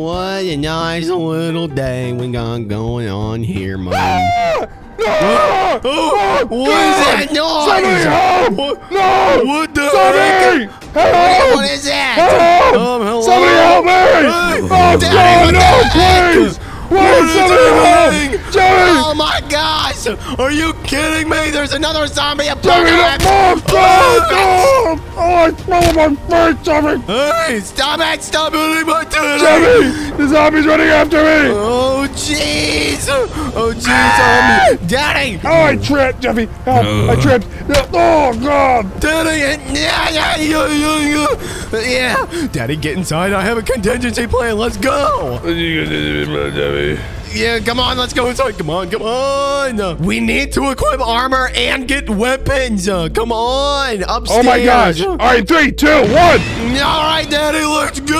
What a nice little day we got going on here, man. Ah! No! Oh, what is that noise? Somebody help! No! What the heck? Help! What is that? Help! Hello? Somebody help me! Oh, Daddy, God, no, please! Wait, somebody help! Jimmy! Oh my gosh! Are you kidding me? There's another zombie apocalypse! Oh, no! Oh, I fell on my face, Jimmy! Hey, stop it! Stop hitting my dude! Jimmy! The zombie's running after me! Oh, jeez! Oh, jeez, zombie! Daddy! Oh, I tripped, Jimmy! Oh, I tripped! Oh, God! Daddy! Yeah! Daddy, get inside! I have a contingency plan! Let's go! Yeah, come on, let's go inside. Come on, come on. We need to equip armor and get weapons. Come on, upstairs. Oh my gosh. All right, 3, 2, 1. All right, Daddy, let's go.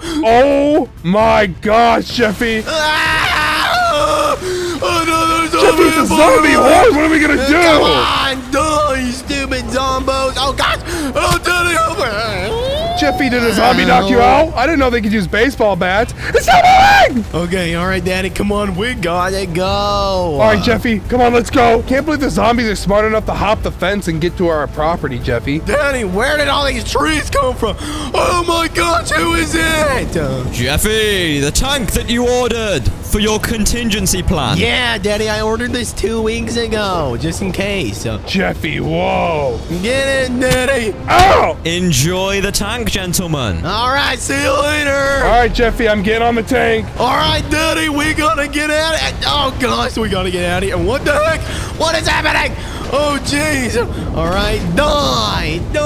Oh my gosh, Jeffy. Ah! Another zombie. Jeffy's a zombie horse. What are we going to do? Come on, oh, you stupid zombos. Oh, gosh. Oh, Daddy, over. Jeffy, did a zombie knock you out? I didn't know they could use baseball bats. It's not moving! Okay, all right, Daddy, come on. We gotta go. All right, Jeffy, come on, let's go. Can't believe the zombies are smart enough to hop the fence and get to our property, Jeffy. Daddy, where did all these trees come from? Oh, my gosh, who is it? Jeffy, the tank that you ordered for your contingency plan. Yeah, Daddy, I ordered this 2 weeks ago, just in case. Jeffy, whoa. Get it, Daddy. Ow! Enjoy the tank, gentlemen. All right, see you later. All right, Jeffy, I'm getting on the tank. All right, Daddy, we gotta get out of here. Oh gosh, we gotta get out of here. What the heck? What is happening? Oh jeez. All right, die.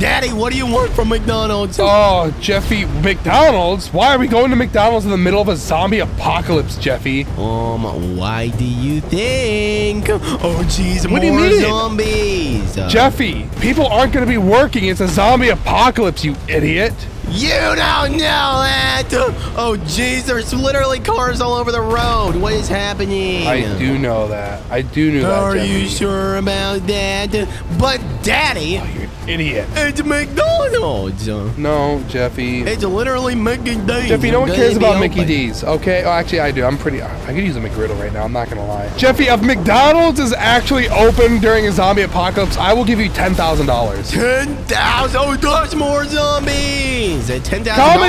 Daddy, what do you want from McDonald's? Oh, Jeffy, McDonald's? Why are we going to McDonald's in the middle of a zombie apocalypse, Jeffy? Why do you think? Oh jeez, what do you mean? Zombies. Jeffy, people aren't gonna be working. It's a zombie apocalypse. You idiot. You don't know that. Oh, jeez, there's literally cars all over the road. What is happening? I do know that. Are you sure about that? But, Daddy. Oh, you're an idiot. It's McDonald's. No, Jeffy. It's literally Mickey D's. Jeffy, no one cares about Mickey D's, okay? Oh, actually, I do. I could use a McGriddle right now. I'm not going to lie. Jeffy, if McDonald's is actually open during a zombie apocalypse, I will give you $10,000. $10,000? There's more zombies. Comment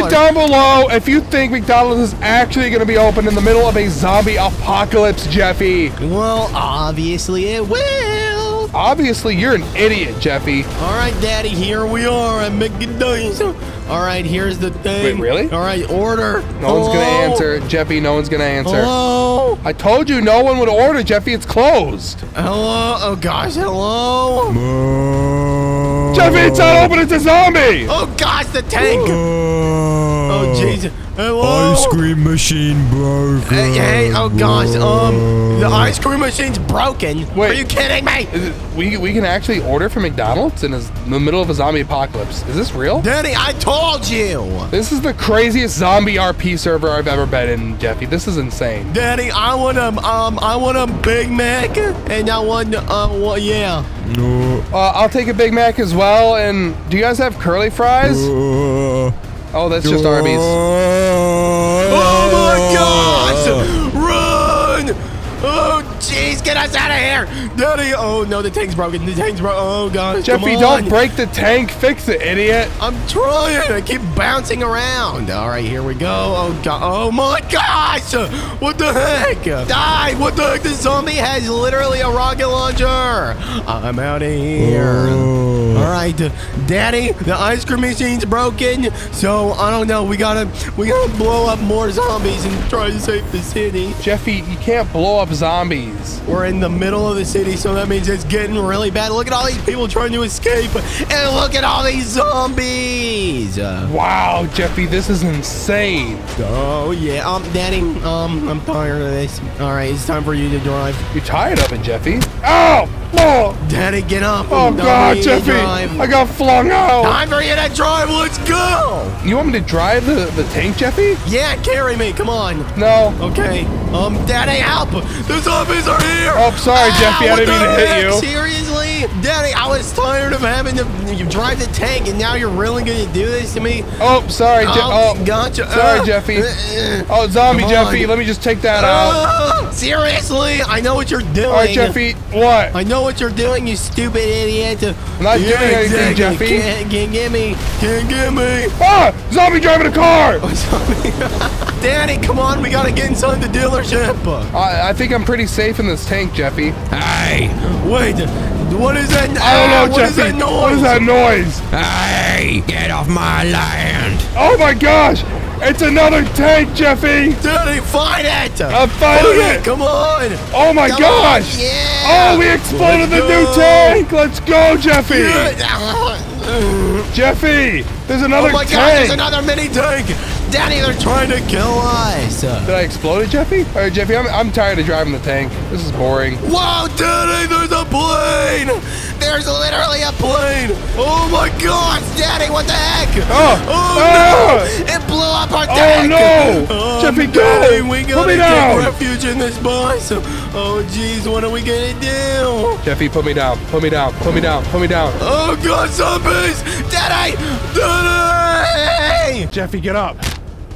down below if you think McDonald's is actually going to be open in the middle of a zombie apocalypse, Jeffy. Well, obviously it will. Obviously, you're an idiot, Jeffy. All right, Daddy, here we are at McDonald's. All right, here's the thing. Wait, really? All right, order. No one's going to answer. Jeffy, no one's going to answer. Hello? I told you no one would order, Jeffy. It's closed. Hello? Oh, gosh, hello? Jeffy, it's not open. It's a zombie. Oh, gosh, the tank. Oh, Jesus. Hello? Ice cream machine broken. Hey, oh gosh, the ice cream machine's broken. Wait, are you kidding me? We can actually order from McDonald's in the middle of a zombie apocalypse. Is this real? Daddy, I told you. This is the craziest zombie RP server I've ever been in, Jeffy. This is insane. Daddy, I want a Big Mac, and I want, yeah. No. I'll take a Big Mac as well. And do you guys have curly fries? Oh, that's just Arby's. Oh, my gosh! Run! Oh, jeez, get us out of here! Daddy, oh, no, the tank's broken. The tank's broken. Oh, gosh, Jeffy, don't break the tank. Fix it, idiot. I'm trying. I keep bouncing around. All right, here we go. Oh, God. Oh, my gosh! What the heck? Die! What the heck? The zombie has literally a rocket launcher. I'm out of here. Whoa. All right, Daddy, the ice cream machine's broken, so I don't know. We gotta blow up more zombies and try to save the city. Jeffy, you can't blow up zombies. We're in the middle of the city, so that means it's getting really bad. Look at all these people trying to escape, and look at all these zombies. Wow, Jeffy, this is insane. Oh yeah, Daddy, I'm tired of this. All right, it's time for you to drive. You're tired of it, Jeffy. Oh. Oh. Daddy, get up. Oh, God, Jeffy. I got flung out. Time for you to drive. Let's go. You want me to drive the tank, Jeffy? Yeah, carry me. Come on. No. Okay. Daddy, help. The zombies are here. Oh, sorry, Jeffy. I didn't mean to hit you. Seriously? Daddy, Daddy, I was tired of having to drive the tank, and now you're really going to do this to me? Oh, sorry. Oh, gotcha. Sorry, Jeffy. Oh, zombie Jeffy. Let me just take that out. Seriously? I know what you're doing. All right, Jeffy. What? I know what you're doing, you stupid idiot. I'm not doing anything, Jeffy. Can't get me. Can't get me. Ah! Zombie driving a car! Oh, zombie. Daddy, come on. We got to get inside the dealership. I think I'm pretty safe in this tank, Jeffy. Hey. Wait, what is that? I don't know, Jeffy. What is that noise? Hey, get off my land. Oh my gosh, it's another tank, Jeffy. Daddy, fight it. I'm fighting it. Come on. Oh my gosh. Yeah. Oh, we exploded the new tank. Let's go, Jeffy. Jeffy, there's another tank. Oh my gosh, there's another mini tank. Daddy, they're trying to kill us. Did I explode it, Jeffy? All right, Jeffy, I'm tired of driving the tank. This is boring. Wow, Daddy, there's a plane. There's literally a plane. Oh, my gosh, Daddy, what the heck? Oh, no. It blew up our tank. Oh, no. Jeffy, go. Daddy, we got to take refuge in this boss. Oh, jeez, what are we going to do? Jeffy, put me down. Put me down. Put me down. Put me down. Oh, God, zombies. Daddy. Daddy. Jeffy, get up.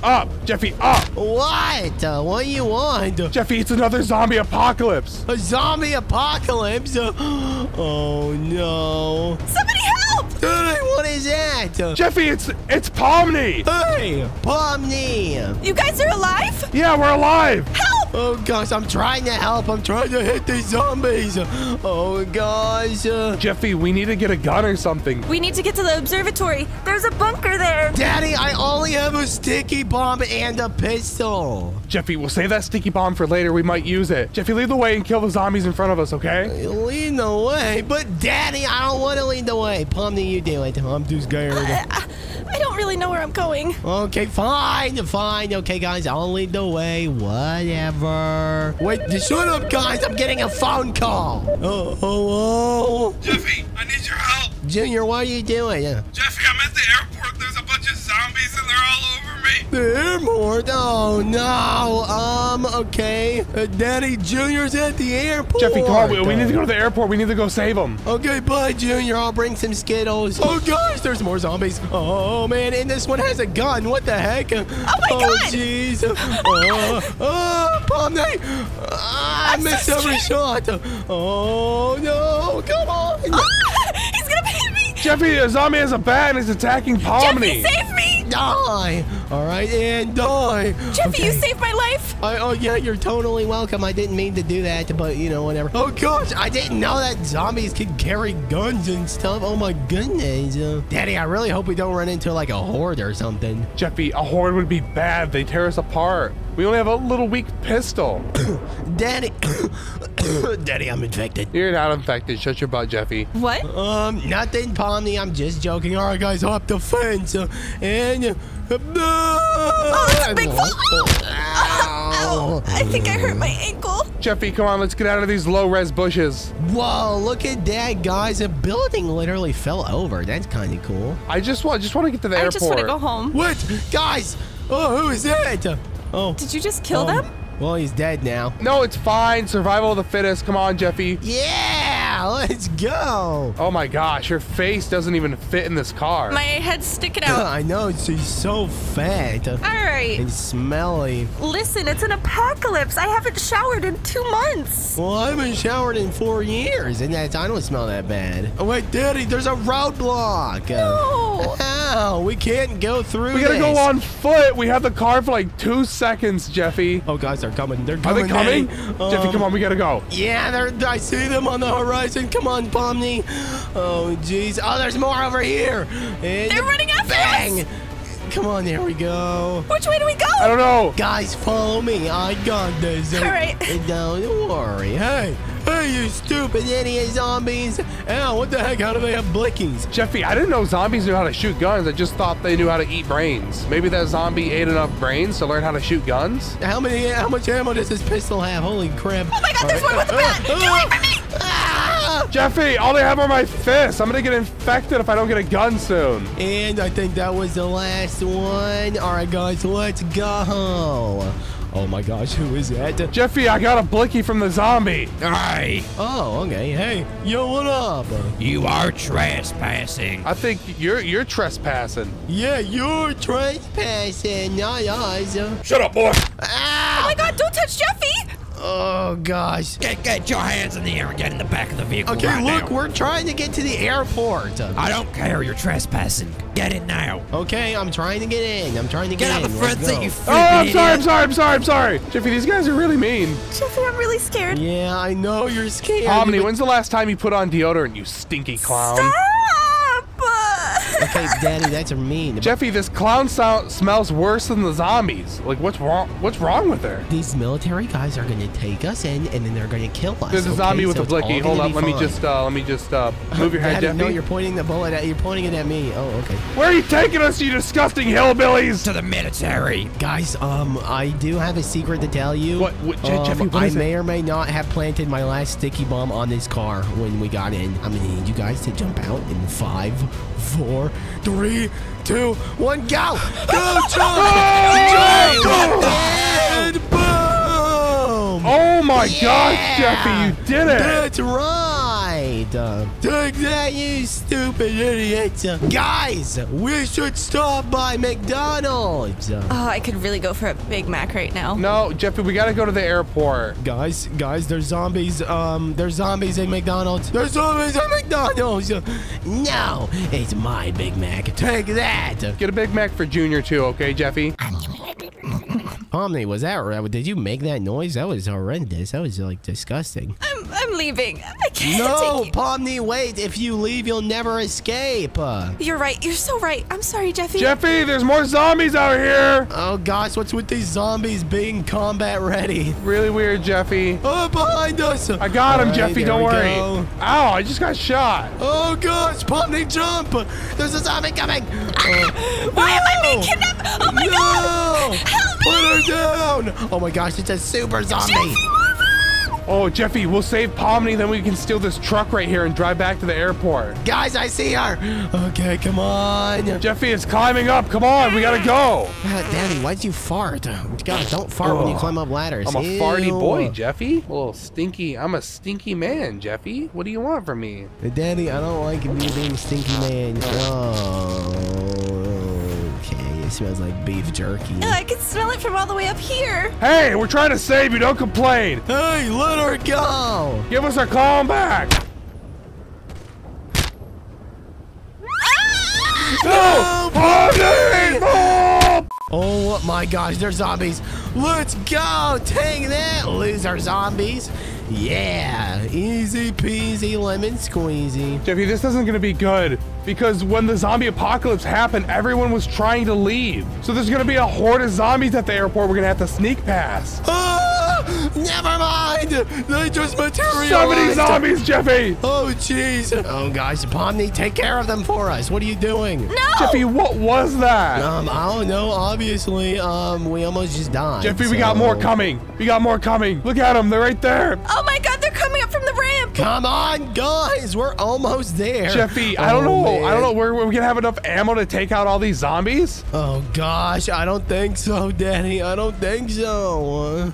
Up, Jeffy, up! What? What do you want? Jeffy, it's another zombie apocalypse! A zombie apocalypse? Oh no. Somebody help! Daddy, what is that? Jeffy, it's Pomni! Hey! Pomni! You guys are alive? Yeah, we're alive! Help! Oh gosh, I'm trying to help. I'm trying to hit these zombies. Oh gosh. Jeffy, we need to get a gun or something. We need to get to the observatory. There's a bunker there. Daddy, I only have a sticky bomb and a pistol. Jeffy, we'll save that sticky bomb for later. We might use it. Jeffy, lead the way and kill the zombies in front of us, okay? Lead the way? But Daddy, I don't want to lead the way. Pomni, you do it. I'm too scared. I don't really know where I'm going. Okay, fine, fine. Okay, guys, I'll lead the way. Whatever. Wait, shut up, guys. I'm getting a phone call. Oh, hello? Jeffy, I need your help. Junior, what are you doing? Jeffy, I'm at the airport. There's a bunch of zombies and they're all over me. The airport? Oh, no. Okay. Daddy, Junior's at the airport. Jeffy, come on. We need to go to the airport. We need to go save him. Okay, bye, Junior. I'll bring some Skittles. Oh, gosh, there's more zombies. Oh, man, and this one has a gun. What the heck? Oh, my God. Geez. Oh, jeez. Oh, Pomni. I missed every shot. Oh, no. Come on. Oh, he's going to hit me. Jeffy, a zombie has a bat and he's attacking Pomni. Jeffy, save me. Die! All right, and die! Jeffy, okay. You saved my life! Oh, yeah, you're totally welcome. I didn't mean to do that, but, you know, whatever. Oh, gosh, I didn't know that zombies could carry guns and stuff. Oh, my goodness. Daddy, I really hope we don't run into, like, a horde or something. Jeffy, a horde would be bad. They tear us apart. We only have a little weak pistol. Daddy. Daddy, I'm infected. You're not infected. Shut your butt, Jeffy. What? Nothing, Pomni. I'm just joking. All right, guys, hop the fence. Oh, that's a big fall. Ow. Ow. I think I hurt my ankle. Jeffy, come on. Let's get out of these low-res bushes. Whoa, look at that, guys. A building literally fell over. That's kind of cool. I just want to get to the airport. I just want to go home. What? Guys. Oh, who is that? Oh. Did you just kill them? Well, he's dead now. No, it's fine. Survival of the fittest. Come on, Jeffy. Yeah, let's go. Oh, my gosh. Your face doesn't even fit in this car. My head's sticking out. I know. She's so fat. All right. And smelly. Listen, it's an apocalypse. I haven't showered in 2 months. Well, I haven't showered in 4 years, and I don't smell that bad. Oh, wait, Daddy, there's a roadblock. No. Oh, we can't go through. We gotta go on foot. We have the car for like 2 seconds, Jeffy. Oh, guys, they're coming. They're coming. Are they coming? Jeffy, come on. We gotta go. Yeah, I see them on the horizon. Come on, Pomni. Oh, jeez. Oh, there's more over here. And they're running after us. Come on, there we go. Which way do we go? I don't know. Guys, follow me. I got this. All right. Don't worry. Hey. Hey, you stupid idiot zombies. Ow, what the heck? How do they have blickies? Jeffy, I didn't know zombies knew how to shoot guns. I just thought they knew how to eat brains. Maybe that zombie ate enough brains to learn how to shoot guns. How much ammo does this pistol have? Holy crap. Oh my God, there's one with a bat. Get away from me. Jeffy, all they have are my fists. I'm going to get infected if I don't get a gun soon. And I think that was the last one. All right, guys, let's go. Oh my gosh, who is that? Jeffy, I got a blicky from the zombie. Aye. Oh, okay. Hey, yo, what up? You are trespassing. I think you're trespassing. Yeah, you're trespassing. Shut up, boy. Ah. Oh my god, don't touch Jeffy. Oh gosh. Get your hands in the air and get in the back of the vehicle. Okay, right look, now. We're trying to get to the airport. I don't care, you're trespassing. Get in now. Okay, I'm trying to get in. I'm trying to get in. Get out of the front seat, you freaking idiot. I'm sorry. Jeffy, these guys are really mean. Jeffy, I'm really scared. Yeah, I know you're scared. Pomni, when's the last time you put on deodorant, you stinky clown? Stop! Okay, Daddy, that's mean. Jeffy, this clown smells worse than the zombies. Like, what's wrong with her? These military guys are gonna take us in, and then they're gonna kill us. There's a zombie with a blicky. Hold up, let me just move your head, Jeffy. No, you're pointing the bullet at, you're pointing it at me. Oh, okay. Where are you taking us, you disgusting hillbillies? To the military. Guys, I do have a secret to tell you. Jeffy, what is it? I may or may not have planted my last sticky bomb on this car when we got in. I'm gonna need you guys to jump out in 5, 4, 3, 2, 1, go! Go, jump! And boom! Oh my gosh, Jeffy, you did it! That's right! Take that, you stupid idiots! Guys, we should stop by McDonald's! Oh, I could really go for a Big Mac right now. No, Jeffy, we gotta go to the airport. Guys, there's zombies. There's zombies at McDonald's. There's zombies at McDonald's! No, it's my Big Mac. Take that! Get a Big Mac for Junior, too, okay, Jeffy? Pomni, was that? Did you make that noise? That was horrendous. That was like disgusting. I'm leaving. I can't. No, Pomni, wait. If you leave, you'll never escape. You're right. You're so right. I'm sorry, Jeffy. Jeffy, there's more zombies out here. Oh gosh, what's with these zombies being combat ready? Really weird, Jeffy. Oh, behind us. I got him, right, Jeffy. Don't worry. Go. Ow! I just got shot. Oh gosh, Pomni, jump! There's a zombie coming. Why am I being kidnapped? Oh my god! Help me! Put her down! Oh my gosh, it's a super zombie! Jeffy, Marvin! Oh, Jeffy, we'll save Pomni, then we can steal this truck right here and drive back to the airport. Guys, I see her! Okay, come on! Jeffy is climbing up, come on, we gotta go! Daddy, why'd you fart? Guys, don't fart when you climb up ladders. I'm a farty boy, Jeffy. I'm a stinky man, Jeffy. What do you want from me? Daddy, I don't like you being a stinky man. Smells like beef jerky. I can smell it from all the way up here. Hey, we're trying to save you. Don't complain. Hey, let her go. Give us our call back. No! Pomni! No! Oh my gosh, they're zombies. Let's go. Take that, loser zombies. Yeah, easy peasy lemon squeezy. Jeffy, this isn't gonna be good because when the zombie apocalypse happened, everyone was trying to leave. So there's gonna be a horde of zombies at the airport we're gonna have to sneak past. Never mind! They just materialized! So many zombies, Jeffy! Oh, jeez. Oh, guys, Pomni, take care of them for us. What are you doing? No! Jeffy, what was that? I don't know. Obviously, we almost just died. Jeffy, we got more coming. Look at them. They're right there. Oh, my God. They're coming up from the ramp. Come on, guys. We're almost there. Jeffy, I don't know. Man. I don't know. We're going to have enough ammo to take out all these zombies? Oh, gosh. I don't think so, Daddy. I don't think so.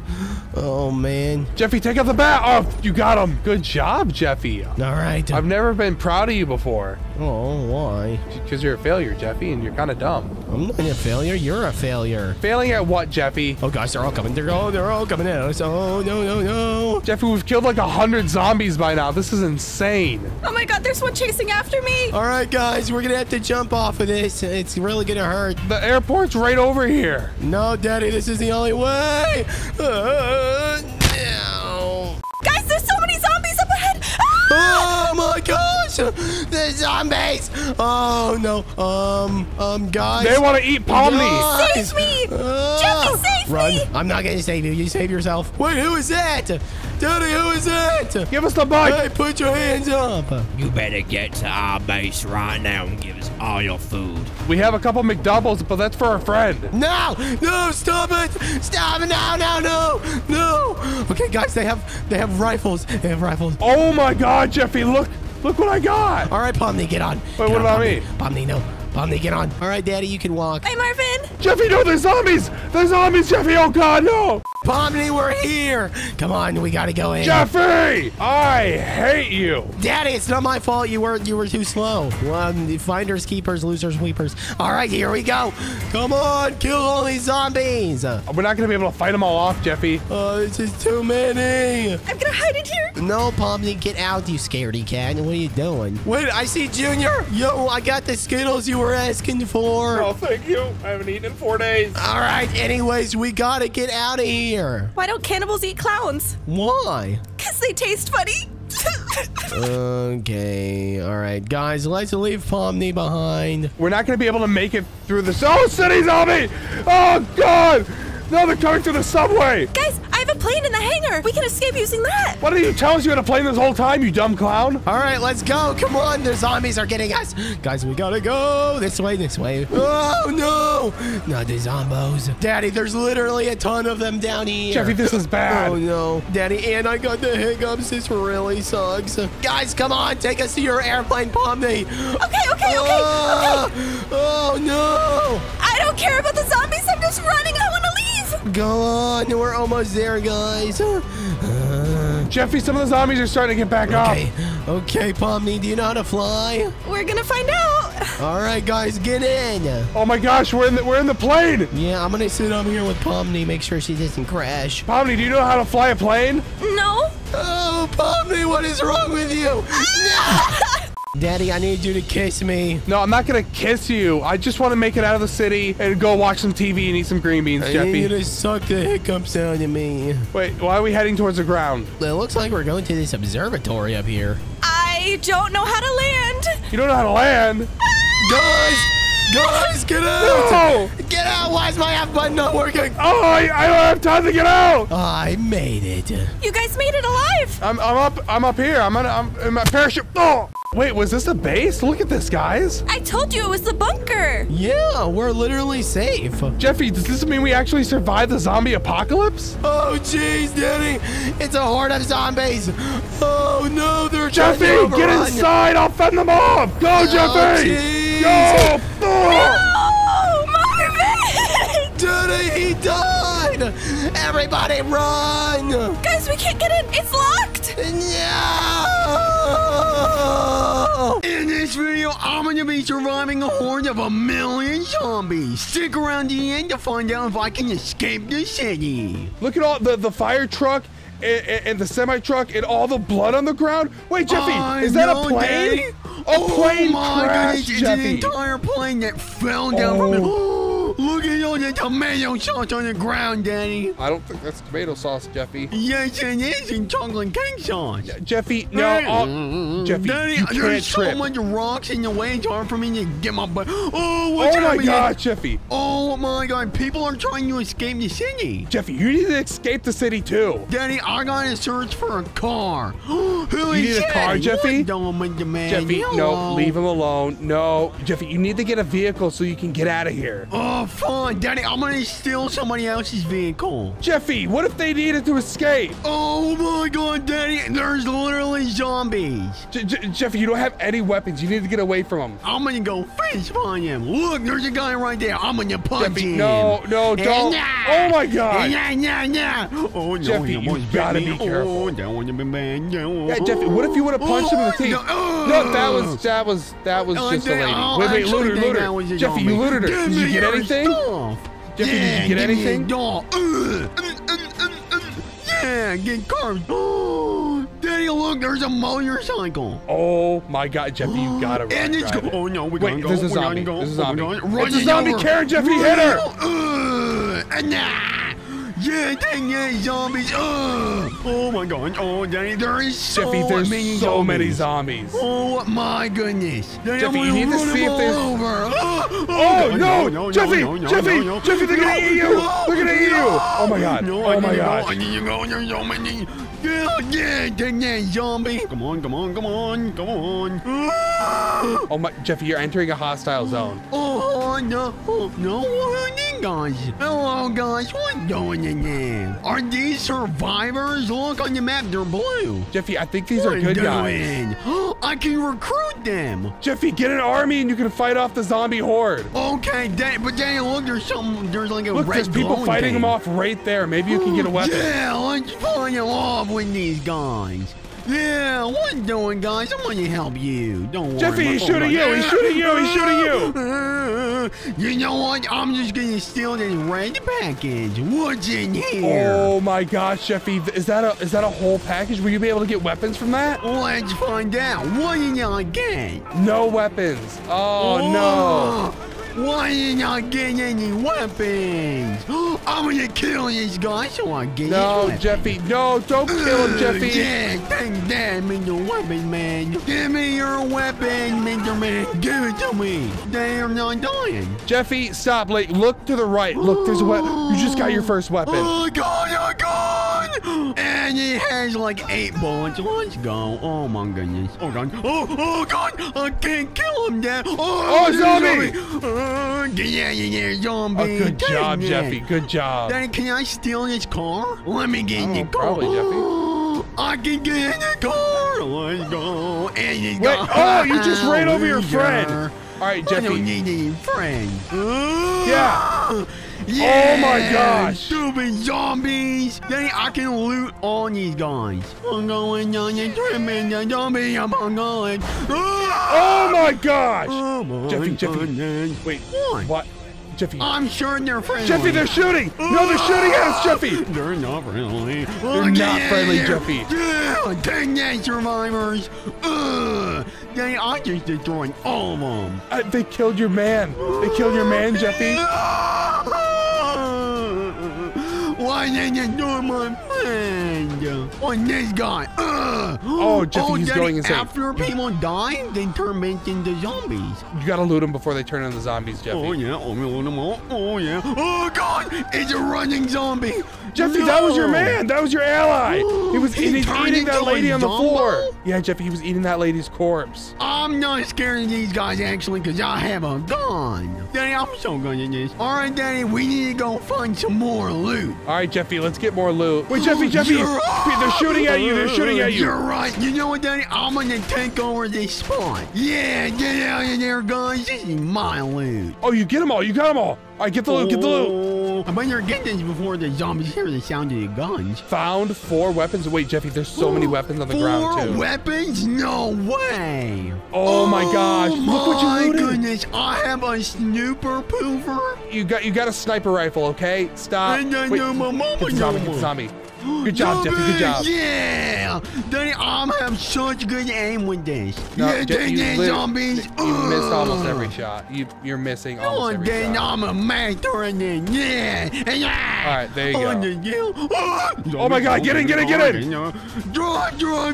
Oh, man. Jeffy, take out the bat. Oh, you got him. Good job, Jeffy. All right. I've never been proud of you before. Oh, why? Because you're a failure, Jeffy, and you're kind of dumb. I'm not a failure. You're a failure. Failing at what, Jeffy? Oh, gosh, they're all coming. They're all coming at us. Oh, no, no, no. Jeffy, we've killed like 100 zombies by now. This is insane. Oh, my God. There's one chasing after me. All right, guys. We're going to have to jump off of this. It's really going to hurt. The airport's right over here. No, Daddy. This is the only way. No. Guys, there's so many zombies up ahead. Ah! Oh my gosh, the zombies! Oh no, guys. They want to eat Pomni. Save me, Jeffy! Save me! Run! I'm not gonna save you. You save yourself. Wait, who is that? Daddy, who is that? Give us the bike. Hey, put your hands up. You better get to our base right now and give us all your food. We have a couple McDoubles, but that's for our friend. No, no, stop it. Stop it. No, no, no, no. Okay, guys, they have rifles. Oh, my God, Jeffy, look what I got. All right, Pomni, get on. Wait, what about me? Pomni, no. Pomni, get on. All right, Daddy, you can walk. Hey, Marvin. Jeffy, no, there's zombies. Jeffy. Oh, God, no. Pomni, we're here! Come on, we gotta go in. Jeffy! I hate you! Daddy, it's not my fault you were too slow. Finders, keepers, losers, weepers. Alright, here we go! Come on, kill all these zombies! We're not gonna be able to fight them all off, Jeffy. Oh, this is too many! I'm gonna hide in here! No, Pomni, get out, you scaredy cat. What are you doing? Wait, I see Junior! Yo, I got the Skittles you were asking for! Oh, thank you! I haven't eaten in 4 days. Alright, anyways, we gotta get out of here. Why don't cannibals eat clowns? Why? Because they taste funny. Okay, all right, guys, let's leave Pomni behind. We're not going to be able to make it through this. Oh, city zombie! Oh, God! No, they're coming through the subway. Guys, I have a plane in the hangar. We can escape using that. Why didn't you tell us you had a plane this whole time, you dumb clown? All right, let's go. Come on, the zombies are getting us. Guys, we gotta go. This way, this way. Oh, no. Not the zombos. Daddy, there's literally a ton of them down here. Jeffy, this is bad. Oh, no. Daddy, and I got the hiccups. This really sucks. Guys, come on. Take us to your airplane, Pomni. Okay. Oh, no. I don't care about the zombies. I'm just running. I want to leave. Go on, we're almost there, guys. Jeffy, some of the zombies are starting to get back up. Okay, Pomni, do you know how to fly? We're gonna find out. All right, guys, get in. Oh my gosh, we're in the plane. Yeah, I'm gonna sit up here with Pomni, make sure she doesn't crash. Pomni, do you know how to fly a plane? No. Oh, Pomni, what is wrong with you? Ah! No! Daddy, I need you to kiss me. No, I'm not going to kiss you. I just want to make it out of the city and go watch some TV and eat some green beans, Jeffy. I need you to suck the hiccups out of me. Wait, why are we heading towards the ground? It looks like we're going to this observatory up here. I don't know how to land. You don't know how to land? Guys, get out! No! Get out! Why is my F button not working? Oh, I don't have time to get out! I made it. You guys made it alive! I'm up here. I'm in my parachute. Oh! Wait, was this a base? Look at this, guys. I told you it was the bunker. Yeah, we're literally safe. Jeffy, does this mean we actually survived the zombie apocalypse? Oh, jeez, Daddy. It's a horde of zombies. Oh, no, they're Jeffy, trying to get inside. I'll fend them off. Go, Jeffy. Geez. Go. No, Marvin. Daddy, he died. Everybody run. Guys, we can't get in. It's locked. No. In this video, I'm going to be surviving a horde of 1,000,000 zombies. Stick around the end to find out if I can escape the city. Look at all the fire truck and the semi-truck and all the blood on the ground. Wait, Jeffy, is that a plane? Daddy. A plane crashed, Jeffy. It's an entire plane that fell down from it. Look at all the tomato sauce on the ground, Daddy. I don't think that's tomato sauce, Jeffy. Yes, it is in chocolate cake sauce. Yeah, Jeffy, no. Jeffy, Daddy, you can't there's trip. So much rocks in the way. It's hard for me to get my butt. Oh, what's happening? Oh, my God, Jeffy. Oh, my God. People are trying to escape the city. Jeffy, you need to escape the city, too. Daddy, I got to search for a car. Who is it? You need a car, Jeffy? Jeffy, no, leave him alone. No, Jeffy, you need to get a vehicle so you can get out of here. Oh, fine, Daddy, I'm gonna steal somebody else's vehicle. Jeffy, what if they needed to escape? Oh my God, Daddy, there's literally zombies. Jeffy, you don't have any weapons. You need to get away from them. I'm gonna go fist find him. Look, there's a guy right there. I'm gonna punch him. No, don't. Oh my God. Oh, no, Jeffy, you gotta be careful. Yeah, Jeffy, what if you would have punched him in the teeth? No, that was just a lady. Wait, looter. Jeffy, you looted her. Did you get anything? Jeffy, did you get anything? Yeah, get cars. Daddy, look, there's a motorcycle. Oh my God, Jeffy, you gotta run. And it's go. Oh no, we're going to go. Wait, there's a zombie. There's a zombie Karen, Jeffy, hit her. Yeah, dang it, zombies. Oh my God. Oh, Daddy, there is so Jeffy, there's many so zombies. Many zombies. Oh my goodness. Daddy, Jeffy, you need to see if there's... Oh no, Jeffy, Jeffy, they're going to eat you. They're going to eat you. Oh my God. Oh my God. I need to go. There's so many. Yeah, dang it, zombie. Come on. Oh my, Jeffy, you're entering a hostile zone. Oh no. Guys. Hello, guys. What's going on here? Are these survivors? Look on the map. They're blue. Jeffy, I think these are good guys. I can recruit them. Jeffy, get an army and you can fight off the zombie horde. Okay, Daddy, but Daddy, look, there's like a red glow. There's people fighting them off right right there. Maybe you can get a weapon. Yeah, let's follow up with these guys. Yeah, what you doing, guys? I'm gonna help you. Don't worry. Jeffy, he's shooting you. He's shooting you. He's shooting you. You know what? I'm just gonna steal this red package. What's in here? Oh my gosh, Jeffy, is that a whole package? Will you be able to get weapons from that? Let's find out. What did y'all get? No weapons. Oh no. Why did I get any weapons? I'm gonna kill this guy so I get his weapon. Jeffy, no, don't kill him, Jeffy. Yeah, thank that, Mr. Weapon Man. Give me your weapon, Mr. Man. Give it to me. They are not dying. Jeffy, stop. Like, look to the right. Look, there's a weapon. You just got your first weapon. Oh, God, oh, God. And it has like 8 bullets. Let's go. Oh, my goodness. Oh, God. Oh, oh, God. I can't kill him, Dad. Oh, zombie. Yeah, zombie. Oh, good job, Jeffy. Good job. Daddy, can I steal his car? Let me get in the car. Probably, Jeffy. I can get in the car. Let's go. Wait. Oh, you just ran over your friend. All right, Jeffy. I don't need any friend. Yeah. Yeah, oh my gosh! Stupid zombies! Then I can loot all these guys. I'm going on the trip, zombie. I'm going. Oh my gosh! Oh my Jeffy. Wait, what? Jeffy. I'm sure they're friendly. Jeffy, they're shooting! No, they're shooting us, Jeffy! They're not friendly. They're not friendly, Jeffy. Yeah, dang that, survivors! They are just destroying all of them. They killed your man. They killed your man, Jeffy. Why did you do my friend? On this guy. Oh, Jeffy, he's going insane. After people die, they turn into zombies. You gotta loot them before they turn into zombies, Jeffy. Oh, yeah. Oh, loot them all. Oh, yeah. Oh, God. It's a running zombie. Jeffy, that was your man. That was your ally. He was eating that lady on the floor. Yeah, Jeffy, he was eating that lady's corpse. I'm not scared of these guys, actually, because I have a gun. Daddy, I'm so good at this. All right, Daddy, we need to go find some more loot. All right, Jeffy, let's get more loot. Wait, Jeffy, they're shooting at you. They're shooting at you. You're right. You know what, Daddy? I'm going to take over this spot. Yeah, get out of there, guys. This is my loot. Oh, you get them all. You got them all. All right, get the loot. Get the loot. I'm going to get this before the zombies hear the sound of the guns. Found 4 weapons. Wait, Jeffy, there's so many weapons on the ground, too. 4 weapons? No way. Oh, my gosh. Look what you looted. Oh, my goodness. I have a snooper pooper. You got a sniper rifle, okay? Stop. Wait. Get the zombie, get the zombie. Good job, Jeffy. Good job. Yeah. They all have such good aim with this. No, yeah, Jeffy, zombies. You missed almost every shot. You're missing almost every shot. I'm a master in it. Yeah. All right, there you go. Oh, my God. Get in, get in, get in. Draw. No.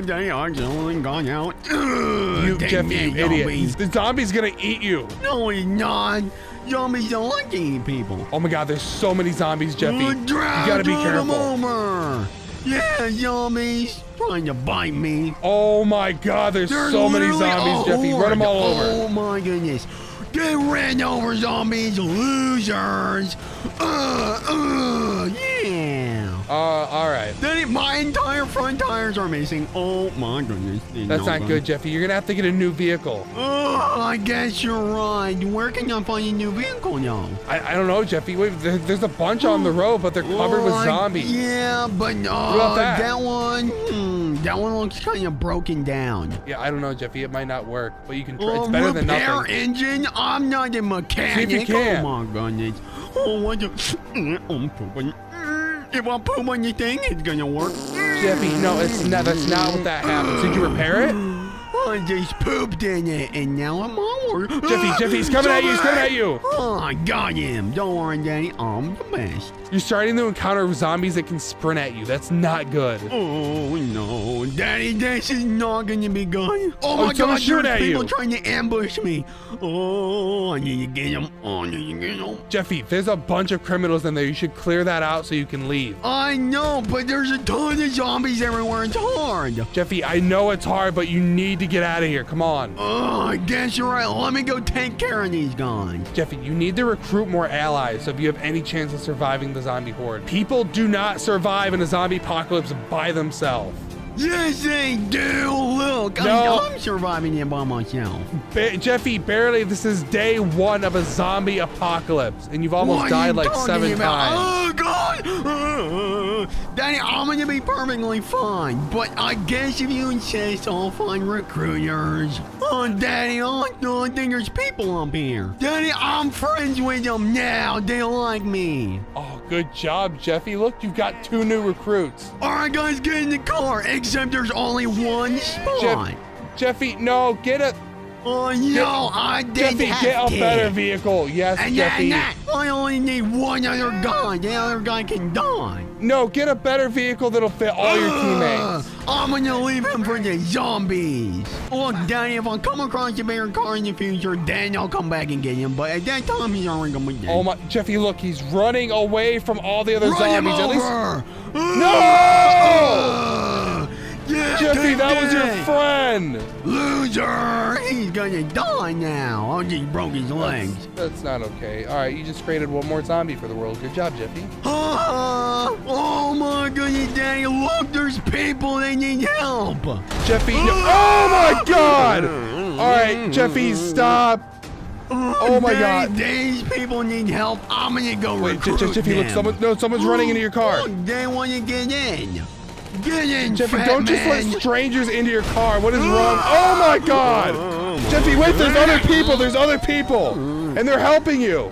They are going out. You, Jeffy, you idiot. The zombie's going to eat you. No, he's not. Zombies don't like to eat people. Oh my God, there's so many zombies, Jeffy. You gotta be careful. Over. Yeah, zombies trying to bite me. Oh my God, there's so many zombies, Jeffy. Run them all over. Oh my goodness. Get ran over, zombies, losers. Yeah. All right. My entire front tires are missing. Oh my goodness. That's not good, Jeffy. You're gonna have to get a new vehicle. Oh, I guess you're right. Where can I find a new vehicle now? I don't know, Jeffy. Wait, there's a bunch on the road, but they're covered with zombies. Yeah, but no. That one. That one looks kind of broken down. Yeah, I don't know, Jeffy. It might not work, but you can try. It's better than nothing. Repair engine? I'm not a mechanic. See if you can. Oh my goodness. Oh, what the... If I put on your thing, it's gonna work. Jeffy, no, that's not what that happens. Did you repair it? I just pooped in it, and now I'm on. Jeffy, he's coming at you, he's coming at you. Oh, I got him. Don't worry, Daddy, I'm the best. You're starting to encounter zombies that can sprint at you. That's not good. Oh, no. Daddy, this is not gonna be good. Oh my God, there's people trying to ambush me. Oh, I need to get him. Jeffy, there's a bunch of criminals in there. You should clear that out so you can leave. I know, but there's a ton of zombies everywhere. It's hard. Jeffy, I know it's hard, but you need to get out of here. Come on. Oh, I guess you're right. Let me go take care of these guys. Jeffy, you need to recruit more allies so if you have any chance of surviving the zombie horde. People do not survive in a zombie apocalypse by themselves. This ain't do. Look, no. I'm surviving here by myself. Jeffy, barely. This is day one of a zombie apocalypse, and you've almost died like 7 times. Oh God! Danny, I'm gonna be perfectly fine, but I guess if you insist, I'll find recruiters. Oh, Danny, I don't think there's people up here. Danny, I'm friends with them now. They like me. Oh, good job, Jeffy. Look, you've got 2 new recruits. All right, guys, get in the car. Except there's only 1 spot. Jeffy, no, get it. Oh, no, I didn't Jeffy, get a better vehicle. Yes, and Jeffy. I only need 1 other guy. The other guy can die. No, get a better vehicle that'll fit all your teammates. I'm going to leave him for the zombies. Look, Danny, if I come across a bigger car in the future, then I'll come back and get him. But at that time, he's already going to be dead. Oh, my. Jeffy, look, he's running away from all the other zombies. At least... No! Jeffy, that was your friend! Loser! He's gonna die now! I just broke his legs. That's not okay. Alright, you just created 1 more zombie for the world. Good job, Jeffy. Oh my goodness, Danny! Look, there's people! They need help! Jeffy, no. Oh my God! Alright, Jeffy, stop! Oh my God! These people need help. I'm gonna go recruit Jeffy, them. Look, someone's running into your car. Look, they want to get in. Get in, Jeffy, don't just let strangers into your car. What is wrong? Oh my God! Jeffy, wait, there's other people. There's other people. And they're helping you.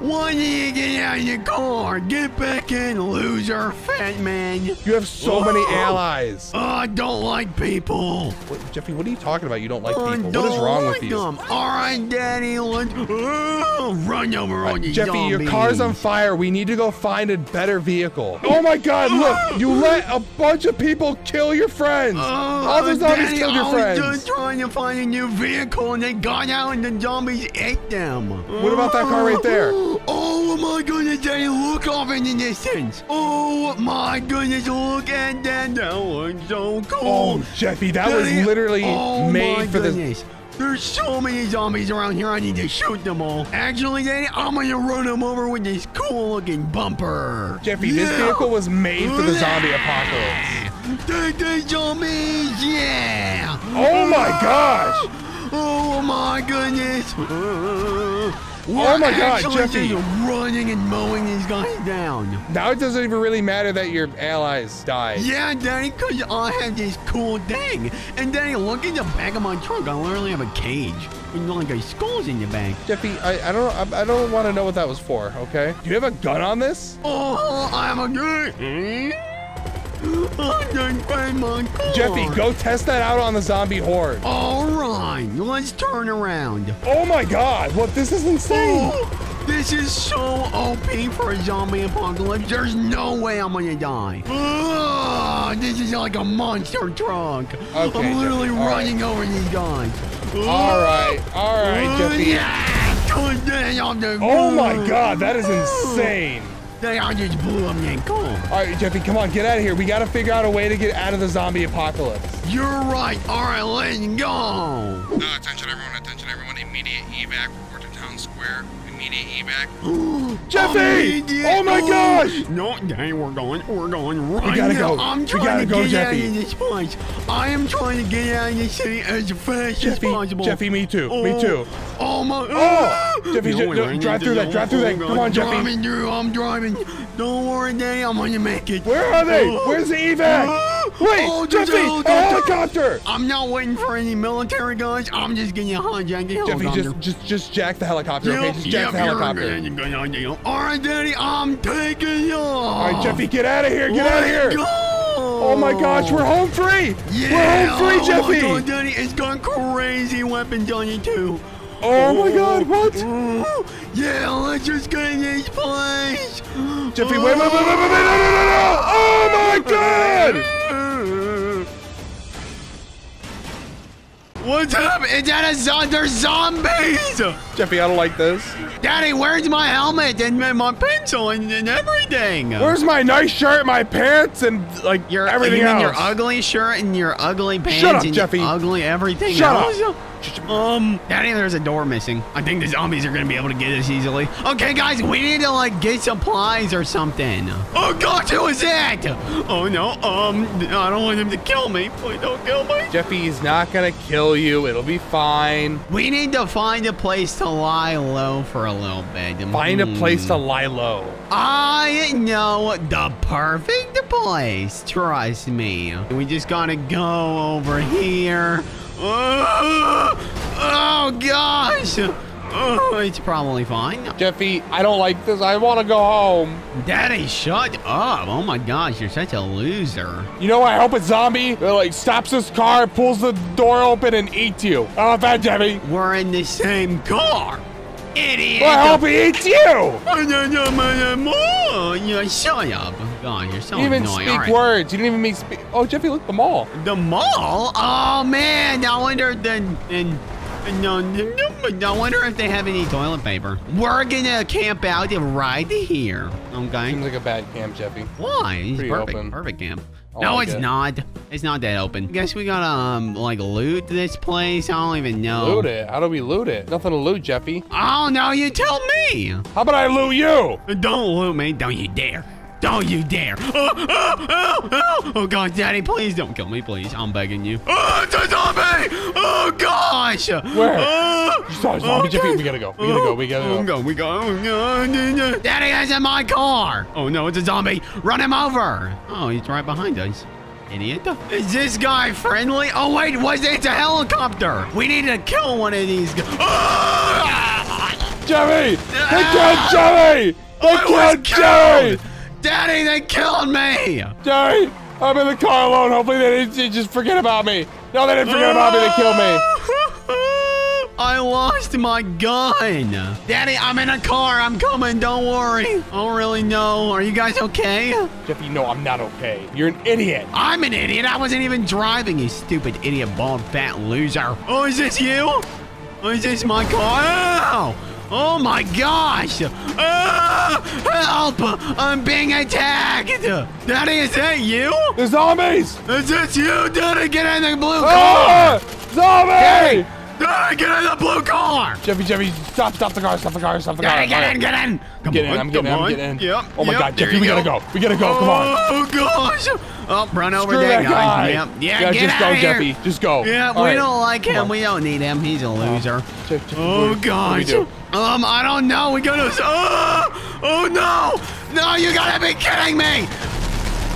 Why do you get out of your car? Get back in, loser, fat man. You have so many allies. I don't like people. What, Jeffy, what are you talking about? You don't like people. What is wrong with you? All right, Daddy, let's run over on you, Jeffy, zombies. Your car's on fire. We need to go find a better vehicle. Oh my God, look, you let a bunch of people kill your friends. All the zombies killed your friends. I was just trying to find a new vehicle, and they got out, and the zombies ate them. What about that car right there? Oh my goodness, Danny, look off in the distance. Oh my goodness, look at that. That was so cool. Oh, Jeffy, that was literally made for this. There's so many zombies around here. I need to shoot them all. Actually, Danny, I'm going to run them over with this cool-looking bumper. Jeffy, this vehicle was made for the zombie apocalypse. Take the zombies, yeah. Oh my gosh. Oh my goodness. We're actually Jeffy! Just running and mowing these guys down. Now it doesn't even really matter that your allies died. Yeah, Danny, because I have this cool thing. And Danny, look in the back of my trunk. I literally have a cage. And like a skull's in your back. Jeffy, I don't want to know what that was for. Okay? Do you have a gun on this? Oh, I have a gun. Jeffy, go test that out on the zombie horde. All right, let's turn around. Oh my God, what? This is insane. Oh, this is so OP for a zombie apocalypse. There's no way I'm gonna die. This is like a monster truck. Okay, I'm literally running over these guys. All right, Jeffy. Yeah, oh my God, that is insane. I just blew up my car. All right, Jeffy, come on, get out of here. We got to figure out a way to get out of the zombie apocalypse. You're right. All right, let's go. Attention, everyone. Attention, everyone. Immediate evac. Report to town square. Immediate evac. Jeffy! Oh, my gosh! No, Danny, we're going. We're going right now. We got to go. We got to go, Jeffy. Out of this place. I am trying to get out of this city as fast as possible. Jeffy, me too. Me too. Oh, my. Jeffy, drive through that. Drive through that. Come on, Jeffy. I'm driving. Don't worry, Danny. I'm going to make it. Where are they? Where's the evac? Wait, Jeffy, a helicopter. I'm not waiting for any military guys. I'm just going to hijack the helicopter. Jeffy, just jack the helicopter, okay? Just jack the helicopter. All right, Danny, I'm taking you. All right, Jeffy, get out of here. Get out of here. Oh my gosh, we're home free. Yeah, we're home free, Jeffy. Oh my God, Danny, it's got crazy weapons on you, too. Oh my God, what? Yeah, let's just get in this place. Jeffy, wait, wait, wait, wait, wait, no. Oh my God! What's up? Is that a zombie? There's zombies! Jeffy, I don't like this. Daddy, where's my helmet and my pencil and everything? Where's my nice shirt, my pants, and like everything else? Your ugly shirt and your ugly pants and Jeffy. Your ugly everything. Shut up. Daddy, there's a door missing. I think the zombies are gonna be able to get us easily. Okay, guys, we need to like get supplies or something. Oh gosh, who is that? Oh no, I don't want them to kill me. Please don't kill me. Jeffy's not gonna kill you. It'll be fine. We need to find a place to lie low for a little bit. Find a place to lie low. I know the perfect place. Trust me. We just gotta go over here. Oh gosh. Oh, it's probably fine. Jeffy, I don't like this. I want to go home. Daddy, shut up. Oh my gosh, you're such a loser. You know, I hope a zombie like stops this car, pulls the door open, and eats you. Oh, fat Jeffy. We're in the same car. Idiot. Well, I hope he eats you. Shut up. God, you're so annoying. You didn't even speak words. You didn't even speak. Oh, Jeffy, look, the mall. The mall? Oh, man. I wonder I wonder if they have any toilet paper. We're gonna camp out right here. Okay. Seems like a bad camp, Jeffy. Why? It's pretty perfect. Open. Perfect camp. No, like it's not. It's not that open. I guess we gotta, like, loot this place. I don't even know. Loot it? How do we loot it? Nothing to loot, Jeffy. Oh, no, you tell me. How about I loot you? Don't loot me. Don't you dare. Don't you dare. Oh, God, Daddy, please don't kill me, please. I'm begging you. Oh, it's a zombie. Oh, gosh. Where? You saw a zombie, Jeffy. We gotta go. We gotta go. We gotta go. We go. Daddy, it's in my car. Oh, no, it's a zombie. Run him over. Oh, he's right behind us. Idiot. Is this guy friendly? Oh, wait, it's a helicopter. We need to kill one of these guys. Oh! Jeffy. They killed Jeffy. They killed Jeffy. Daddy, they killed me! Daddy, I'm in the car alone. Hopefully they didn't just forget about me. No, they didn't forget about me. They killed me. I lost my gun. Daddy, I'm in a car. I'm coming. Don't worry. I don't really know. Are you guys okay? Jeffy, no, I'm not okay. You're an idiot. I'm an idiot. I wasn't even driving, you stupid idiot, bald, fat loser. Oh, is this you? Oh, is this my car? Ow! Oh my gosh! Help! I'm being attacked! Daddy, is that you? The zombies! Is this you? Daddy, get in the blue car! Zombie! Daddy, get in the blue car! Jeffy, stop the car, stop the car. Daddy, get in! Come on, I'm getting in. Yep. Oh my God, Jeffy, we gotta go, come on. Oh gosh! Oh, run over there, guys. Yep. Yeah, get out of here. Just go, Jeffy, just go. Yeah, we don't like him, we don't need him, he's a loser. Oh gosh. I don't know. We gotta. Oh no! No, you gotta be kidding me!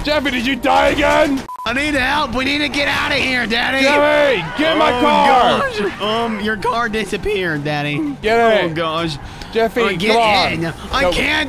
Jeffy, did you die again? I need help. We need to get out of here, Daddy. Jeffy, get in my car. Gosh. Your car disappeared, Daddy. Get in. Oh gosh. Jeffy, come on. I can't.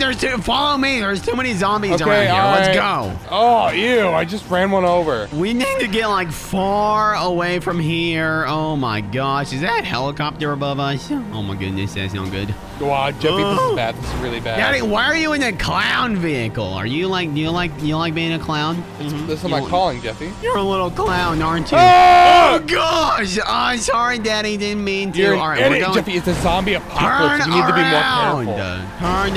Follow me. There's too many zombies around here. Let's go. Oh, ew. I just ran one over. We need to get, like, far away from here. Oh, my gosh. Is that a helicopter above us? Oh, my goodness. That's not good. Go on, Jeffy. This is bad. This is really bad. Daddy, why are you in a clown vehicle? Are you, like, do you like being a clown? This is my calling, Jeffy. You're a little clown, aren't you? Oh, gosh. I'm sorry, Daddy. Didn't mean to. All right, we're going. Jeffy, it's a zombie apocalypse. You need to be Turn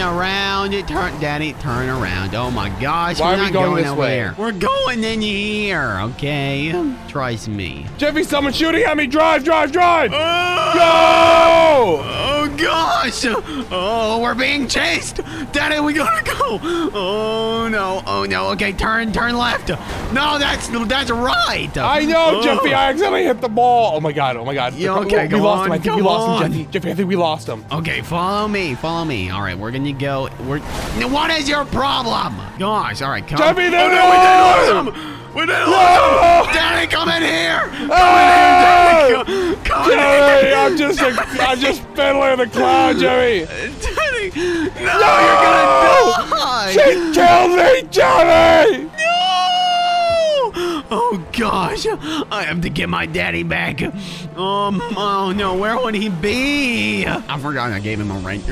around, Daddy, turn around. Oh my gosh, why are we going this way? We're going in here, okay? Trust me. Jeffy, someone's shooting at me. Drive. Go! Oh gosh. Oh, we're being chased. Daddy, we gotta go. Oh no. Okay, turn left. No, that's right. I know, Jeffy. I accidentally hit the ball. Oh my God. Yeah, okay, we lost him, Jeffy. Jeffy, I think we lost him. Okay, follow me. All right, we're gonna go. What is your problem? Gosh, all right, come on. Jeffy, we didn't lose him. Daddy, come in here. Come in here, Daddy. I'm just fiddling the clown, Jeffy. Daddy, no, you're gonna die. She killed me, Jeffy. No. Oh gosh, I have to get my daddy back. Oh no, where would he be? I forgot I gave him a ring.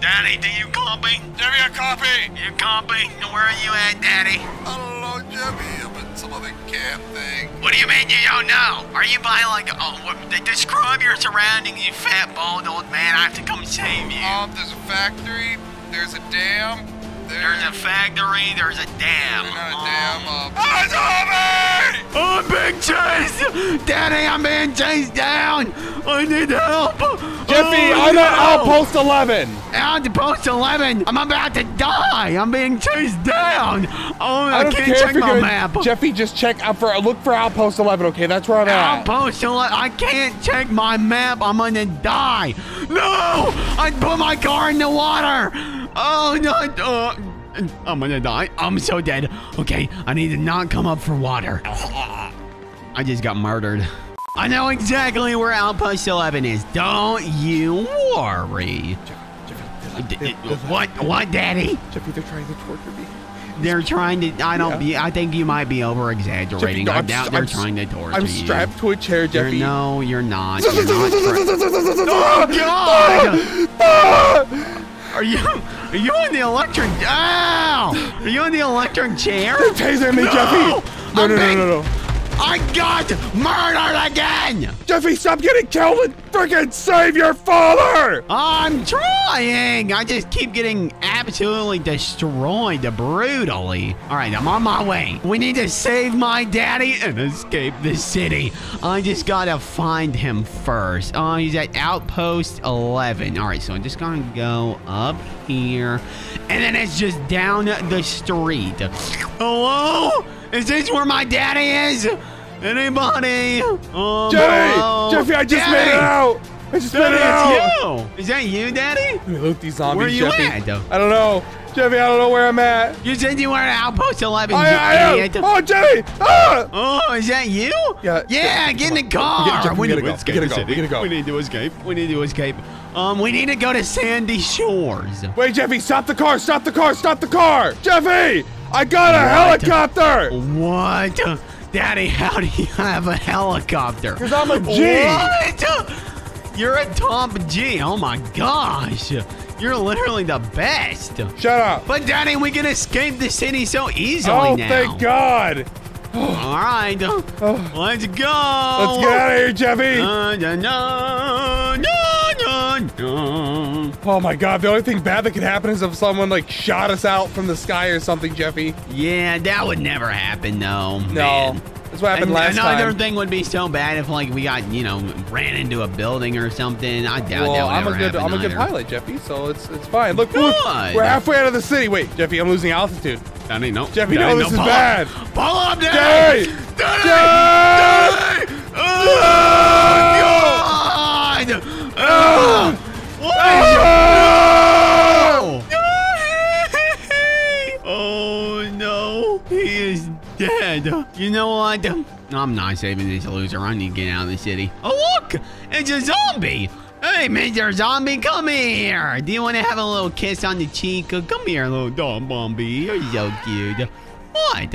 Daddy, do you copy? Jeffy, I copy. You copy? Where are you at, Daddy? I don't know, Jeffy. some other camp thing. What do you mean you don't know? Are you by like, describe your surroundings, you fat, bald old man. I have to come save you. There's a factory, there's a dam, there's a factory, there's a dam. Not a dam, I'm zombie! I'm being chased! Daddy, I'm being chased down! I need help! Jeffy, I'm at Outpost 11! Outpost 11? I'm about to die! I'm being chased down! Oh, I can't check my map. Jeffy, just check out for look for Outpost 11, okay? That's where I'm at. Outpost 11? I can't check my map. I'm gonna die. No! I put my car in the water! Oh, no. I'm gonna die. I'm so dead. Okay, I need to not come up for water. I just got murdered. I know exactly where Outpost 11 is. Don't you worry. What, Daddy? Jeffy, they're trying to torture me. They're trying to. I think you might be over exaggerating. No, I doubt they're trying to torture you. I'm strapped to a chair, Jeffy. No, you're not. You're not. Oh God! Are you in the electric? Ow! Are you in the electric chair? They're tasering me, Jeffy. No, no, no. I got murdered again! Jeffy, stop getting killed and freaking save your father! I'm trying! I just keep getting absolutely destroyed brutally. All right, I'm on my way. We need to save my daddy and escape the city. I just gotta find him first. Oh, he's at Outpost 11. All right, so I'm just gonna go up here. And then it's just down the street. Hello? Is this where my daddy is? Anybody? Jeffy, I just made it out. I just made it out. Is that you, Daddy? Look, these zombies. Where are you at, though? I don't know. Jeffy, I don't know where I'm at. You said you were at Outpost 11. I am. Oh, Jeffy! Ah! Oh, is that you? Yeah. Yeah, get in the car. We need to escape. We need to escape. We need to escape. We need to go to Sandy Shores. Wait, Jeffy, stop the car. Stop the car. Stop the car. Jeffy! I got a helicopter! What? Daddy, how do you have a helicopter? Because I'm a G! What? You're a top G. Oh my gosh. You're literally the best. Shut up. But Daddy, we can escape the city so easily now. Oh, thank God. All right. Let's go. Let's get out of here, Jeffy. Oh my God, the only thing bad that could happen is if someone like shot us out from the sky or something, Jeffy. Yeah, that would never happen though. No, man. That's what happened last time. Another thing would be so bad if like we got, you know, ran into a building or something. I doubt that would ever happen. I'm a good pilot, Jeffy, so it's fine. Look, we're halfway out of the city. Wait, Jeffy, I'm losing altitude. Daddy, no. Jeffy, no, this is bad. Pull up, Daddy! Daddy! Oh, God! Oh! No! Oh no, he is dead. You know what? I'm not saving this loser. I need to get out of the city. Oh look, it's a zombie. Hey, Mr. Zombie, come here. Do you want to have a little kiss on the cheek? Come here, little dumb zombie. You're so cute. What?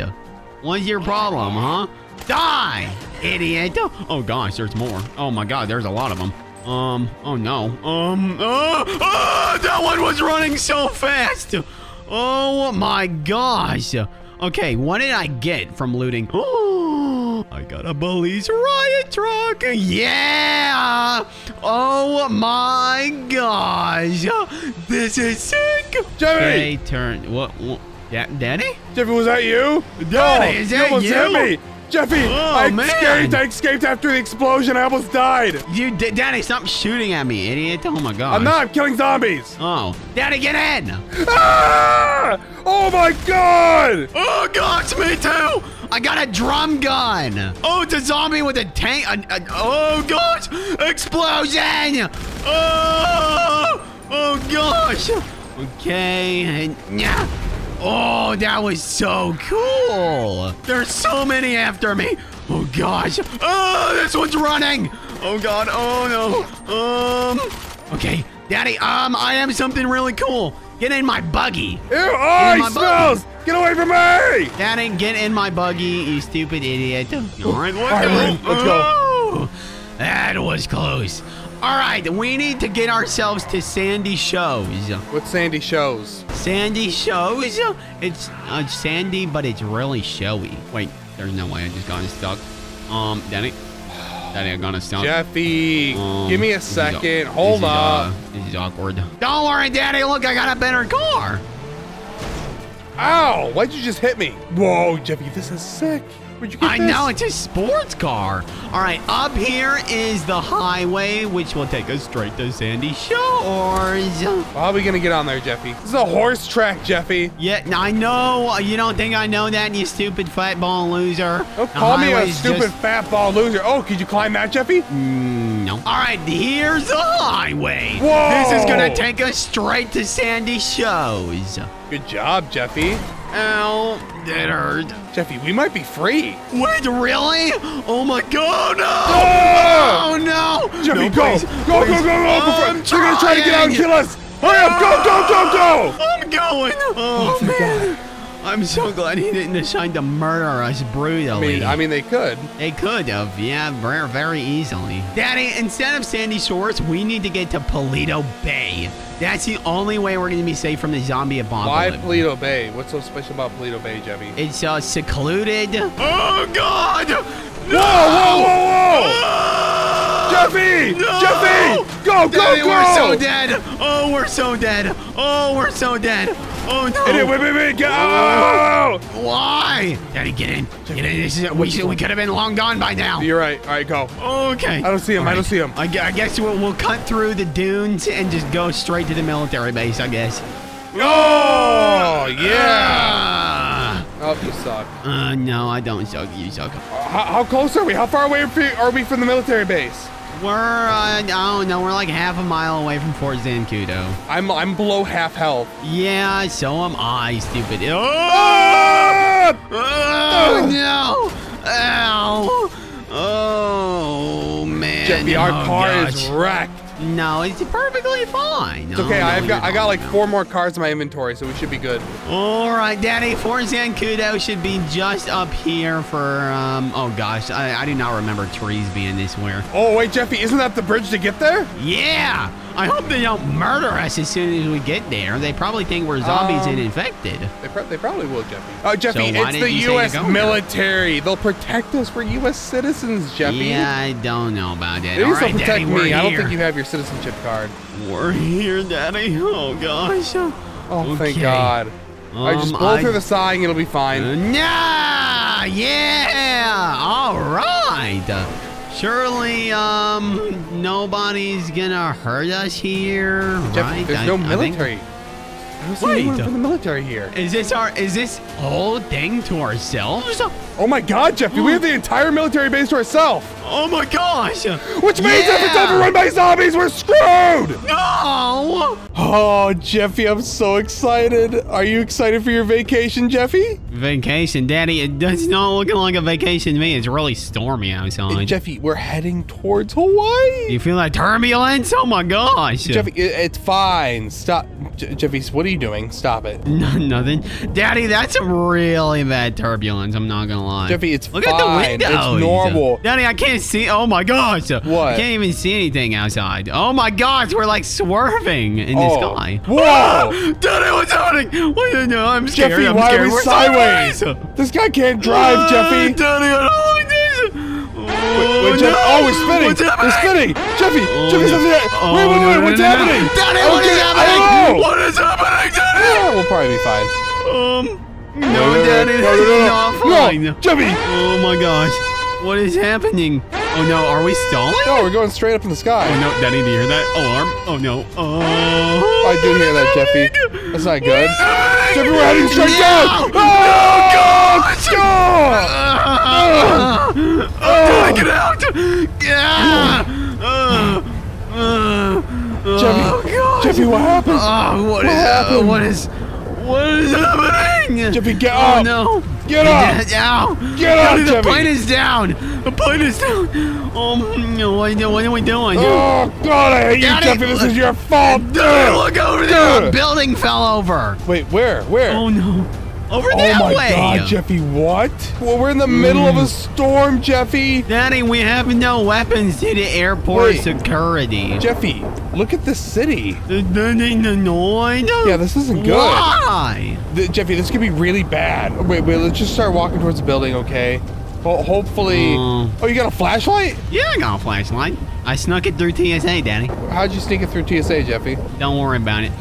What's your problem, huh? Die, idiot. Oh gosh, there's more. Oh my God, there's a lot of them. Oh no. That one was running so fast. Oh my gosh. Okay, what did I get from looting? Oh, I got a police riot truck. Yeah. Oh my gosh. This is sick. Jimmy. They turned. What? Daddy? Jeffy, was that you? Daddy, is that you? Jeffy, I escaped after the explosion. I almost died. You did, Daddy, stop shooting at me, idiot. Oh my God. I'm not. I'm killing zombies. Oh, Daddy, get in. Ah! Oh my God. Oh gosh, me too. I got a drum gun. Oh, it's a zombie with a tank. Oh gosh, explosion. Oh gosh. Okay. Oh, that was so cool. There's so many after me. Oh, gosh. Oh, this one's running. Oh, God. Oh, no. Okay. Daddy, I have something really cool. Get in my buggy. Ew, it smells. Buggy. Get away from me. Daddy, get in my buggy, you stupid idiot. All right, let's go. That was close. All right, we need to get ourselves to Sandy Shores. What's Sandy Shores? Sandy Shores? It's sandy, but it's really showy. Wait, There's no way I just got stuck. Danny, I got stuck. Jeffy, give me a second. Hold up. This is awkward. Don't worry, Danny. Look, I got a better car. Ow! Why'd you just hit me? Whoa, Jeffy, this is sick. Where'd you get this? I know, it's a sports car. All right, up here is the highway, which will take us straight to Sandy Shores. How are we gonna get on there, Jeffy? This is a horse track, Jeffy. Yeah, I know. You don't think I know that, you stupid fat ball loser? Don't call me a stupid fat ball loser. Oh, could you climb that, Jeffy? No. All right, here's the highway. Whoa! This is gonna take us straight to Sandy Shores. Good job, Jeffy. Ow, that hurt. Jeffy, we might be free. Wait, really? Oh my God, no! Ah! Oh no! Jeffy, no, go. Go, go, go, go! They're gonna try to get out and kill us! Hurry up, go! I'm going! Oh man! God. I'm so glad he didn't decide to murder us brutally. I mean, they could. They could have, yeah, very, very easily. Daddy, instead of Sandy Shores, we need to get to Paleto Bay. That's the only way we're going to be safe from the zombie apocalypse. Why Paleto Bay? What's so special about Paleto Bay, Jeffy? It's secluded. Oh, God! No! Whoa! Jeffy! No! Jeffy! Go, Daddy, go! We're so dead. Oh, we're so dead. Oh, we're so dead. Oh no! Idiot, wait, go! Oh. Why? Daddy, get in. Get in. This is, we could have been long gone by now. You're right. All right, go. Okay. I don't see him. Right. I don't see him. I guess we'll cut through the dunes and just go straight to the military base, I guess. Oh yeah! Oh, you suck. No, I don't suck. You suck. How close are we? How far away are we from the military base? We're, oh no, we're like half a mile away from Fort Zancudo. I'm below half health. Yeah, so am I, stupid. Oh, oh no! Ow! Oh man! Jeffy, our car is wrecked. No, it's perfectly fine. It's okay, I got like four more cars in my inventory, so we should be good. All right, Daddy, Fort Zancudo should be just up here for, oh gosh, I do not remember trees being this weird. Oh, wait, Jeffy, isn't that the bridge to get there? Yeah, I hope they don't murder us as soon as we get there. They probably think we're zombies and infected. They probably will, Jeffy. Oh, Jeffy, so it's the U.S. military. They'll protect us. We're U.S. citizens, Jeffy. Yeah, I don't know about that. All right, Daddy, we're here. I don't think you have your citizenship card. We're here, Daddy. Oh gosh. Oh, okay. Thank God. I just blow through the sign, it'll be fine. Nah, yeah. All right. Surely, nobody's gonna hurt us here, Jeff, right? There's no military. I don't see anyone from the military here. Is this whole thing to ourselves? Oh my God, Jeffy, we have the entire military base to ourselves. Oh my gosh. Which means if it's overrun by zombies, we're screwed. No. Oh, Jeffy, I'm so excited. Are you excited for your vacation, Jeffy? Vacation, Daddy? It does not look like a vacation to me. It's really stormy outside. Jeffy, we're heading towards Hawaii. You feel that turbulence? Oh my gosh. Jeffy, it's fine. Stop. Jeffy, what are you doing? Stop it. No, nothing. Daddy, that's some really bad turbulence. I'm not going to lie. Jeffy, it's fine. Look at the windows. It's normal. Daddy, I can't see. Oh my gosh. What? I can't even see anything outside. Oh my gosh. We're like swerving in the sky. Whoa. Ah! Daddy, what's happening? What? No, I'm scared. Jeffy, why are we sideways? This guy can't drive, Jeffy. Daddy, I don't like this. Wait, Jeff, we're spinning. We're spinning. Jeffy, Jeffy's in there. Wait, what's happening? Daddy, what is happening? What is happening, Daddy? Yeah, we'll probably be fine. No, Daddy, no, not fine. Jeffy. Oh my gosh, what is happening? Oh no, are we stalling? No, we're going straight up in the sky. Oh no, Daddy, do you hear that alarm? Oh no. Oh, I do hear that, Jeffy. That's not good. Jeffy, we're heading straight down. Go! Get out! Jeffy, what happened? What is happening? Jeffy, get up! Oh no. Get up! Get up, Jeffy! The plane is down! The plane is down! What are we doing? Oh, God, I hate you, Jeffy! This is your fault! Look over there! The building fell over! Wait, where? Where? Oh, no. Over that way! Oh my god, Jeffy, what? Well, we're in the middle of a storm, Jeffy! Daddy, we have no weapons due to airport security. Jeffy, look at this city. Yeah, this isn't good. Why? Jeffy, this could be really bad. Wait, let's just start walking towards the building, okay? Well, hopefully... Oh, you got a flashlight? Yeah, I got a flashlight. I snuck it through TSA, Daddy. How'd you sneak it through TSA, Jeffy? Don't worry about it.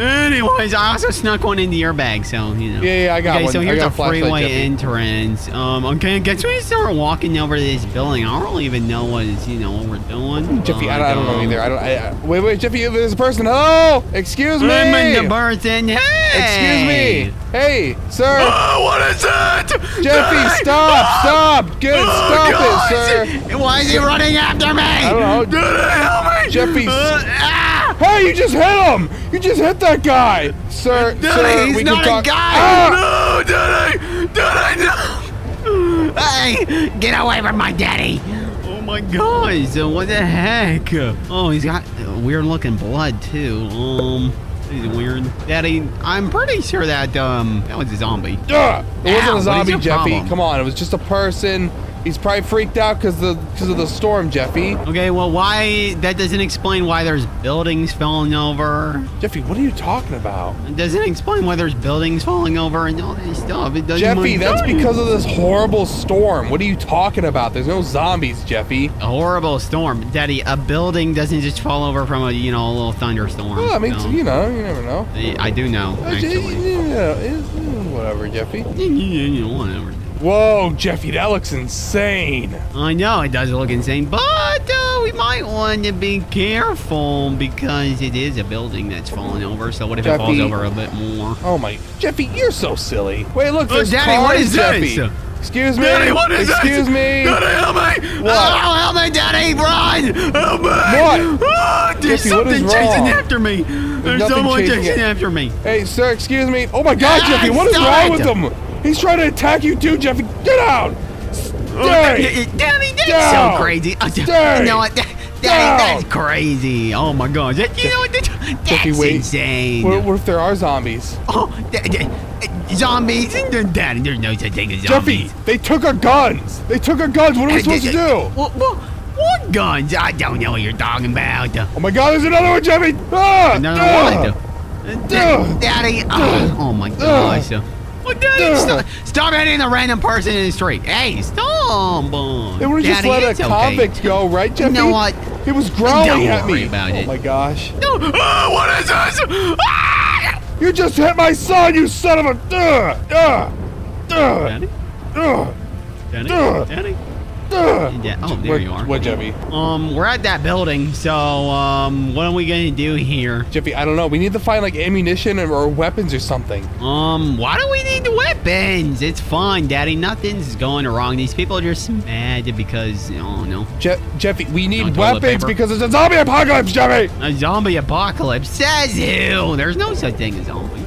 Anyways, I also snuck one into your bag, so, you know. Yeah, I got one. Okay, so here's a freeway entrance. Okay, I guess we start walking over to this building. I don't even know what is, you know, what we're doing. Jeffy, I don't know either. Wait, Jeffy, there's a person. Oh, excuse me. I'm the person. Hey. Excuse me. Hey, sir. Oh, what is that? Jeffy, stop. Stop it, sir. Why is he running after me? I don't know. Help me. Jeffy. Hey, you just hit him! You just hit that guy! Sir, Daddy, he's not a guy! Ah! No, Daddy, no! Hey, get away from my daddy! Oh my gosh, what the heck? Oh, he's got weird looking blood too. He's weird. Daddy, I'm pretty sure that, that was a zombie. It wasn't a zombie, Jeffy. Problem? Come on, it was just a person. He's probably freaked out because of the storm, Jeffy. Okay, well, why? That doesn't explain why there's buildings falling over. Jeffy, what are you talking about? It doesn't explain why there's buildings falling over and all this stuff. It doesn't. Jeffy, that's because of this horrible storm. What are you talking about? There's no zombies, Jeffy. A horrible storm, Daddy. A building doesn't just fall over from a a little thunderstorm. Well, I mean, you never know. I do know. Actually. Whatever, Jeffy. Whatever. Whoa, Jeffy, that looks insane. I know it does look insane, but we might want to be careful because it is a building that's falling over. So what if it falls over a bit more? Oh my, Jeffy, you're so silly. Wait, look, there's Daddy, what is Jeffy. This? Excuse me. Daddy, what is Excuse me. Daddy, help me. What? Oh, help me, Daddy, run. Help me. What? Oh, there's something chasing after me. There's someone chasing after me. Hey, sir, excuse me. Oh my God, Jeffy, what is wrong with them? He's trying to attack you too, Jeffy. Get out! Stay! Daddy, that's so crazy. Stay! You know what? Daddy, that's crazy. Oh my gosh. You know what? That's insane. What if there are zombies? Oh, zombies? Daddy, there's no such thing as zombies. Jeffy, they took our guns. What are we supposed to do? What guns? I don't know what you're talking about. Oh my God, there's another one, Jeffy. Another one. Daddy. Oh my gosh. Daddy, stop hitting the random person in the street. Hey, stop. They would have just let a convict go, right, Jeffy? You know what? He was growling at me. Oh, my gosh. No. Oh, what is this? Ah! You just hit my son, you son of a... Daddy? Daddy? Yeah. Oh, there you are. What, Jeffy? We're at that building, so what are we gonna do here? Jeffy, I don't know. We need to find like ammunition or weapons or something. Why do we need weapons? It's fine, Daddy. Nothing's going wrong. These people are just mad because Jeffy, we need weapons because it's a zombie apocalypse, Jeffy. A zombie apocalypse? Says who? There's no such thing as zombie.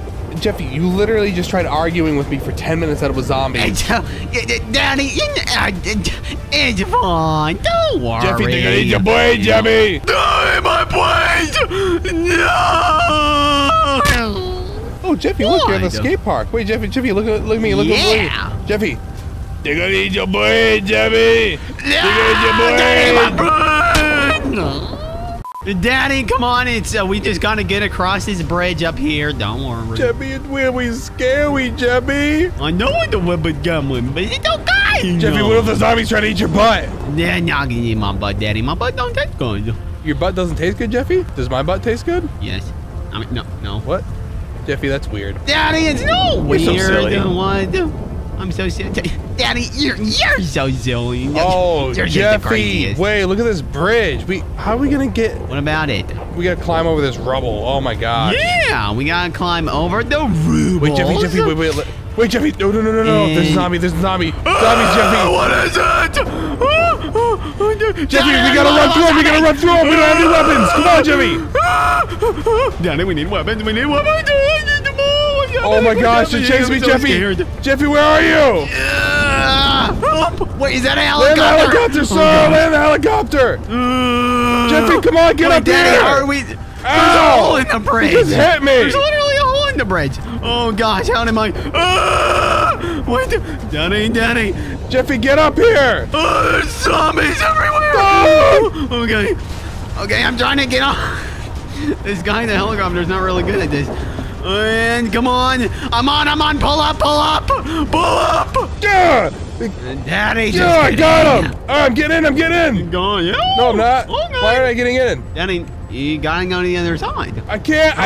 Jeffy, you literally just tried arguing with me for 10 minutes that it was zombies. Daddy, it's fine. Don't worry. Jeffy, you're gonna eat your boy, Jeffy. Don't eat my boy. No. Oh, Jeffy, look, you're in the skate park. Wait, Jeffy, look at me. Look at me. Jeffy, they're gonna eat your boy, Jeffy. They're gonna eat your boy. No. Daddy, come on! It's we just gotta get across this bridge up here. Don't worry. Jeffy, it's really scary, Jeffy. I know it's a weapon coming, but it's okay. Jeffy, what if the zombies try to eat your butt? They're not gonna eat my butt, Daddy. My butt don't taste good. Your butt doesn't taste good, Jeffy? Does my butt taste good? Yes. I mean, no. What? Jeffy, that's weird. Daddy, it's weird. You're so silly. I'm so silly. Daddy, you're so silly. Oh, you're Jeffy. Wait, look at this bridge. How are we going to get... What about it? We got to climb over this rubble. Oh, my God. Yeah, we got to climb over the rubble. Wait, Jeffy, wait, Jeffy. No. There's a zombie. Zombies, Jeffy. What is it? Jeffy, we got to run through him. We don't have any weapons. Come on, Jeffy. Daddy, we need weapons. Oh my gosh, you chased me, Jeffy! Jeffy, where are you? Wait, is that a helicopter? Land the helicopter, sir! Land the helicopter! Jeffy, come on, get up here! Daddy, there's a hole in the bridge! You just hit me! There's literally a hole in on the bridge. Oh gosh, how am I? Ah! What? Danny, Jeffy, get up here! Oh, there's zombies everywhere! Oh! Okay, I'm trying to get up. This guy in the helicopter's not really good at this. And come on, I'm on. Pull up! Yeah! Daddy, yeah, I got him! I'm getting in! Going, yeah. No, I'm not. Oh, no. Why aren't I getting in? Danny, you gotta go to the other side. I can't.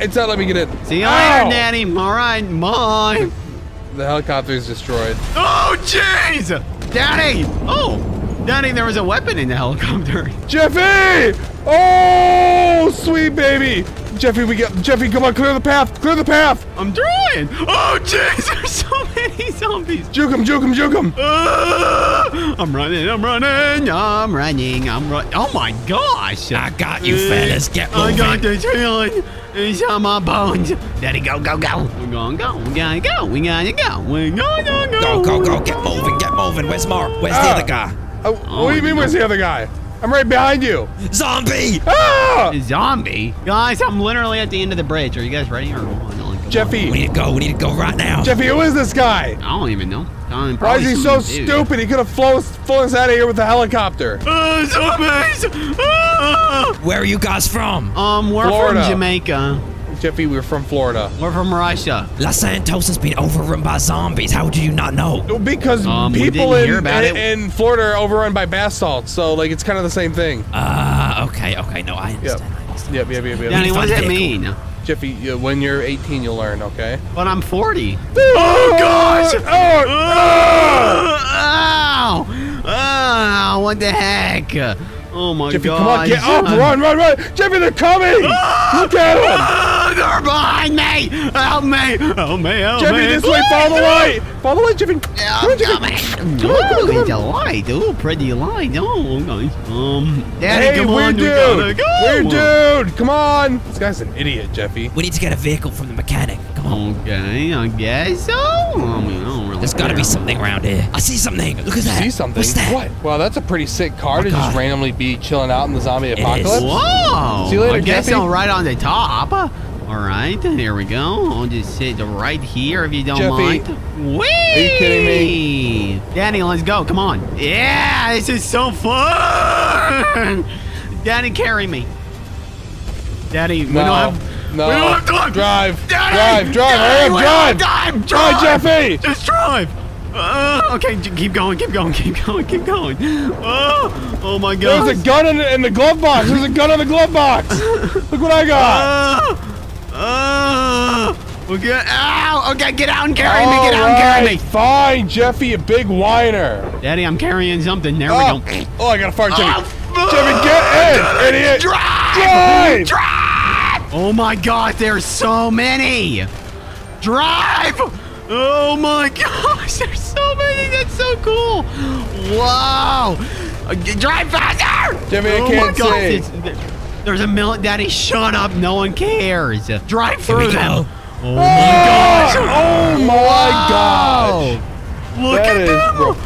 It's not letting me get in. See you later, Danny. All right, bye. The helicopter is destroyed. Oh, jeez! Daddy! Oh, Daddy, there was a weapon in the helicopter. Jeffy! Oh, sweet baby! Jeffy, Jeffy, come on, clear the path! I'm trying! Oh, jeez, there's so many zombies! Juke him! I'm running. Oh my gosh! I got you, fellas, get moving. I got this feeling. It's on my bones. Daddy, go. We gotta go. Go, get moving. Where's the other guy? What do you mean, where's the other guy? I'm right behind you. Zombie! Ah! Zombie? Guys, I'm literally at the end of the bridge. Are you guys ready? Or no, Jeffy. We need to go right now. Jeffy, who is this guy? I don't even know. Why is he so stupid? He could have flown us out of here with a helicopter. Zombies! Ah! Where are you guys from? We're Florida. From Jamaica. Jeffy, we're from Florida. We're from Russia. Los Santos has been overrun by zombies. How do you not know? Because people in Florida are overrun by bath salts, so like it's kind of the same thing. Okay, no, I understand. Yep. Danny, what does that mean? Jeffy, when you're 18, you'll learn, okay? But I'm 40. Oh gosh! Oh! What the heck? Oh my god. Jeffy, come on, get up! Run! Jeffy, they're coming! Look at him! They're behind me! Help me! Jeffy, this way! Follow the light, Jeffy! Come on, Jeffy! Come on. The light, pretty light. Oh, guys. Daddy, come on, weird dude! Come on! This guy's an idiot, Jeffy. We need to get a vehicle from the mechanic. Come on. Okay, I guess so. There's gotta be something around here. I see something. Look at that. You see something? What's that? What? Wow, that's a pretty sick car to just randomly be chilling out in the zombie apocalypse. Whoa! See you later, I guess I'm right on the top. All right, there we go. I'll just sit right here if you don't mind. Whee! Are you kidding me? Danny, let's go. Come on. Yeah, this is so fun. Danny, carry me. Daddy, we don't have. No. We don't have time. Drive, Jeffy. Just drive. Okay, keep going. Oh my God. There's a gun in the glove box. Look what I got. Okay, get out and carry me. Fine, Jeffy, you big whiner. Daddy, I'm carrying something. There we go. Oh, I got a fart, Jeffy. Jeffy, get in, idiot. Drive. Oh my God, there's so many! Drive! Oh my gosh, there's so many! That's so cool! Wow! Drive faster! Jimmy, I can't see. There's a million. Daddy, shut up! No one cares. Drive through them! Oh my gosh! Look at them! That is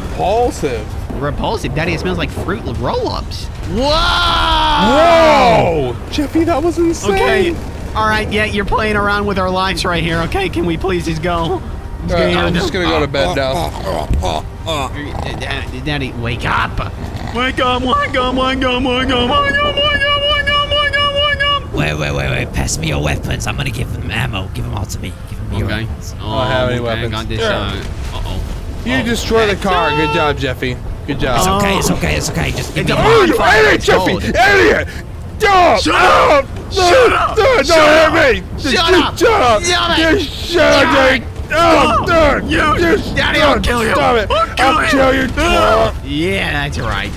repulsive. Daddy, it smells like fruit roll-ups. Whoa! Jeffy, that was insane. Okay. All right, yeah, you're playing around with our lives right here. Okay, can we please just go? I'm just going to go to bed now. Daddy, wake up. Wake up. Wait. Pass me your weapons. I'm going to give them ammo. Give them all to me. Okay. I don't have any weapons. I got this. You destroy the car. Good job, Jeffy. Good job. It's okay. Just give me Jeffy! Idiot! Shut up! Shut up! Don't hurt me! Shut up! Just shut up! Daddy, I'll kill you! Stop it! I'll kill you! Yeah, that's right,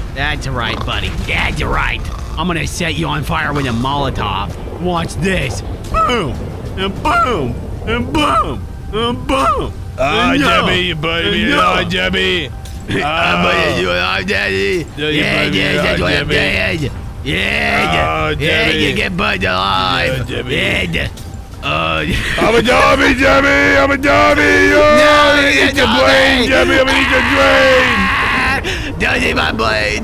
buddy. That's right. I'm gonna set you on fire with a Molotov. Watch this. Boom! And boom! And boom! And boom! Ah, Jeffy, baby! Ah, Jeffy! Daddy. You get burned alive. I'm a zombie, Jimmy. I'm a zombie. I'm gonna eat your brain, Jimmy. I'm gonna eat your brain. Don't eat my brain.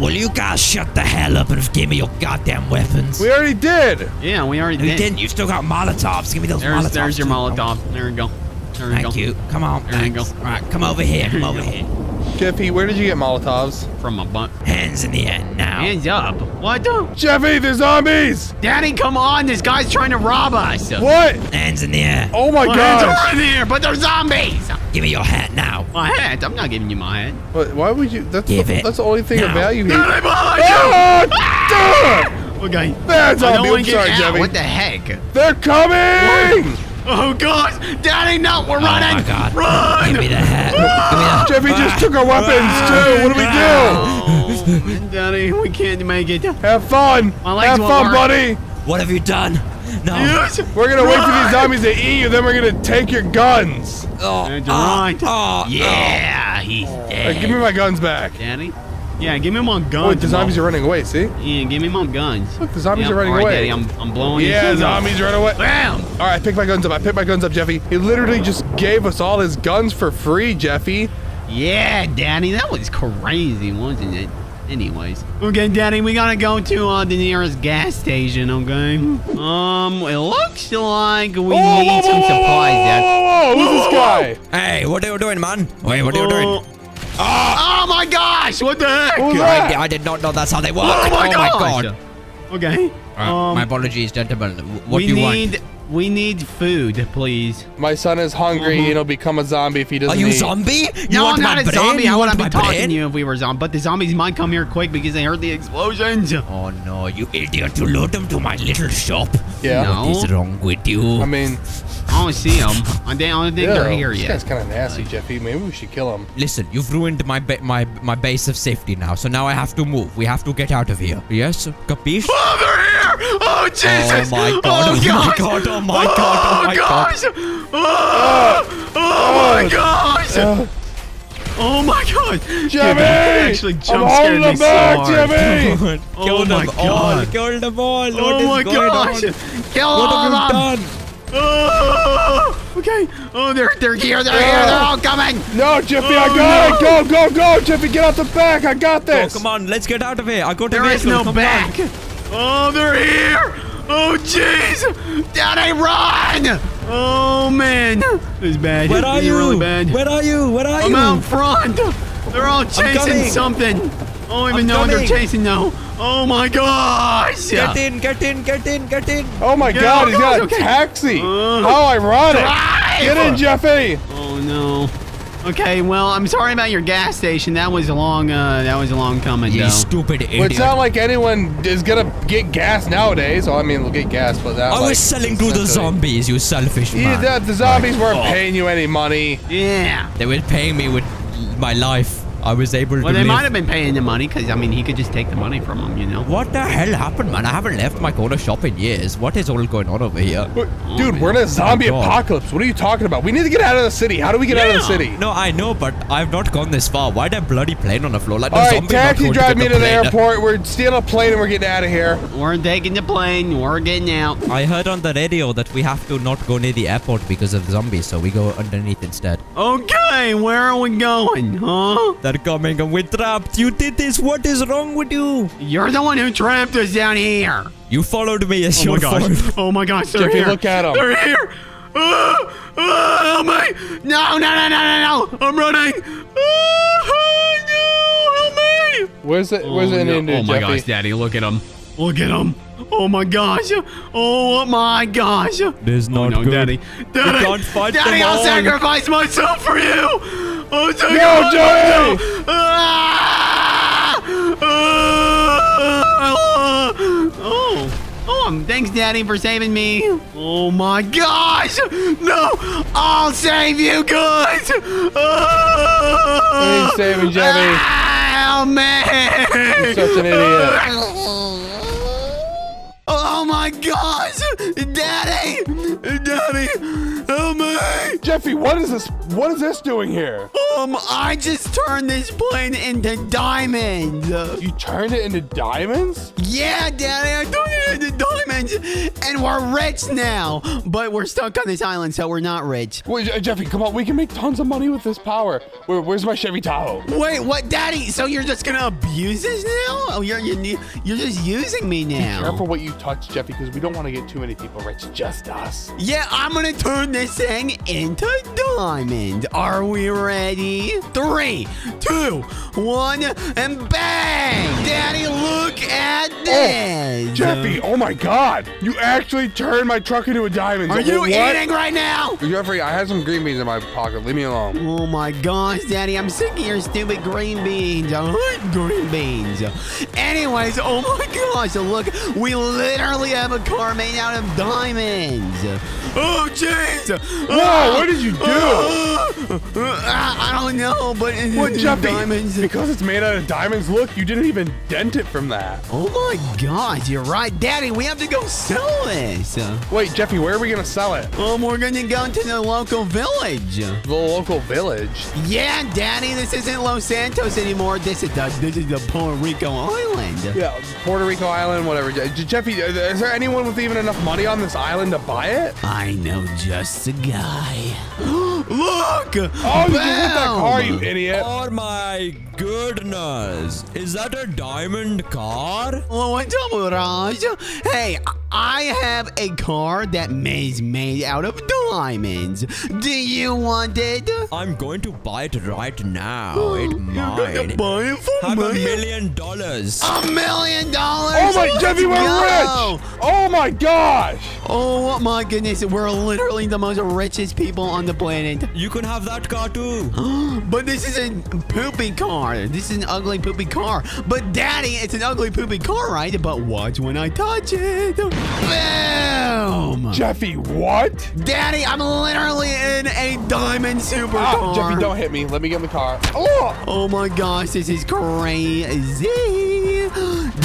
Will you guys shut the hell up and give me your goddamn weapons? We already did. Yeah, we already did. You didn't. You still got Molotovs. Give me those Molotovs. There's your Molotov. There we go. There we go. Thank you. Come on. There we go. All right, come over here. Come over here. Jeffy, where did you get Molotovs? From my butt. Hands in the air now. Hands up. What? Jeffy, there's zombies. Daddy, come on. This guy's trying to rob us. What? Hands in the air. Oh, my God. Hands are in the air, but they're zombies. Give me your hat now. My hat? I'm not giving you my hat. What, why would you? That's the only thing of value here. Daddy, okay. That's zombie. I'm sorry, Jeffy. What the heck? They're coming. What? Oh, gosh. Daddy, no. We're running. Oh, my God. Run. Give me the hat. Jeffy just took our weapons, too. What do we do? Daddy, we can't make it. Have fun. Have fun, buddy. What have you done? No. Yes. We're going to wait for these zombies to eat you. Then we're going to take your guns. Oh, yeah, he's dead. Right, give me my guns back. Daddy? Yeah, give me my guns. Look, the zombies are running away, see? Yeah, give me my guns. Look, the zombies are running away. Daddy, I'm blowing you. Zombies run away. Bam! All right, pick my guns up. I picked my guns up, Jeffy. He literally just gave us all his guns for free, Jeffy. Yeah, Daddy, that was crazy, wasn't it? Anyways. Okay, Daddy, we gotta go to the nearest gas station, okay? It looks like we need some supplies, Daddy. Who's this guy? Hey, what are you doing, man? Wait, what are you doing? Oh my gosh! What the heck? I did not know that's how they work. Oh my, God. Okay. My apologies, gentlemen. What do you want? We need food, please. My son is hungry and he'll become a zombie if he doesn't eat. Are you zombie? No, I'm not a zombie. I wouldn't be talking to you if we were zombies. But the zombies might come here quick because they heard the explosions. Oh, no, you idiot. You lured them to my little shop. Yeah. No. What is wrong with you? I mean... I don't see them. I don't think they're here yet. This guy's kind of nasty, Jeffy. Maybe we should kill him. Listen, you've ruined my base of safety now. So now I have to move. We have to get out of here. Yes? Capiche? Oh, they're here! Oh, Jesus! Oh, my God. Oh, my God. Oh, my God. Oh, my gosh! Oh, my gosh! Oh, my God. Jimmy! Yeah, that actually jump scared me so hard. Jimmy! Kill them all. Kill them all. Oh, my gosh. Kill all of them. Oh, okay. Oh, they're here. They're here. They're all coming. No, Jeffy, I got it. Go, go, go, Jeffy. Get out the back. I got this. Oh, come on. Let's get out of here. I got the vehicle. There is no back. Oh, they're here. Oh, jeez. Daddy, run. Oh, man. This is bad. Where are you? Really bad. Where are you? Where are you? I'm out front. They're all chasing something. I don't even know what they're chasing now. Oh, my gosh. Get in, get in, get in, get in. Oh, my God. He's got a taxi. How ironic. Get in, Jeffy. Oh, no. Okay, well, I'm sorry about your gas station. That was a long coming, though. You stupid idiot. Well, it's not like anyone is going to get gas nowadays. Oh, I mean, we'll get gas, but that I was selling to the zombies, you selfish man. Yeah, the zombies weren't paying you any money. Yeah. They were paying me with my life. I was able to Well, they might have been paying the money because, I mean, he could just take the money from him, you know? What the hell happened, man? I haven't left my corner shop in years. What is all going on over here? Dude, we're in a zombie apocalypse. What are you talking about? We need to get out of the city. How do we get out of the city? No, I know, but I've not gone this far. Why that bloody plane on the floor? Like, all right, taxi drive me to the airport. We're stealing a plane and we're getting out of here. We're taking the plane. We're getting out. I heard on the radio that we have to not go near the airport because of zombies, so we go underneath instead. Okay, where are we going, huh? They're coming and we're trapped. You did this. What is wrong with you? You're the one who trapped us down here. You followed me. It's your fault. Oh my gosh. They're here. Look at them. They're here. Help me. No, no, no, no, no, no. I'm running. No, help me. Where's it an Indian? Oh my gosh, Daddy. Look at him. Look at him. Oh my gosh. Oh my gosh. This is not good. Daddy. Daddy, I'll sacrifice myself for you. Oh, no, Jimmy! Oh, thanks, Daddy, for saving me. Oh, my gosh! No, I'll save you guys! Thanks, saving Jimmy. Oh, man! You're such an idiot. Oh my gosh! Daddy! Daddy! Help me! Jeffy, what is this? What is this doing here? I just turned this plane into diamonds. You turned it into diamonds? Yeah, Daddy, I turned it into diamonds. diamonds, and we're rich now. But we're stuck on this island, so we're not rich. Wait, Jeffy, come on. We can make tons of money with this power. Where's my Chevy Tahoe? Wait, what, Daddy? So you're just going to abuse us now? Oh, you're just using me now. Be careful what you touch, Jeffy, because we don't want to get too many people rich. Just us. Yeah, I'm going to turn this thing into diamond. Are we ready? 3, 2, 1, and bang! Daddy, look at this. Oh, Jeffy, oh my God. You actually turned my truck into a diamond. Are you eating right now? Jeffy, I have some green beans in my pocket. Leave me alone. Oh my gosh, Daddy. I'm sick of your stupid green beans. I hate green beans. Anyways, oh my gosh. Look, we literally have a car made out of diamonds. Oh, jeez. Whoa, what did you do? I don't know, but it's diamonds. Because it's made out of diamonds, look, you didn't even dent it from that. Oh my God, you're right. Daddy, we have to go sell this. Wait, Jeffy, where are we going to sell it? We're going to go to the local village. The local village? Yeah, Daddy, this isn't Los Santos anymore. This is the Puerto Rico Island. Yeah, Puerto Rico Island, whatever. Jeffy, is there anyone with even enough money on this island to buy it? I know just the guy. Look! Oh, you just hit that car, you idiot. Oh my goodness. Is that a diamond car? Oh, what's up, Raj? Hey, I have a car that is made out of diamonds. Do you want it? I'm going to buy it right now. Oh, it's mine. You're going to buy it for me? $1 million. $1 million? Oh my, Jeffy, we're rich. Oh my gosh. Oh my goodness. We're literally the most richest people on the planet. You can have that car too. But this is a poopy car. This is an ugly poopy car. But Daddy, it's an ugly poopy car, right? But watch when I touch it. Boom! Jeffy, what? Daddy, I'm literally in a diamond supercar. Oh, Jeffy, don't hit me. Let me get in the car. Oh, oh my gosh, this is crazy.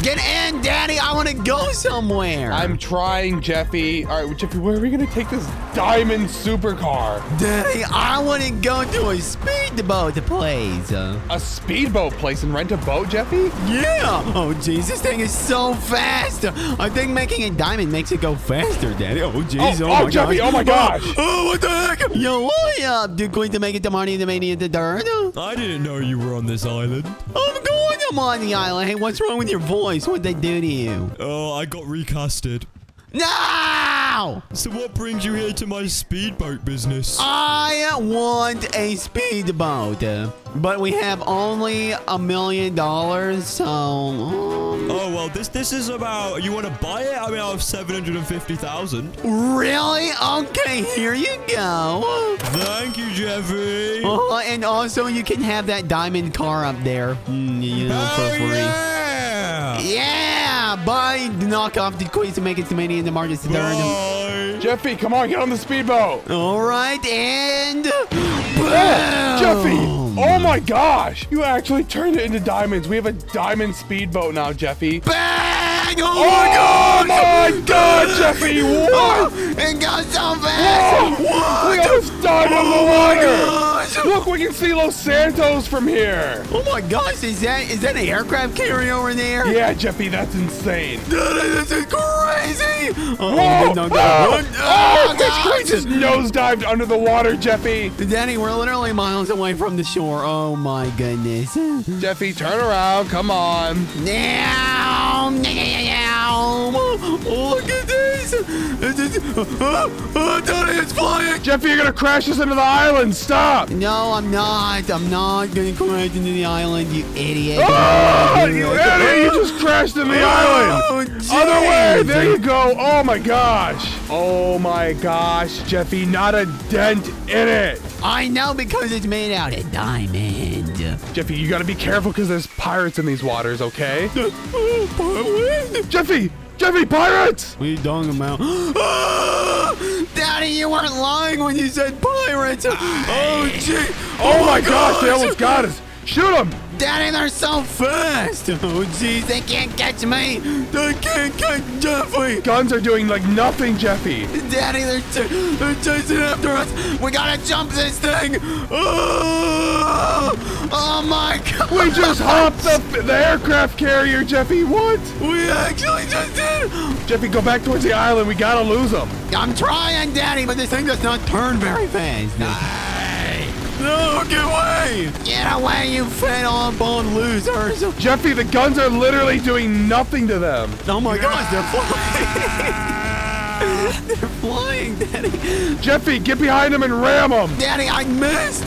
Get in, Daddy. I want to go somewhere. I'm trying, Jeffy. All right, Jeffy, where are we going to take this diamond supercar? Daddy, I want to go to a speedboat place. A speedboat place and rent a boat, Jeffy? Yeah. Oh, jeez, this thing is so fast. I think making a diamond makes it go faster, Daddy. Oh, jeez. Oh, Jeffy. Oh, my gosh. Oh, what the heck? Yo, what up? Dude, going to make it to money, the mania, the dirt? I didn't know you were on this island. I'm going to Money Island. Hey, what's wrong with your voice? What'd they do to you? Oh, I got recasted. No! So what brings you here to my speedboat business? I want a speedboat, but we have only $1 million, so... Oh, well, this is about... You want to buy it? I mean, I have 750,000. Really? Okay, here you go. Thank you, Jeffy. And also, you can have that diamond car up there, you know, for free. Yeah! Yeah! Buy, knock off the quiz to make it to many in the markets to turn. Jeffy, come on, get on the speedboat. All right, and... Yeah, Jeffy! Oh my gosh! You actually turned it into diamonds. We have a diamond speedboat now, Jeffy. Bang! Oh my god, Jeffy! What? Oh, it goes so fast! Whoa. We almost died on the water! Look, we can see Los Santos from here. Oh my gosh! Is that an aircraft carrier over there? Yeah, Jeffy, that's insane. This is crazy! Whoa! Oh, this just nosedived under the water, Jeffy. Danny, we're literally miles away from the shore. Oh my goodness. Jeffy, turn around. Come on. Now. Look at this. It's flying. Jeffy, you're going to crash us into the island. Stop. No, I'm not. I'm not going to crash into the island, you idiot. Oh, you idiot. You just crashed into the island. Other way. There you go. Oh my gosh. Oh my gosh. Jeffy, not a dent in it. I know because it's made out of diamond. Jeffy, you gotta be careful because there's pirates in these waters, okay? Jeffy! Jeffy, pirates! What are you talking about? Daddy, you weren't lying when you said pirates! Oh, gee! Oh my gosh, they almost got us! Shoot him! Daddy, they're so fast! Oh, jeez, they can't catch me! They can't catch Jeffy! Guns are doing, like, nothing, Jeffy! Daddy, they're chasing after us! We gotta jump this thing! Oh, oh my God! We just hopped up the aircraft carrier, Jeffy! What? We actually just did! Jeffy, go back towards the island. We gotta lose them. I'm trying, Daddy, but this thing does not turn very fast. No, get away! Get away, you fat on-bone losers! Jeffy, the guns are literally doing nothing to them. Oh my gosh, they're flying! They're flying, Daddy! Jeffy, get behind them and ram them! Daddy, I missed!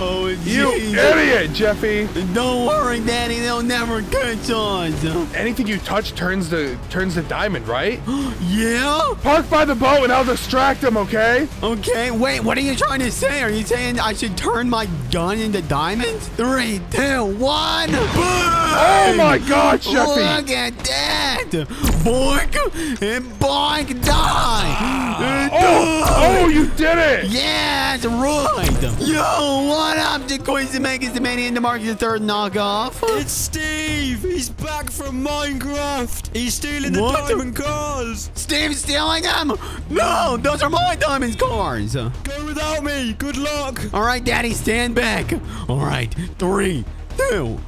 Oh, geez. You idiot, Jeffy! Don't worry, Daddy, they'll never catch on. Anything you touch turns to diamond, right? Yeah? Park by the boat and I'll distract them, okay? Okay, wait, what are you trying to say? Are you saying I should turn my gun into diamonds? 3, 2, 1. Boom! Oh my God, Jeffy! Look at that! Boink and boink, die! Oh, you did it! Yeah, that's right! Yo, what up, the Queen's Making the Mania in the Market, the third knockoff? It's Steve! He's back from Minecraft! He's stealing the diamond cars! Steve's stealing them? No, those are my diamond cars! Go without me! Good luck! Alright, Daddy, stand back! Alright, 3, 2, 1,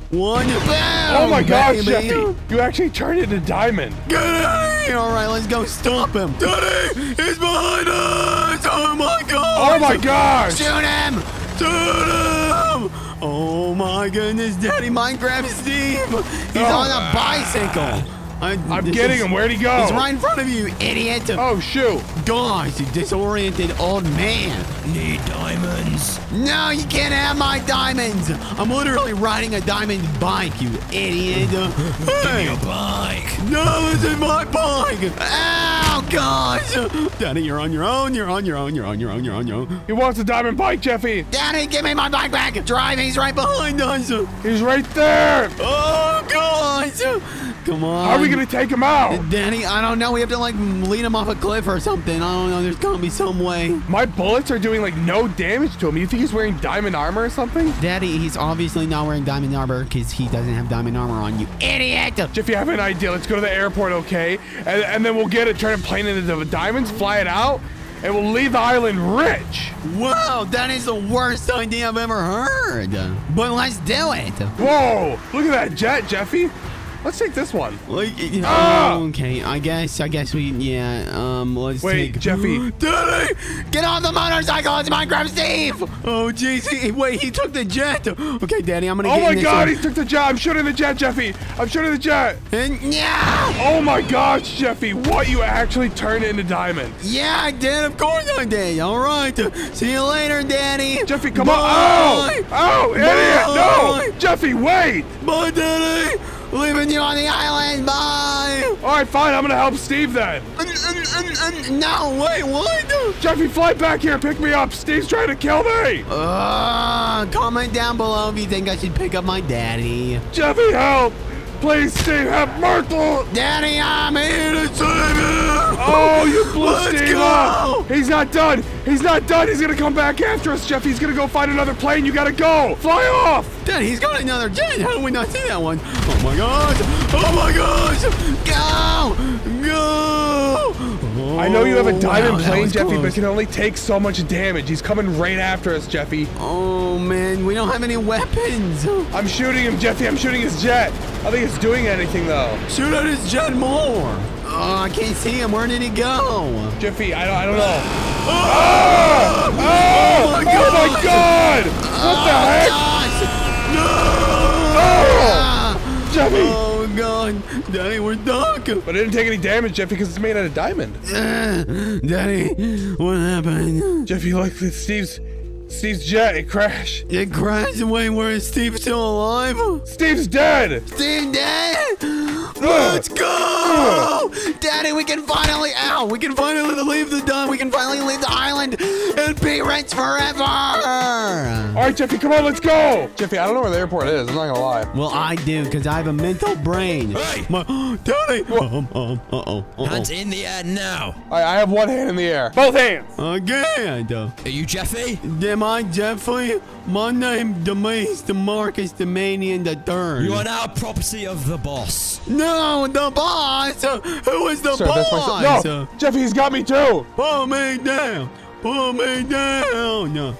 boom! Oh my gosh, Jeffy! You actually turned into diamond! Get out! Alright, let's go stop him! Daddy! He's behind us! Oh my gosh! Oh my gosh! Shoot him! Shoot him! Oh my goodness, Daddy! Minecraft Steve! He's on a bicycle! I'm getting him. Where'd he go? He's right in front of you, idiot. Oh, shoot. Gosh, you disoriented old man. Need diamonds. No, you can't have my diamonds. I'm literally riding a diamond bike, you idiot. Hey. Give me your bike. No, this is my bike. Oh, gosh. Daddy, you're on your own. You're on your own. You're on your own. You're on your own. He wants a diamond bike, Jeffy. Daddy, give me my bike back. Drive. He's right behind us. He's right there. Oh, gosh. Come on. How are we going to take him out? Danny, I don't know. We have to, like, lead him off a cliff or something. I don't know. There's got to be some way. My bullets are doing, like, no damage to him. You think he's wearing diamond armor or something? Daddy, he's obviously not wearing diamond armor because he doesn't have diamond armor on, you idiot. Jeffy, I have an idea. Let's go to the airport, okay? And then we'll get it, turn a plane into the diamonds, fly it out, and we'll leave the island rich. Wow, that is the worst idea I've ever heard. But let's do it. Whoa, look at that jet, Jeffy. Let's take this one. Like, okay, I guess we, let's take... Wait, Jeffy. Daddy! Get on the motorcycle! It's Minecraft Steve! Oh, jeez. Wait, he took the jet. Okay, Daddy, I'm going to get in this. Oh, my God, he took the jet. I'm shooting the jet, Jeffy. I'm shooting the jet. And, yeah! Oh, my gosh, Jeffy. What? You actually turned into diamond. Yeah, I did. Of course I did. All right. See you later, Daddy. Jeffy, come on. Oh! Oh, idiot! No! Jeffy, wait! Bye, Daddy! Leaving you on the island, bye! Alright, fine, I'm gonna help Steve then. No, wait, what? Jeffy, fly back here, pick me up. Steve's trying to kill me! Comment down below if you think I should pick up my daddy. Jeffy, help! Please, Steve, help Myrtle! Daddy, I'm here to save you! Oh, you blew Steve up! He's not done! He's not done! He's gonna come back after us, Jeffy! He's gonna go find another plane! You gotta go! Fly off! Dad, he's got another jet. How did we not see that one? Oh my gosh! Oh my gosh! Go! Go! Oh, I know you have a diamond plane, Jeffy, close. But it can only take so much damage. He's coming right after us, Jeffy. Oh man, we don't have any weapons. I'm shooting him, Jeffy. I'm shooting his jet. I think it's doing anything though. Shoot at his jet more. Oh, I can't see him. Where did he go? Jeffy, I don't know. Oh, oh, oh, my God! What the heck? No! Oh, Jeffy! Oh, God. Daddy, we're stuck. But it didn't take any damage, Jeffy, because it's made out of diamond. Daddy, what happened? Jeffy, look, it's Steve's jet. It crashed. It crashed? Wait, is Steve still alive? Steve's dead! Steve dead? Let's go! Daddy, we can finally we can finally leave the island and be rich forever! Alright, Jeffy, come on, let's go! Jeffy, I don't know where the airport is, I'm not gonna lie. Well, I do, because I have a mental brain. Hey! My, Tony! Hands in the air now. I have one hand in the air. Both hands! Okay, I do. Are you Jeffy? Am I Jeffy? My name Demise, DeMarcus, Demanian the Third. You are now property of the boss. No, the boss! Who is the boss? That's no, Jeffy's got me too! Pull me down! Pull me down!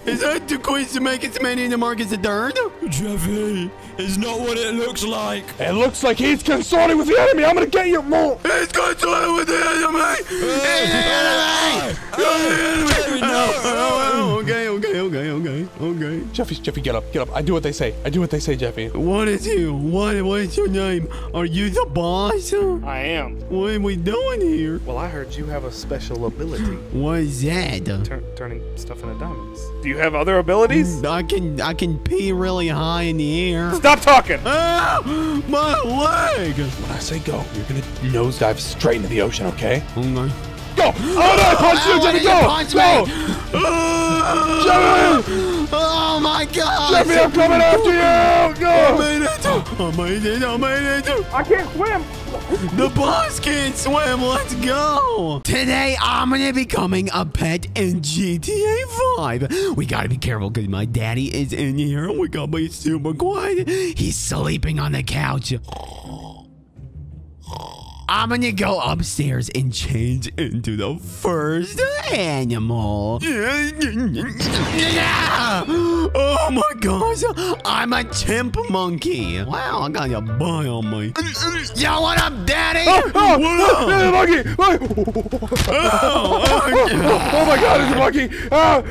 Is that the quiz to make it to Manny in the Marcus the Third? Jeffy, it's not what it looks like. It looks like he's consorting with the enemy. I'm gonna get you more. He's consorting with the enemy. Okay. Jeffy, get up. I do what they say. Jeffy. What is you? What is your name? Are you the boss? I am. What are we doing here? Well, I heard you have a special ability. What is that? Turning stuff into diamonds. Do you have other abilities? I can pee really high in the air. Stop talking! Ah, my leg! When I say go, you're gonna nosedive straight into the ocean, okay? Okay. Go! Oh no! I punched you, Jimmy! Go! Go! Jimmy! Oh my God! Jimmy, I'm coming after you! Go! I made it! I can't swim! The boss can't swim. Let's go. Today, I'm going to be becoming a pet in GTA 5. We got to be careful because my daddy is in here. We got to be super quiet. He's sleeping on the couch. I'm gonna go upstairs and change into the first animal. Oh my gosh, I'm a chimp monkey. Wow, I got a bite on me. Yo, what up, daddy? What up? Monkey. Oh my God, it's a monkey.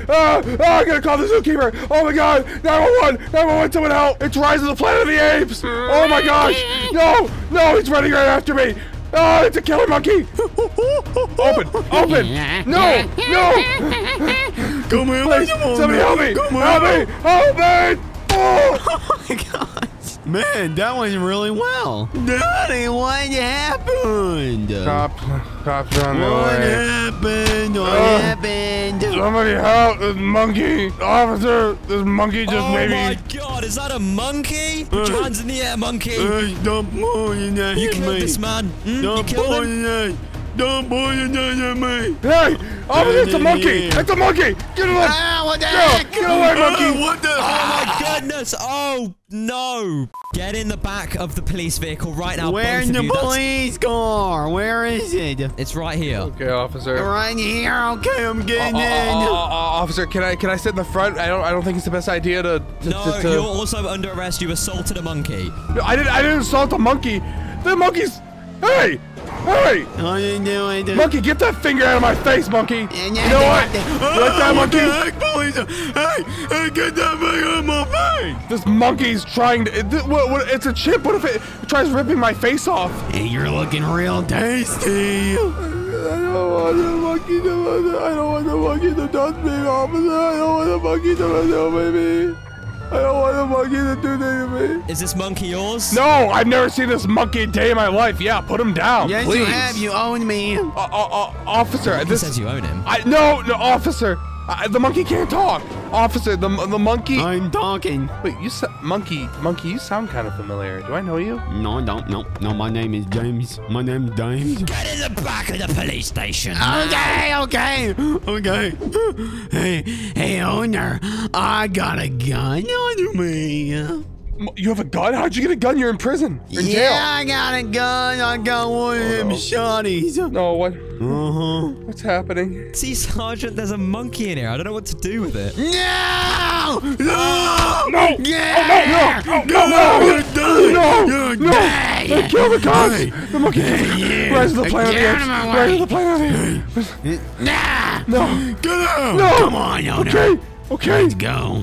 I'm gonna call the zookeeper. Oh my God, 911, someone help. It's Rise of the Planet of the Apes. Oh my gosh. No, he's running right after me. Oh, it's a killer monkey! Open! No! Come here, please! Somebody help me! Help me! Oh my gosh! Man, that went really well. Daddy, what happened? Cops on the way. What happened? Somebody help this monkey! Officer, this monkey just maybe. Oh my God, is that a monkey? Put your hands in the air, monkey! You killed this man. Don't point at me! Hey! Oh, it's a monkey! It's a monkey! Get away! What the heck? Get away, monkey! What the? Oh my goodness! Oh no! Get in the back of the police vehicle right now. Where's the police car? Where is it? It's right here. Okay, officer. Right here. Okay, I'm getting in. Officer, can I sit in the front? I don't think it's the best idea to. No, you're also under arrest. You assaulted a monkey. No, I didn't assault a monkey. The monkey's. Hey! Hey! Oh, no, monkey, get that finger out of my face, monkey! You know what? Let that monkey! Hey, get that finger out of my face! This monkey's trying to. It's a chimp. What if it tries ripping my face off? Hey, you're looking real tasty. I don't want the monkey to touch me, officer. I don't want the monkey to do me. I don't want a monkey to do that to me. Is this monkey yours? No, I've never seen this monkey a day in my life. Yeah, put him down, yes, please. Yes, you have. You own me. Officer, this says you own him. No, officer. The monkey can't talk. Officer, the monkey. I'm talking. Wait, you monkey, you sound kind of familiar. Do I know you? No, I don't. No, my name is James. Get in the back of the police station. Okay. Hey, owner, I got a gun on me. You have a gun? How'd you get a gun? You're in prison. You're in jail. I got a gun. I got one of them shotties. No, what? What's happening? See, Sergeant, there's a monkey in here. I don't know what to do with it. No! No! Yeah! Oh, no! Kill the cops! The monkey! Rise of the Planet. Rise of the Planet. No! Get out! No! Come on, owner. Okay. Let's go.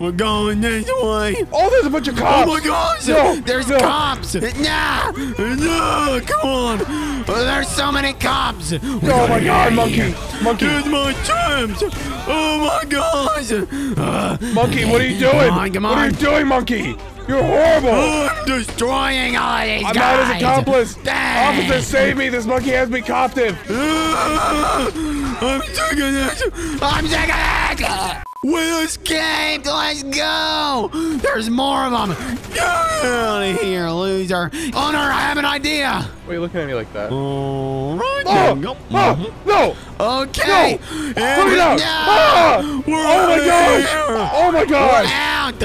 We're going this way. Oh, there's a bunch of cops. Oh, my gosh. There's cops. No, come on. There's so many cops. Oh, my God, monkey. There's my chimps. Oh, my gosh. Monkey, what are you doing? Come on. What are you doing, monkey? You're horrible. I'm destroying all these guys. I'm out as an accomplice. Officer, save me. This monkey has me captive. I'm taking it. We escaped! Let's go! There's more of them! Get out of here, loser! Honor, I have an idea! Why are you looking at me like that? Alright, no! Okay! No! Put it out! Ah! Oh my gosh! We're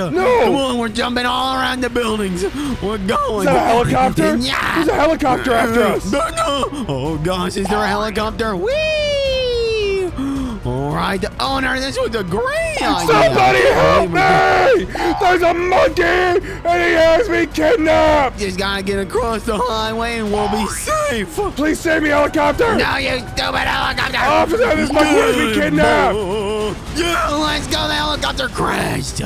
out! No! Come on, we're jumping all around the buildings! We're going! Is that a helicopter? Yeah. There's a helicopter after us! No! Oh gosh, is there a helicopter? Whee! Alright, owner, this was a great idea. Somebody help me! There's a monkey and he has me kidnapped! Just gotta get across the highway and we'll be safe! Please save me, helicopter! No, you stupid helicopter! Officer, this monkey has me kidnapped! Yeah, let's go, the helicopter crashed!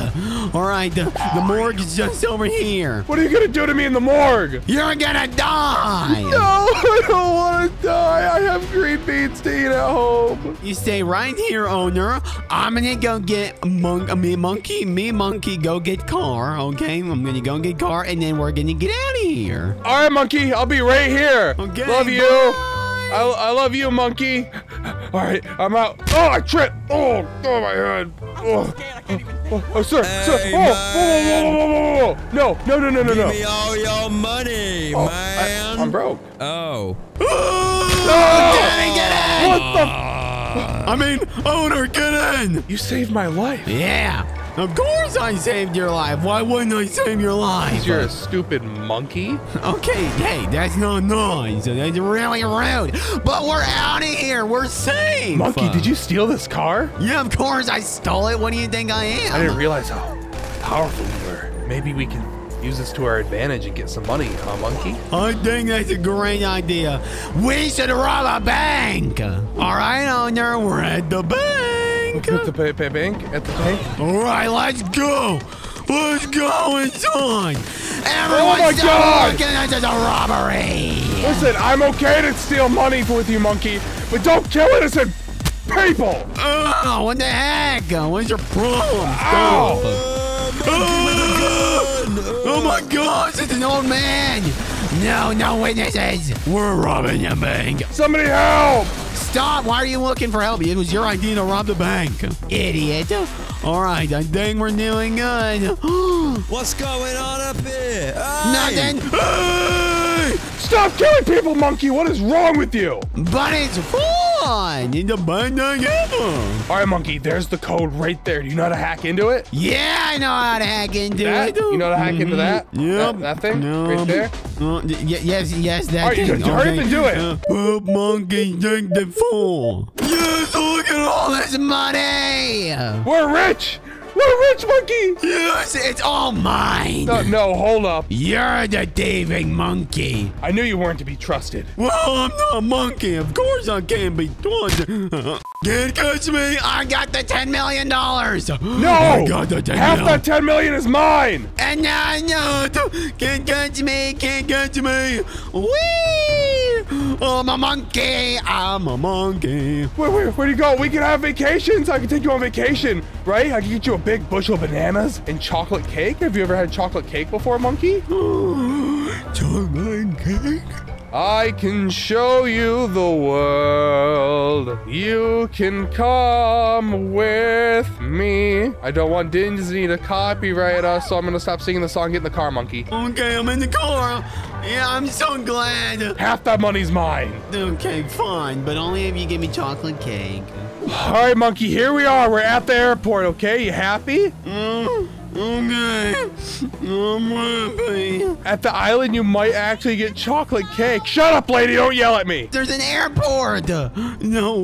Alright, the morgue is just over here. What are you gonna do to me in the morgue? You're gonna die! No, I don't wanna die! I have green beans to eat at home! You stay right here, owner. I'm gonna go get monkey, go get car. Okay, I'm gonna go get car and then we're gonna get out of here. All right, monkey, I'll be right here. Okay, love you. I love you, monkey. All right, I'm out. Oh, I tripped. Oh my head. Oh, I can't even think. Oh, sir. Hey, whoa. No. Give me all your money, man. I'm broke. Daddy, get in. What the? I mean, owner, get in! You saved my life. Yeah, of course I saved your life. Why wouldn't I save your life? Because you're a stupid monkey. Okay, hey, that's not nice. That's really rude. But we're out of here. We're safe. Monkey, did you steal this car? Yeah, of course I stole it. What do you think I am? I didn't realize how powerful you were. Maybe we can use this to our advantage and get some money, huh, monkey? I think that's a great idea. We should rob a bank. All right, owner, we're at the bank. At the bank? At the bank? All right, let's go. Let's go inside. Everyone, oh my God! Looking at this is a robbery. Listen, I'm okay to steal money with you, monkey, but don't kill innocent people. Oh, what the heck? What's your problem? Ow. Oh my gosh, it's an old man! No witnesses! We're robbing a bank! Somebody help! Stop! Why are you looking for help? It was your idea to rob the bank! Idiot! Alright, I think we're doing good! What's going on up here? Hey! Nothing! Hey! Stop killing people, monkey! What is wrong with you? But it's fun! It's a bad idea! Alright, monkey, there's the code right there. Do you know how to hack into it? Yeah, I know how to hack into it! You know how to hack into that? Yep. That thing? Yep. Right there? Yes, that thing. Alright, hurry up and do it! Poop monkey, drink the fool! Yes, look at all this money! We're rich! We're rich, monkey! Yes, it's all mine! No, hold up. You're the thieving monkey. I knew you weren't to be trusted. Well, I'm not a monkey. Of course I can't be trusted. Can't catch me. I got the $10 million. No! I got the $10 million. Half that $10 million is mine! And no. Can't catch me. Can't catch me. Whee! I'm a monkey. I'm a monkey. Wait, where do you go? We can have vacations. I can take you on vacation, right? I can get you a big bushel of bananas and chocolate cake. Have you ever had chocolate cake before, monkey? Chocolate cake? I can show you the world. You can come with me. I don't want Disney to copyright us, so I'm gonna stop singing the song. Get in the car, monkey. Okay, I'm in the car. Yeah, I'm so glad. Half that money's mine. Okay, fine, but only if you give me chocolate cake. All right, monkey, here we are. We're at the airport, okay? You happy? Okay, I'm happy. At the island, you might actually get chocolate cake. Shut up, lady, don't yell at me. There's an airport. No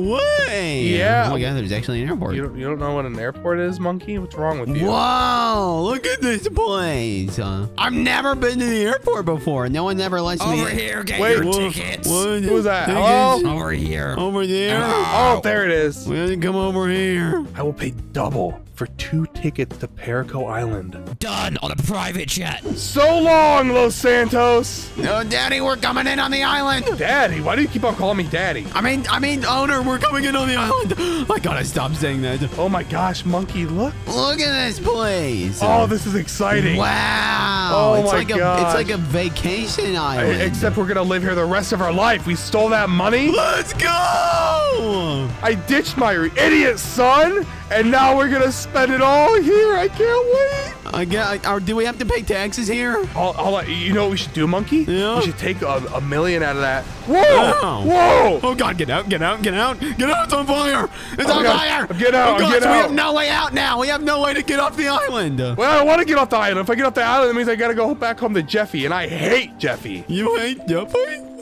way. Yeah. Oh my God, there's actually an airport. You don't know what an airport is, monkey? What's wrong with you? Whoa, look at this place. I've never been to the airport before. No one ever lets me. Over here, get your tickets. What was that? Tickets? Over here. Over there? Oh, there it is. We didn't come over here. I will pay double for 2 tickets to Perico Island. Done on a private jet. So long, Los Santos. No, Daddy, we're coming in on the island. Daddy? Why do you keep on calling me Daddy? I mean, owner, we're coming in on the island. I gotta stop saying that. Oh my gosh, monkey, look. Look at this place. Oh, this is exciting. Wow. Oh my gosh. It's like a vacation island. Except we're gonna live here the rest of our life. We stole that money. Let's go. No! I ditched my idiot son, and now we're gonna spend it all here. I can't wait. I get. Do we have to pay taxes here? You know what we should do, monkey? Yeah. We should take a million out of that. Whoa! Oh. Whoa! Oh God! Get out! Get out! Get out! Get out! It's on fire! It's on fire! Get out! Oh, God, get out! We have no way out now. We have no way to get off the island. Well, I don't want to get off the island. If I get off the island, it means I gotta go back home to Jeffy, and I hate Jeffy. You hate Jeffy?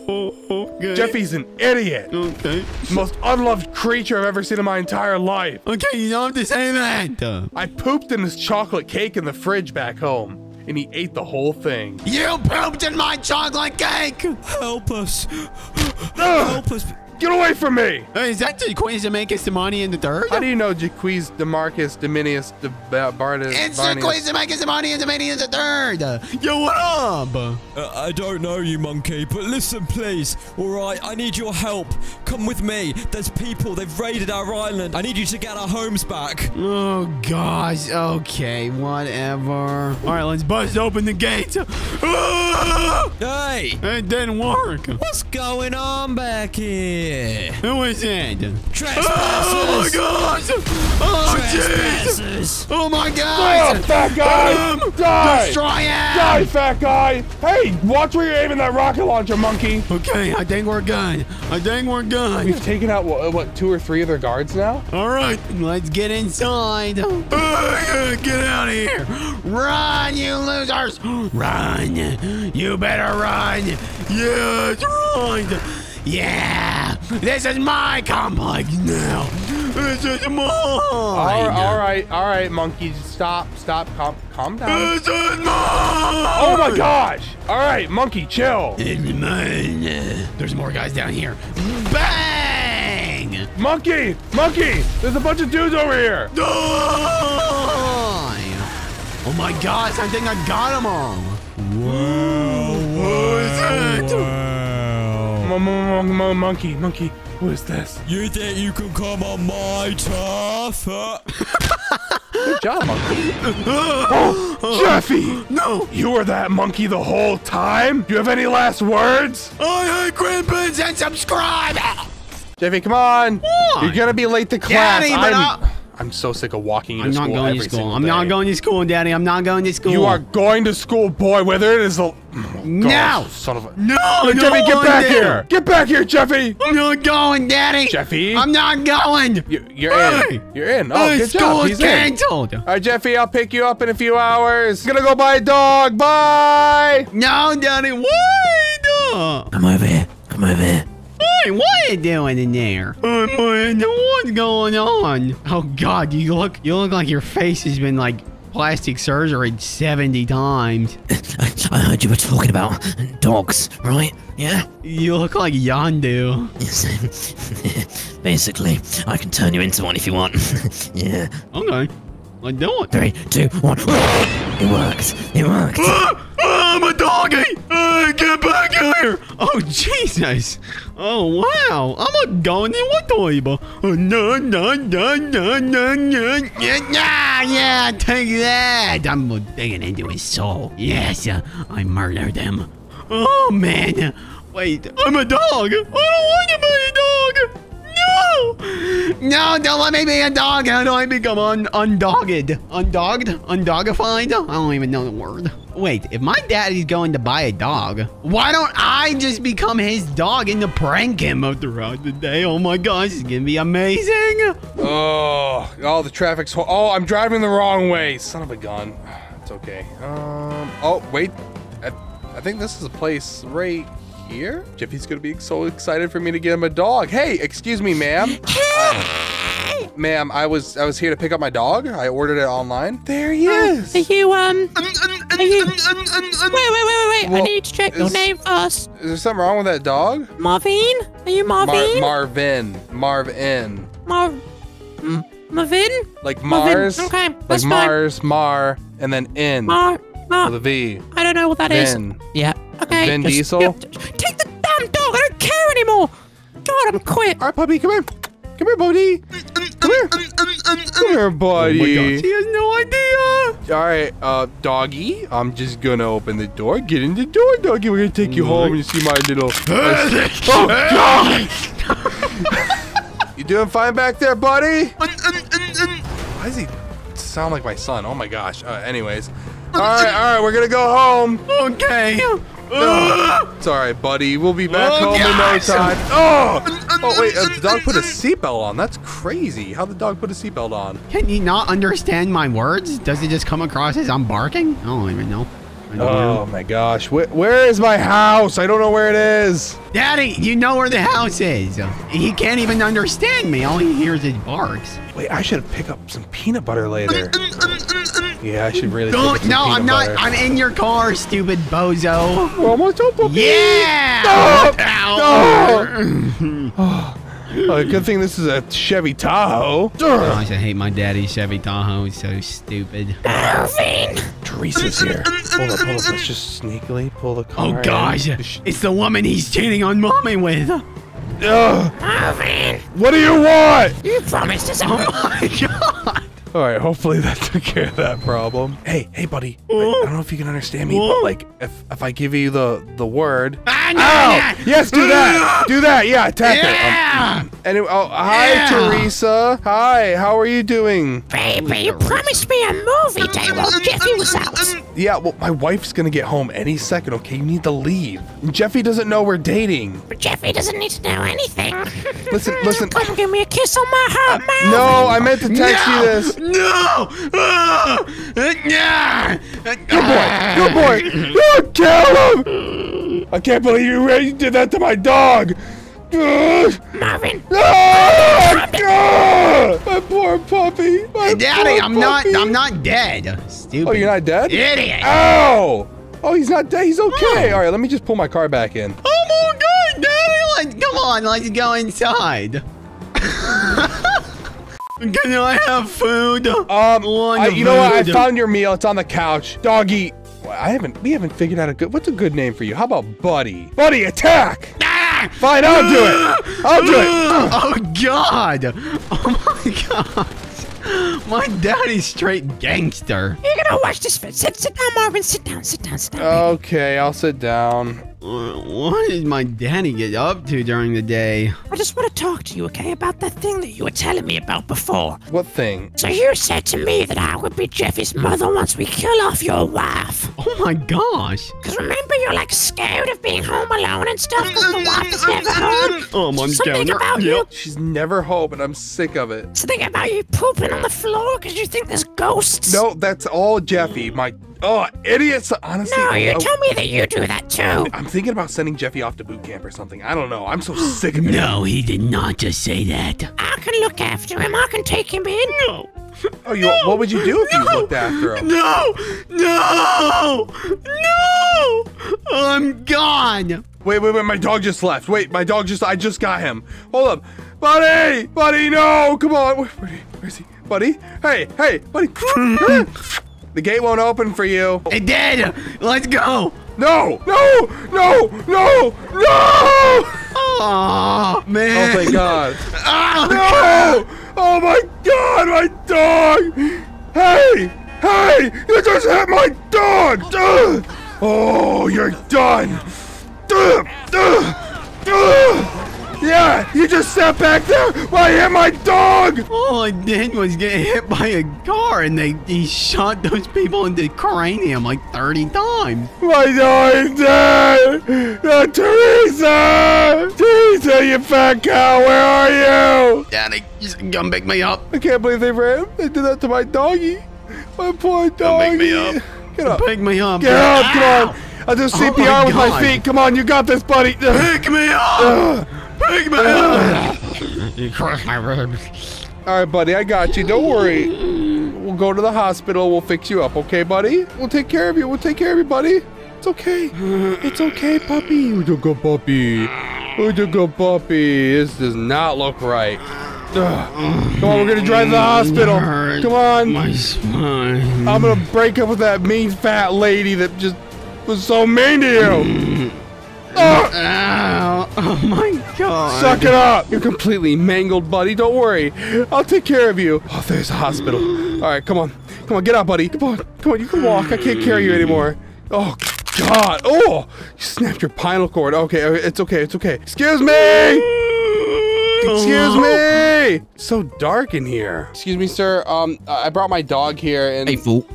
Oh, okay. Jeffy's an idiot. Okay. Most unloved creature I've ever seen in my entire life. Okay, you don't have to say that. I pooped in his chocolate cake in the fridge back home, and he ate the whole thing. You pooped in my chocolate cake! Help us. Help us. Get away from me! Is that Jaquez Demarcus Demani in the third? How do you know Jaquez Demarcus Dominius Bardas? It's Jaquez Demarcus Demani in the third! Yo, what up? I don't know you, monkey, but listen, please. Alright, I need your help. Come with me. There's people. They've raided our island. I need you to get our homes back. Oh, gosh. Okay, whatever. Alright, let's bust open the gate. Hey! It didn't work. What's going on back here? Who is it? Trespassers! Oh my gosh! Oh jeez! Oh my God! Oh, fat guy! Die! Destroy him! Die, fat guy! Hey, watch where you're aiming that rocket launcher, monkey! Okay, I think we're good. I think we're good. We've taken out what 2 or 3 of their guards now. All right, let's get inside. Get out of here! Run, you losers! Run! You better run! Yes, run! Yeah, this is my complex now. This is mine. All right, monkeys, stop, calm down. This is mine. Oh my gosh! All right, monkey, chill. It's mine. There's more guys down here. Bang! Monkey, there's a bunch of dudes over here. Die! Oh my gosh, I think I got them all. Whoa! What is it? Monkey, what is this? You think you can come on my turf? Good job, monkey. Oh, Jeffy! No! You were that monkey the whole time? Do you have any last words? I hate crimpins and subscribe! Jeffy, come on! What? You're gonna be late to class. Daddy, I'm so sick of walking you to school every single day. I'm not going to school, Daddy. I'm not going to school. You are going to school, boy. Whether it is the no, son of a no, Jeffy, get back here! Get back here, Jeffy! I'm not going, Daddy. Jeffy, I'm not going. You're in. Oh, good job. He's canceled. All right, Jeffy, I'll pick you up in a few hours. I'm gonna go buy a dog. Bye. No, Daddy. Why? Come over here. Hey, what are you doing in there? What's going on? Oh God, you look like your face has been like plastic surgery 70 times. I heard you were talking about dogs, right? Yeah? You look like Yondu. Basically, I can turn you into one if you want. Yeah. Okay. I do it. 3, 2, 1. It worked. I'm a doggy. Get back here. Oh, Jesus. Oh, wow. I'm a going in what table? No. Yeah, take that. I'm digging into his soul. Yes, I murdered him. Oh, man. Wait, I'm a dog. I don't want to be a dog. No, don't let me be a dog. How do I become undogified? I don't even know the word. Wait, if my daddy's going to buy a dog, why don't I just become his dog and to prank him throughout the day? Oh my gosh, it's gonna be amazing. Oh, the traffic's... Oh, I'm driving the wrong way. Son of a gun. It's okay. Oh, wait. I think this is a place right... Here? Jeffy's gonna be so excited for me to get him a dog. Hey, excuse me, ma'am. Ma'am, I was here to pick up my dog. I ordered it online. There he is. Wait. Well, I need to check your name first. Is there something wrong with that dog? Marvin? Are you Marvin? Marvin? Like Mars. Okay. That's like Mars, Mar, and then in. With a V. I don't know what that is. Yeah. Okay, Vin Diesel. Take the damn dog! I don't care anymore. God, I'm quit. All right, puppy, come here. Come here, buddy. Oh my God, he has no idea. All right, doggy. I'm just gonna open the door. Get in the door, doggy. We're gonna take you home and you see my little. Oh God! doing fine back there, buddy? Why does he sound like my son? Oh my gosh. Anyways. All right, we're gonna go home. Okay. It's all right, buddy. We'll be back home in no time. Oh, wait, the dog put a seatbelt on. That's crazy. How'd the dog put a seatbelt on? Can he not understand my words? Does he just come across as I'm barking? I don't even know. Oh my gosh, where is my house? I don't know where it is. Daddy, you know where the house is. He can't even understand me. All he hears is barks. Wait, I should pick up some peanut butter later. Yeah, I should really pick up some peanut butter. I'm in your car, stupid bozo. We're almost open. Yeah! No! No! Good thing this is a Chevy Tahoe. Gosh, I hate my daddy's Chevy Tahoe. He's so stupid. Alvin! Teresa's here. Hold up. Let's just sneakily pull the car. Oh, gosh. It's the woman he's cheating on mommy with. Alvin! What do you want? You promised us. Oh, my God. All right, hopefully that took care of that problem. Hey, buddy. I don't know if you can understand me, but like, if I give you the word. No. Yes, do that. Do that. Yeah, attack it. Anyway, hi, Teresa. Hi, how are you doing? Baby, you promised me a movie day while Jeffy was out. Yeah, well, my wife's going to get home any second, okay? You need to leave. And Jeffy doesn't know we're dating. But Jeffy doesn't need to know anything. Listen. You couldn't give me a kiss on my heart, man. No, I meant to text you this. No! Good boy! Don't kill him! I can't believe you did that to my dog! Marvin! My poor puppy! Daddy, I'm not dead. Stupid. Oh, you're not dead? Idiot! Ow! Oh, he's not dead. He's okay. All right, let me just pull my car back in. Oh my God, Daddy! Come on, let's go inside. Can I have food? You know what? I found your meal. It's on the couch. Doggy. We haven't figured out a good. What's a good name for you? How about Buddy? Buddy, attack! Ah! Fine, I'll do it. I'll do it. Oh God! Oh my God! My daddy's straight gangster. You're gonna watch this. Sit down, Marvin. Sit down. Okay, I'll sit down. What did my daddy get up to during the day? I just want to talk to you, okay, about that thing that you were telling me about before. What thing? So you said to me that I would be Jeffy's mother once we kill off your wife. Oh my gosh. Because remember, you're like scared of being home alone and stuff because the wife is never home. Oh, I'm down there. She's never home and I'm sick of it. Something about you pooping on the floor because you think there's ghosts. No, that's all Jeffy, my... Oh, idiots! Honestly, no, you tell me that you do that too. I'm thinking about sending Jeffy off to boot camp or something. I don't know. I'm so sick of it. No, he did not just say that. I can look after him. I can take him in. No. Oh, you? No. What would you do if you looked after him? No! I'm gone. Wait! My dog just left. Wait, my dog just—I just got him. Hold up, buddy! No, come on. Where's he, buddy? Hey, buddy! The gate won't open for you. It did. Let's go. No! Oh, man. Oh, my God. No! Oh, my God, my dog. Hey, you just hit my dog. Oh, you're done. Yeah, you just sat back there while I hit my dog! All I did was get hit by a car, and he shot those people in the cranium like 30 times. My dog is dead! Teresa! Teresa, you fat cow, where are you? Daddy, just come pick me up. I can't believe they ran. They did that to my doggy. My poor doggy. Come pick me up. Get up. Pick me up. Get up, come on. I'll do CPR with my feet. Come on, you got this, buddy. Pick me up! Pick me up! You crushed my ribs. All right, buddy, I got you. Don't worry. We'll go to the hospital. We'll fix you up, okay, buddy? We'll take care of you. We'll take care of you, buddy. It's okay. It's okay, puppy. You're the good puppy. You're the good puppy. This does not look right. Come on, we're gonna drive to the hospital. Come on. My spine. I'm gonna break up with that mean fat lady that just was so mean to you. Oh my God. Suck it up. You're completely mangled, buddy. Don't worry. I'll take care of you. Oh, there's a hospital. All right, come on. Come on, get up, buddy. Come on, you can walk. I can't carry you anymore. Oh, God. Oh, you snapped your spinal cord. Okay, it's okay. Excuse me. Excuse me! It's so dark in here. Excuse me, sir. I brought my dog here and— Hey, fool.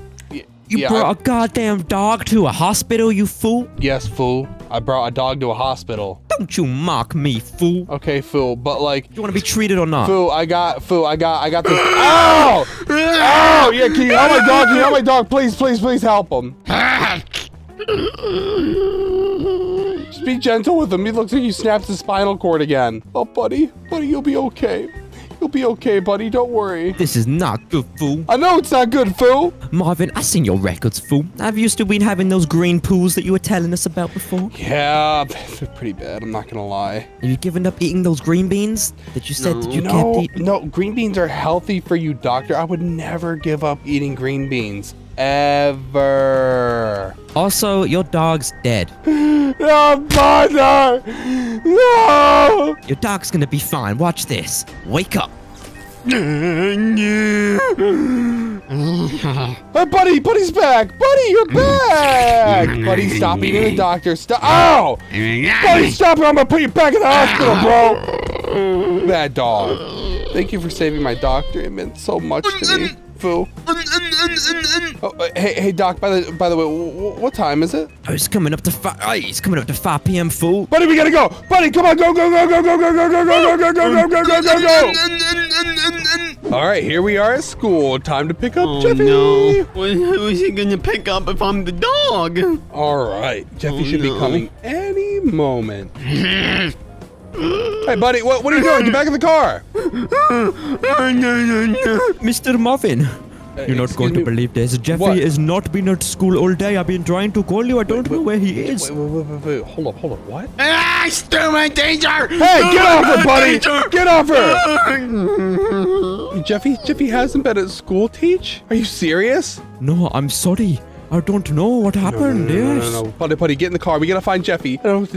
You brought a goddamn dog to a hospital, you fool? Yes, fool. I brought a dog to a hospital. Don't you mock me, fool. Okay, fool, but like... You want to be treated or not? Fool, I got this... Ow! Ow! Yeah, can you help my dog? Can you help my dog? Please, please, please help him. Just be gentle with him. He looks like he snaps his spinal cord again. Oh, buddy. Buddy, you'll be okay. You'll be okay, buddy. Don't worry. This is not good, fool. I know it's not good, fool. Marvin, I've seen your records, fool. I've used to been having those green pools that you were telling us about before. Yeah, they're pretty bad. I'm not going to lie. Have you given up eating those green beans that you said that you kept eating? No, green beans are healthy for you, doctor. I would never give up eating green beans. Ever. Also, your dog's dead. No, father! No! Your dog's gonna be fine. Watch this. Wake up. Hey, buddy! Buddy's back! Buddy, you're back! Buddy, stop eating the doctor. Stop! Ow! Buddy, stop it! I'm gonna put you back in the hospital, bro! Bad dog. Thank you for saving my doctor. It meant so much to me. Fool. Oh, hey, Doc. By the way, what time is it? Oh, it's coming up to 5. Oh, it's coming up to 5 p.m. Fool. Buddy, we gotta go. Buddy, come on, go. All right, here we are at school. Time to pick up Jeffy. No. Who is he gonna pick up if I'm the dog? All right, Jeffy should be coming any moment. Hey, buddy, what are you doing? Get back in the car. Mr. Muffin, you're not going to believe this. Jeffy has not been at school all day. I've been trying to call you. I don't know where he is. Wait, hold up, what? Ah, stupid teacher! Hey, get off her, buddy! Get off her! Jeffy hasn't been at school, teach? Are you serious? No, I'm sorry. I don't know what happened. No. Buddy, get in the car. We gotta find Jeffy. I don't know what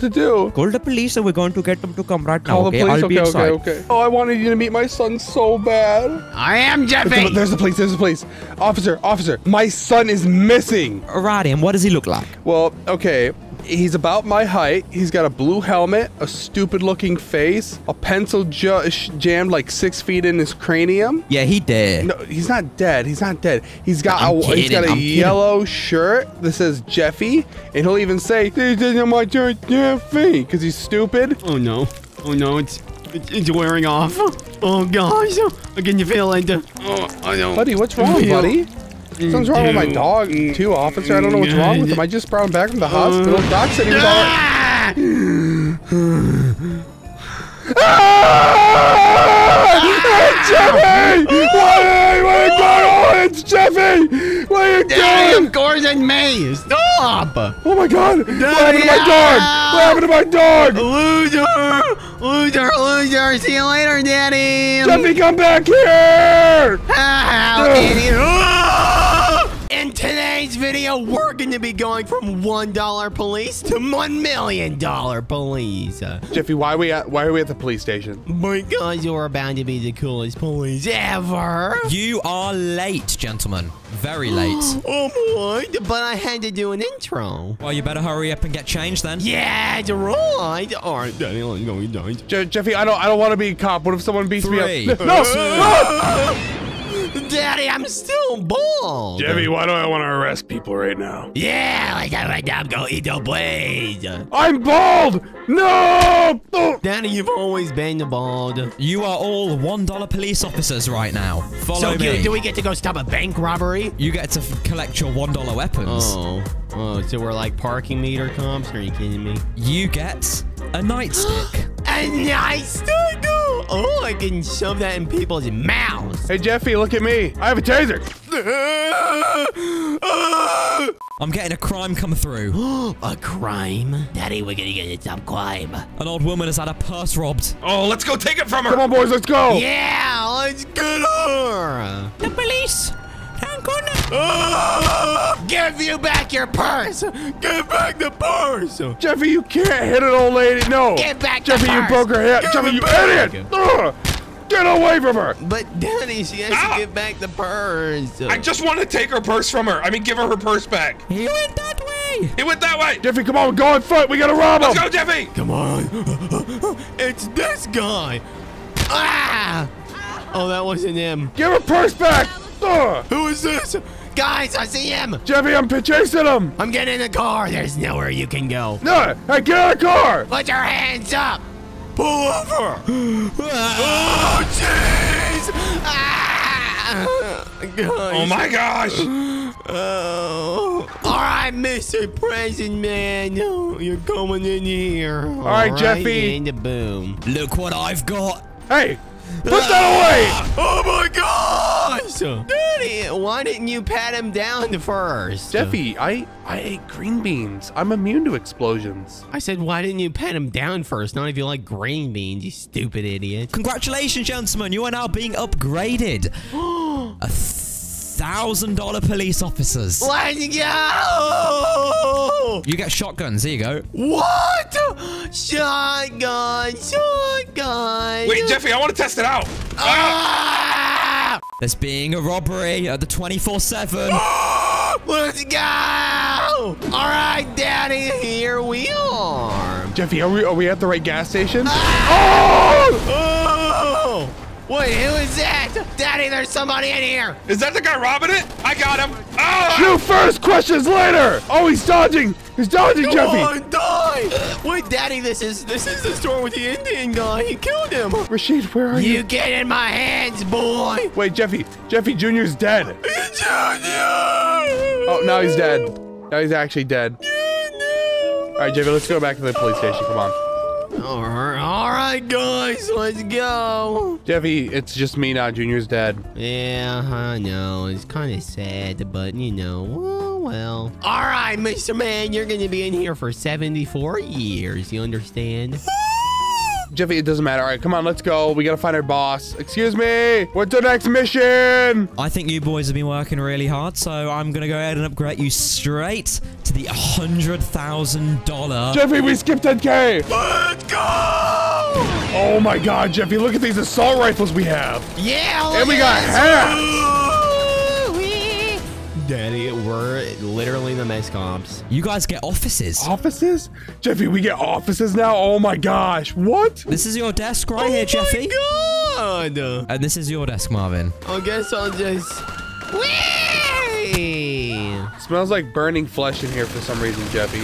to do. Call the police and we're going to get them to come right now. Call the police. I'll be inside. Okay. Oh, I wanted you to meet my son so bad. I am Jeffy. There's the police. Officer, my son is missing. Right, and what does he look like? Well, okay. He's about my height. He's got a blue helmet, a stupid-looking face, a pencil jammed like 6 feet in his cranium. Yeah, he dead. No, he's not dead. He's got a yellow shirt that says Jeffy, and he'll even say, "This isn't my shirt, Jeffy," because he's stupid. Oh no! Oh no! It's wearing off. Oh gosh! I can feel it. Oh, I know. Buddy, what's wrong, buddy? Something's wrong with my dog, too, officer. I don't know what's wrong with him. I just brought him back from the hospital. Doc said he was all right. Jeffy! What are you doing? It's Jeffy! What are you doing? Of course it's me. Stop! Oh, my God. What happened to my dog? Loser! Loser! See you later, Daddy! Jeffy, come back here! In today's video, we're going to be going from $1 police to $1 million police. Jeffy, why are we at the police station? Because you're about to be the coolest police ever. You are late, gentlemen. Very late. Oh, boy. But I had to do an intro. Well, you better hurry up and get changed then. Yeah, you're right. All right, Daddy, let's go. Jeffy, I don't want to be a cop. What if someone beats me up? No! Daddy, I'm still bald. Jeffy, why do I want to arrest people right now? Yeah, like that right now, go eat the blade. I'm bald! No! Daddy, you've always been bald. You are all $1 police officers right now. Follow me. So, do we get to go stop a bank robbery? You get to collect your $1 weapons. Oh, so we're like parking meter comps? Are you kidding me? You get a nightstick. A nightstick? Oh, I can shove that in people's mouths. Hey, Jeffy, look at me. I have a taser. I'm getting a crime come through. A crime? Daddy, we're going to get a top crime. An old woman has had a purse robbed. Oh, let's go take it from her. Come on, boys, let's go. Yeah, let's get her. The police. Give you back your purse! Give back the purse! Jeffy, you can't hit an old lady! No! Give back the purse! Jeffy, you broke her hand! Jeffy, you idiot! Get away from her! But Daddy, she has to give back the purse. I just want to take her purse from her. I mean, give her purse back. He went that way! going? He went that way. Jeffy, come on, we're going foot. We gotta rob him. Let's go, Jeffy. Come on. It's this guy. Ah! Oh, that wasn't him. Give her purse back. Who is this? Guys, I see him. Jeffy, I'm chasing him. I'm getting in the car. There's nowhere you can go. No, hey, get out of the car. Put your hands up. Pull over. Oh, jeez. Oh, my gosh. Oh. All right, Mr. President Man, you're coming in here. All right, Jeffy. In the boom. Look what I've got. Hey. Put that away! Oh my gosh! Daddy, why didn't you pat him down first? Jeffy, I ate green beans. I'm immune to explosions. I said, why didn't you pat him down first? Not if you like green beans, you stupid idiot. Congratulations, gentlemen. You are now being upgraded. $1,000 police officers. Let's go! You get shotguns. Here you go. What? Shotgun. Wait, Jeffy, I want to test it out. Ah! There's being a robbery at the 24/7. Let's go! All right, Daddy, here we are. Jeffy, are we at the right gas station? Ah! Oh! Oh! Wait, who is that? Daddy, there's somebody in here. Is that the guy robbing it? I got him. Oh! You first, questions later. Oh, he's dodging. He's dodging, Come Jeffy. On, die. Wait, Daddy, this is the store with the Indian guy. He killed him. Rashid, where are you? You get in my hands, boy. Wait, Jeffy. Jeffy Jr.'s dead. It's Junior. Oh, now he's dead. Now he's actually dead. Junior. All right, Jeffy, let's go back to the police station. Come on. All right, guys, let's go. Jeffy, it's just me now. Junior's dead. Yeah, I know. It's kind of sad, but you know, well. All right, Mr. Man, you're going to be in here for 74 years. You understand? Jeffy, it doesn't matter. All right, come on, let's go. We got to find our boss. Excuse me. What's the next mission? I think you boys have been working really hard, so I'm going to go ahead and upgrade you straight to the $100,000. Jeffy, we skipped 10K. Let's go. Oh, my God, Jeffy. Look at these assault rifles we have. Yeah. And we got hats. Daddy, we're literally the best cops. You guys get offices. Offices? Jeffy, we get offices now? Oh my gosh, what? This is your desk right here, Jeffy. Oh my God. And this is your desk, Marvin. I guess I'll just... Whee! Smells like burning flesh in here for some reason, Jeffy.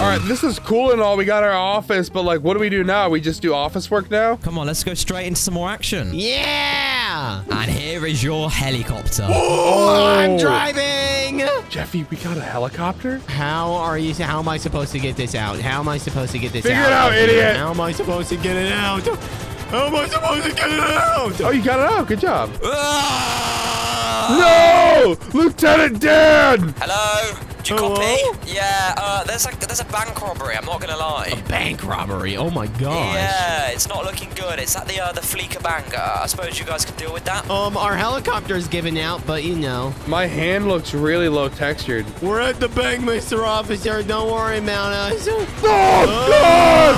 All right, this is cool and all. We got our office, but like, what do we do now? We just do office work now? Come on, let's go straight into some more action. Yeah! And here is your helicopter. Oh, I'm driving! Jeffy, we got a helicopter? How am I supposed to get this out? How am I supposed to get this out? Figure it out, idiot! How am I supposed to get it out? How am I supposed to get it out? Oh, you got it out. Good job. No! Lieutenant Dan! Hello? Do you copy? Yeah, there's a bank robbery, I'm not gonna lie. A bank robbery? Oh my gosh. Yeah, it's not looking good. It's at the Fleeker Bank. I suppose you guys can deal with that. Our helicopter's giving out, but you know. My hand looks really low textured. We're at the bank, Mr. Officer. Don't worry about us. Oh, God!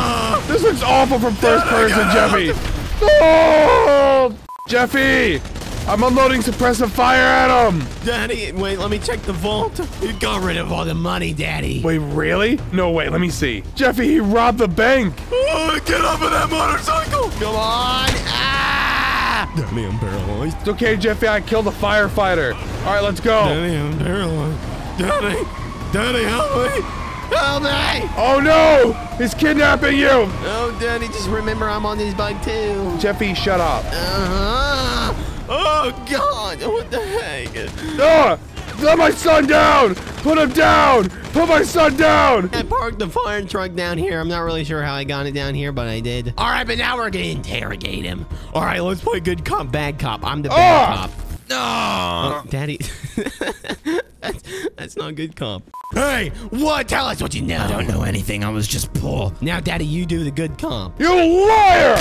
This looks awful from first person, Jeffy. Oh, Jeffy! I'm unloading suppressive fire at him! Daddy, wait, let me check the vault. You got rid of all the money, Daddy. Wait, really? No, wait, let me see. Jeffy, he robbed the bank! Oh, get off of that motorcycle! Come on! Ah! Daddy, I'm paralyzed. It's okay, Jeffy, I killed the firefighter. All right, let's go. Daddy, I'm paralyzed. Daddy, help me! Help me! Oh, no! He's kidnapping you! Oh, Daddy, just remember I'm on this bike, too. Jeffy, shut up. Oh, God. What the heck? Let my son down. Put him down. Put my son down. I parked the fire truck down here. I'm not really sure how I got it down here, but I did. All right, but now we're going to interrogate him. All right, let's play good cop, bad cop. I'm the bad cop. No. Oh, Daddy. That's not good cop. Hey, what? Tell us what you know. I don't know anything. I was just poor. Now, Daddy, you do the good cop. You liar.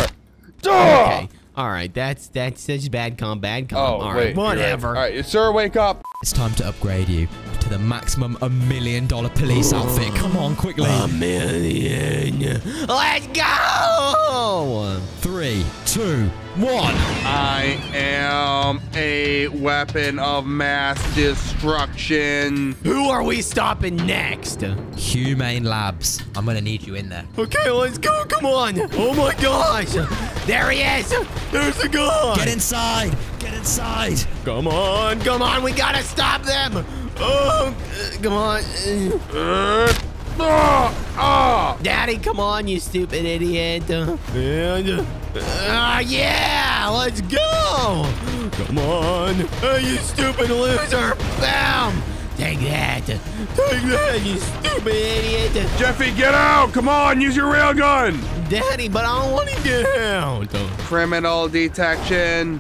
Okay. All right, that's such bad comp, bad comp. Oh, all right, wait, whatever. Right. All right, sir, wake up. It's time to upgrade you to the maximum $1 million police outfit. Come on, quickly. $1 million. Let's go. 3, 2, one. I am a weapon of mass destruction. Who are we stopping next? Humane Labs. I'm gonna need you in there. Okay, let's go. Come on. Oh my gosh. There he is. There's the guy. Get inside. Get inside. Come on. Come on. We gotta stop them. Oh, come on. Daddy, come on, you stupid idiot. Yeah, let's go. Come on. Oh, you stupid loser. Bam. Take that. Take that, you stupid idiot. Jeffy, get out. Come on, use your railgun. Daddy, but I don't want to get out. Criminal detection.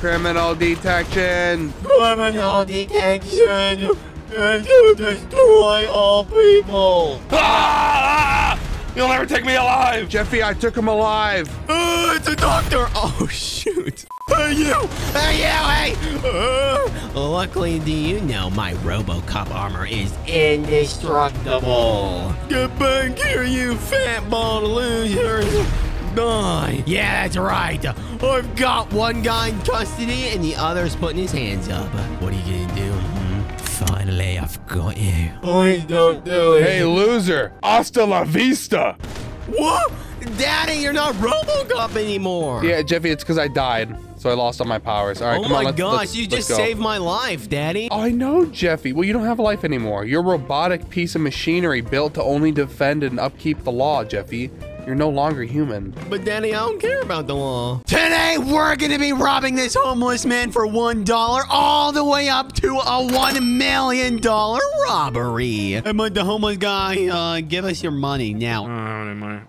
Criminal detection. Criminal detection. You destroy all people. Ah! You'll never take me alive. Jeffy, I took him alive. It's a doctor. Oh, shoot. Hey, you. Hey, you. Hey. Luckily, do you know my RoboCop armor is indestructible? Get back here, you fat bald losers. Die. Yeah, that's right. I've got one guy in custody and the other's putting his hands up. What are you going to do? Finally, I've got you. Please don't do it. Hey, loser. Hasta la vista. What? Daddy, you're not RoboCop anymore. Yeah, Jeffy, it's because I died. So I lost all my powers. All right, come on. Oh my gosh, you just saved my life, Daddy. I know, Jeffy. Well, you don't have a life anymore. You're a robotic piece of machinery built to only defend and upkeep the law, Jeffy. You're no longer human. But Daddy, I don't care about the law. Today, we're gonna be robbing this homeless man for $1 all the way up to a $1 million robbery. And the homeless guy, give us your money now.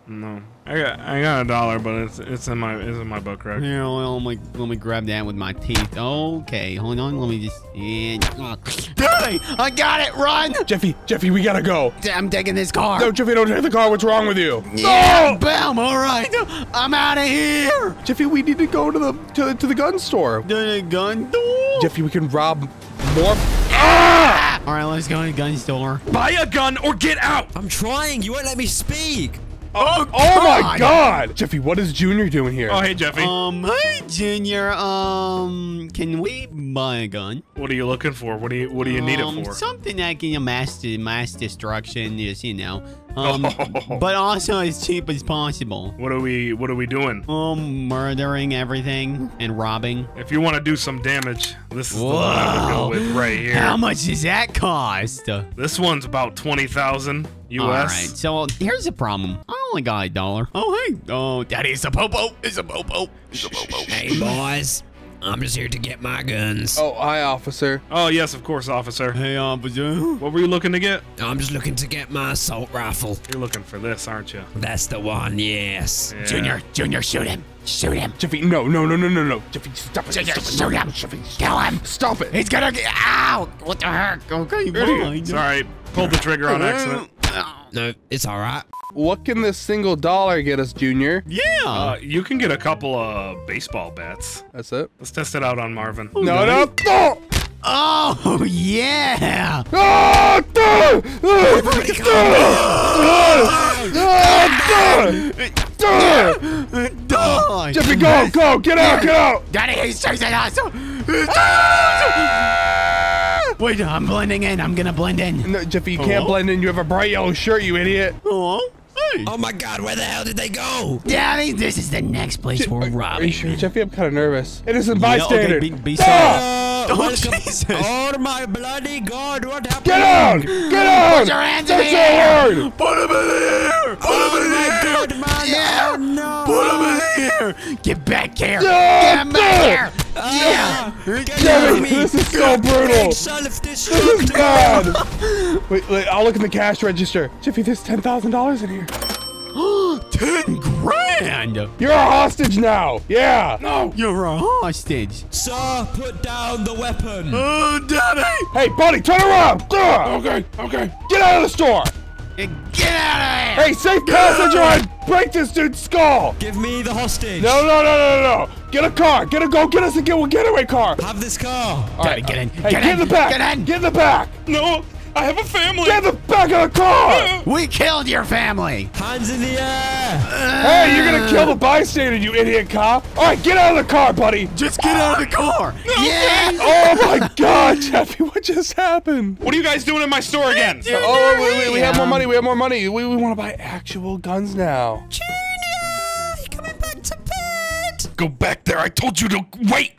No. I got $1, but it's in my book, right? Yeah, well, let me grab that with my teeth. Okay, hold on. Let me just. Daddy, I got it. Run, Jeffy, we gotta go. I'm taking this car. No, Jeffy, don't take the car. What's wrong with you? Yeah, boom. All right, I'm out of here. Jeffy, we need to go to the gun store. The gun store. Jeffy, we can rob more. Ah! All right, let's go to the gun store. Buy a gun or get out. I'm trying. You won't let me speak. Oh my God! Jeffy, what is Junior doing here? Oh, hey, Jeffy. Hey, Junior. Can we buy a gun? What are you looking for? What do you need it for? Something that can mass destruction, just, you know. But also as cheap as possible. What are we doing? Murdering everything and robbing. If you want to do some damage, this is the one I'm gonna go with right here. How much does that cost? This one's about 20,000 US. All right. So here's the problem. I only got $1. Oh hey. Oh, Daddy, it's a popo. It's a popo. It's a popo. Hey boys. I'm just here to get my guns. Oh, hi, officer. Oh, yes, of course, officer. Hey, officer. What were you looking to get? I'm just looking to get my assault rifle. You're looking for this, aren't you? That's the one, yes. Yeah. Junior, shoot him. Shoot him. Jeffy, no. Jeffy, stop it. Junior, stop it. Shoot him. Jeffy, kill him. Stop it. He's gonna get... Ow! What the heck? Okay, fine. Sorry. Pulled the trigger on accident. No, it's all right. What can this $1 get us, Junior? Yeah. You can get a couple of baseball bats. That's it. Let's test it out on Marvin. Oh, no. Oh, yeah. Jeffy, go. Get out. Daddy, he's chasing us. Wait, I'm blending in. I'm gonna blend in. No, Jeffy, you can't blend in. You have a bright yellow shirt, you idiot. Hello? Hey. Oh my God, where the hell did they go? Daddy, this is the next place we're robbing. Are you sure, Jeffy? I'm kind of nervous. It isn't bystander. Okay, be Jesus. Oh my bloody God, what happened? Get on! Put your hands in the air! Put him in the air! Put him in the air! Put him in the air! Get back here! Yeah. Get back here! This is so brutal. This is bad. Wait, I'll look in the cash register. Jeffy, there's $10,000 in here. 10 grand! You're a hostage now. Yeah. No, you're a hostage. Sir, put down the weapon. Oh, Daddy. Hey, buddy, turn around. Okay. Get out of the store. Get out of here! Hey, safe passage or I break this dude's skull! Give me the hostage! No! Get a car! Get us a getaway car! Have this car! All right, get in! Hey, get in the back! Get in the back! No! I have a family. Get the back of the car. We killed your family. Hands in the air. Hey, you're going to kill the bystander, you idiot cop. All right, get out of the car, buddy. Just get out of the car. Yeah. Oh, my God, Jeffy, what just happened? What are you guys doing in my store again? Oh, we have more money. We have more money. We want to buy actual guns now. Go back there. I told you to wait.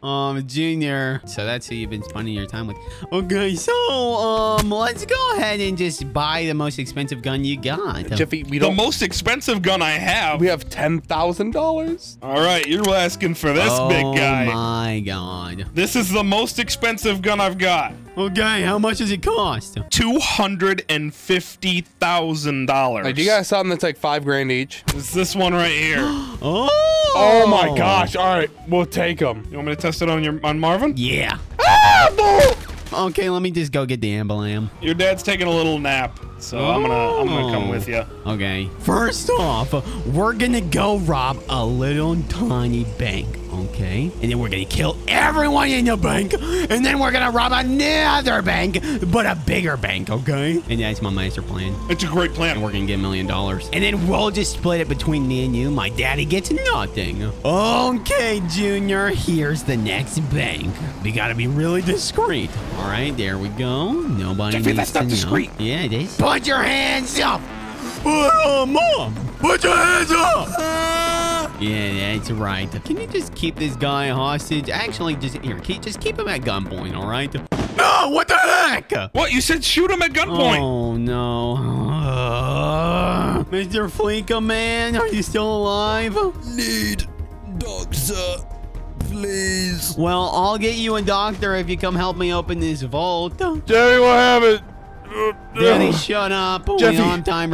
Junior. So that's who you've been spending your time with. Okay, so, let's go ahead and just buy the most expensive gun you got. Jeffy, we don't... The most expensive gun I have. We have $10,000. All right, you're asking for this, big guy. Oh, my God. This is the most expensive gun I've got. Okay, how much does it cost? $250,000. I do got something that's like $5 grand each. It's this one right here. Oh my gosh! All right, we'll take them. You want me to test it on Marvin? Yeah. Ah, no! Okay, let me just go get the ambulance. Your dad's taking a little nap, so I'm gonna come with you. Okay. First off, we're gonna go rob a little tiny bank. Okay, and then we're gonna kill everyone in the bank, and then we're gonna rob another bank, but a bigger bank, okay? And that's my master plan. It's a great plan. And we're gonna get $1 million. And then we'll just split it between me and you. My daddy gets nothing. Okay, Junior, here's the next bank. We gotta be really discreet. All right, there we go. Nobody Jeffy, needs that's to not discreet. Know. Yeah, it is. Put your hands up. Mom, put your hands up. Yeah, that's right. Can you just keep this guy hostage? Actually, just keep him at gunpoint, all right? No, what the heck? What? You said shoot him at gunpoint. Oh, no. Mr. Fleeker, man, are you still alive? Need doctor, please. Well, I'll get you a doctor if you come help me open this vault. Jerry, what happened? Daddy, shut up. Jeffy,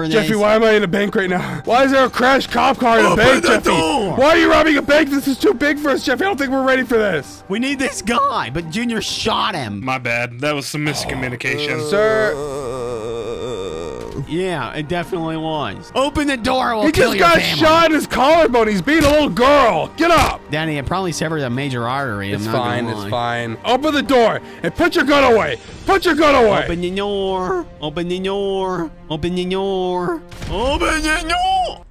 Jeffy, why am I in a bank right now? Why is there a crashed cop car in a bank, Jeffy? Why are you robbing a bank? This is too big for us, Jeffy. I don't think we're ready for this. We need this guy, but Junior shot him. My bad. That was some miscommunication. Sir. Yeah, it definitely was. Open the door. We'll kill your family. He just got shot in his collarbone. He's beating a little girl. Get up. Daddy, it probably severed a major artery. It's fine. It's fine. Open the door and put your gun away. Put your gun away! Open the door! Open the door! Open the door! Open the door!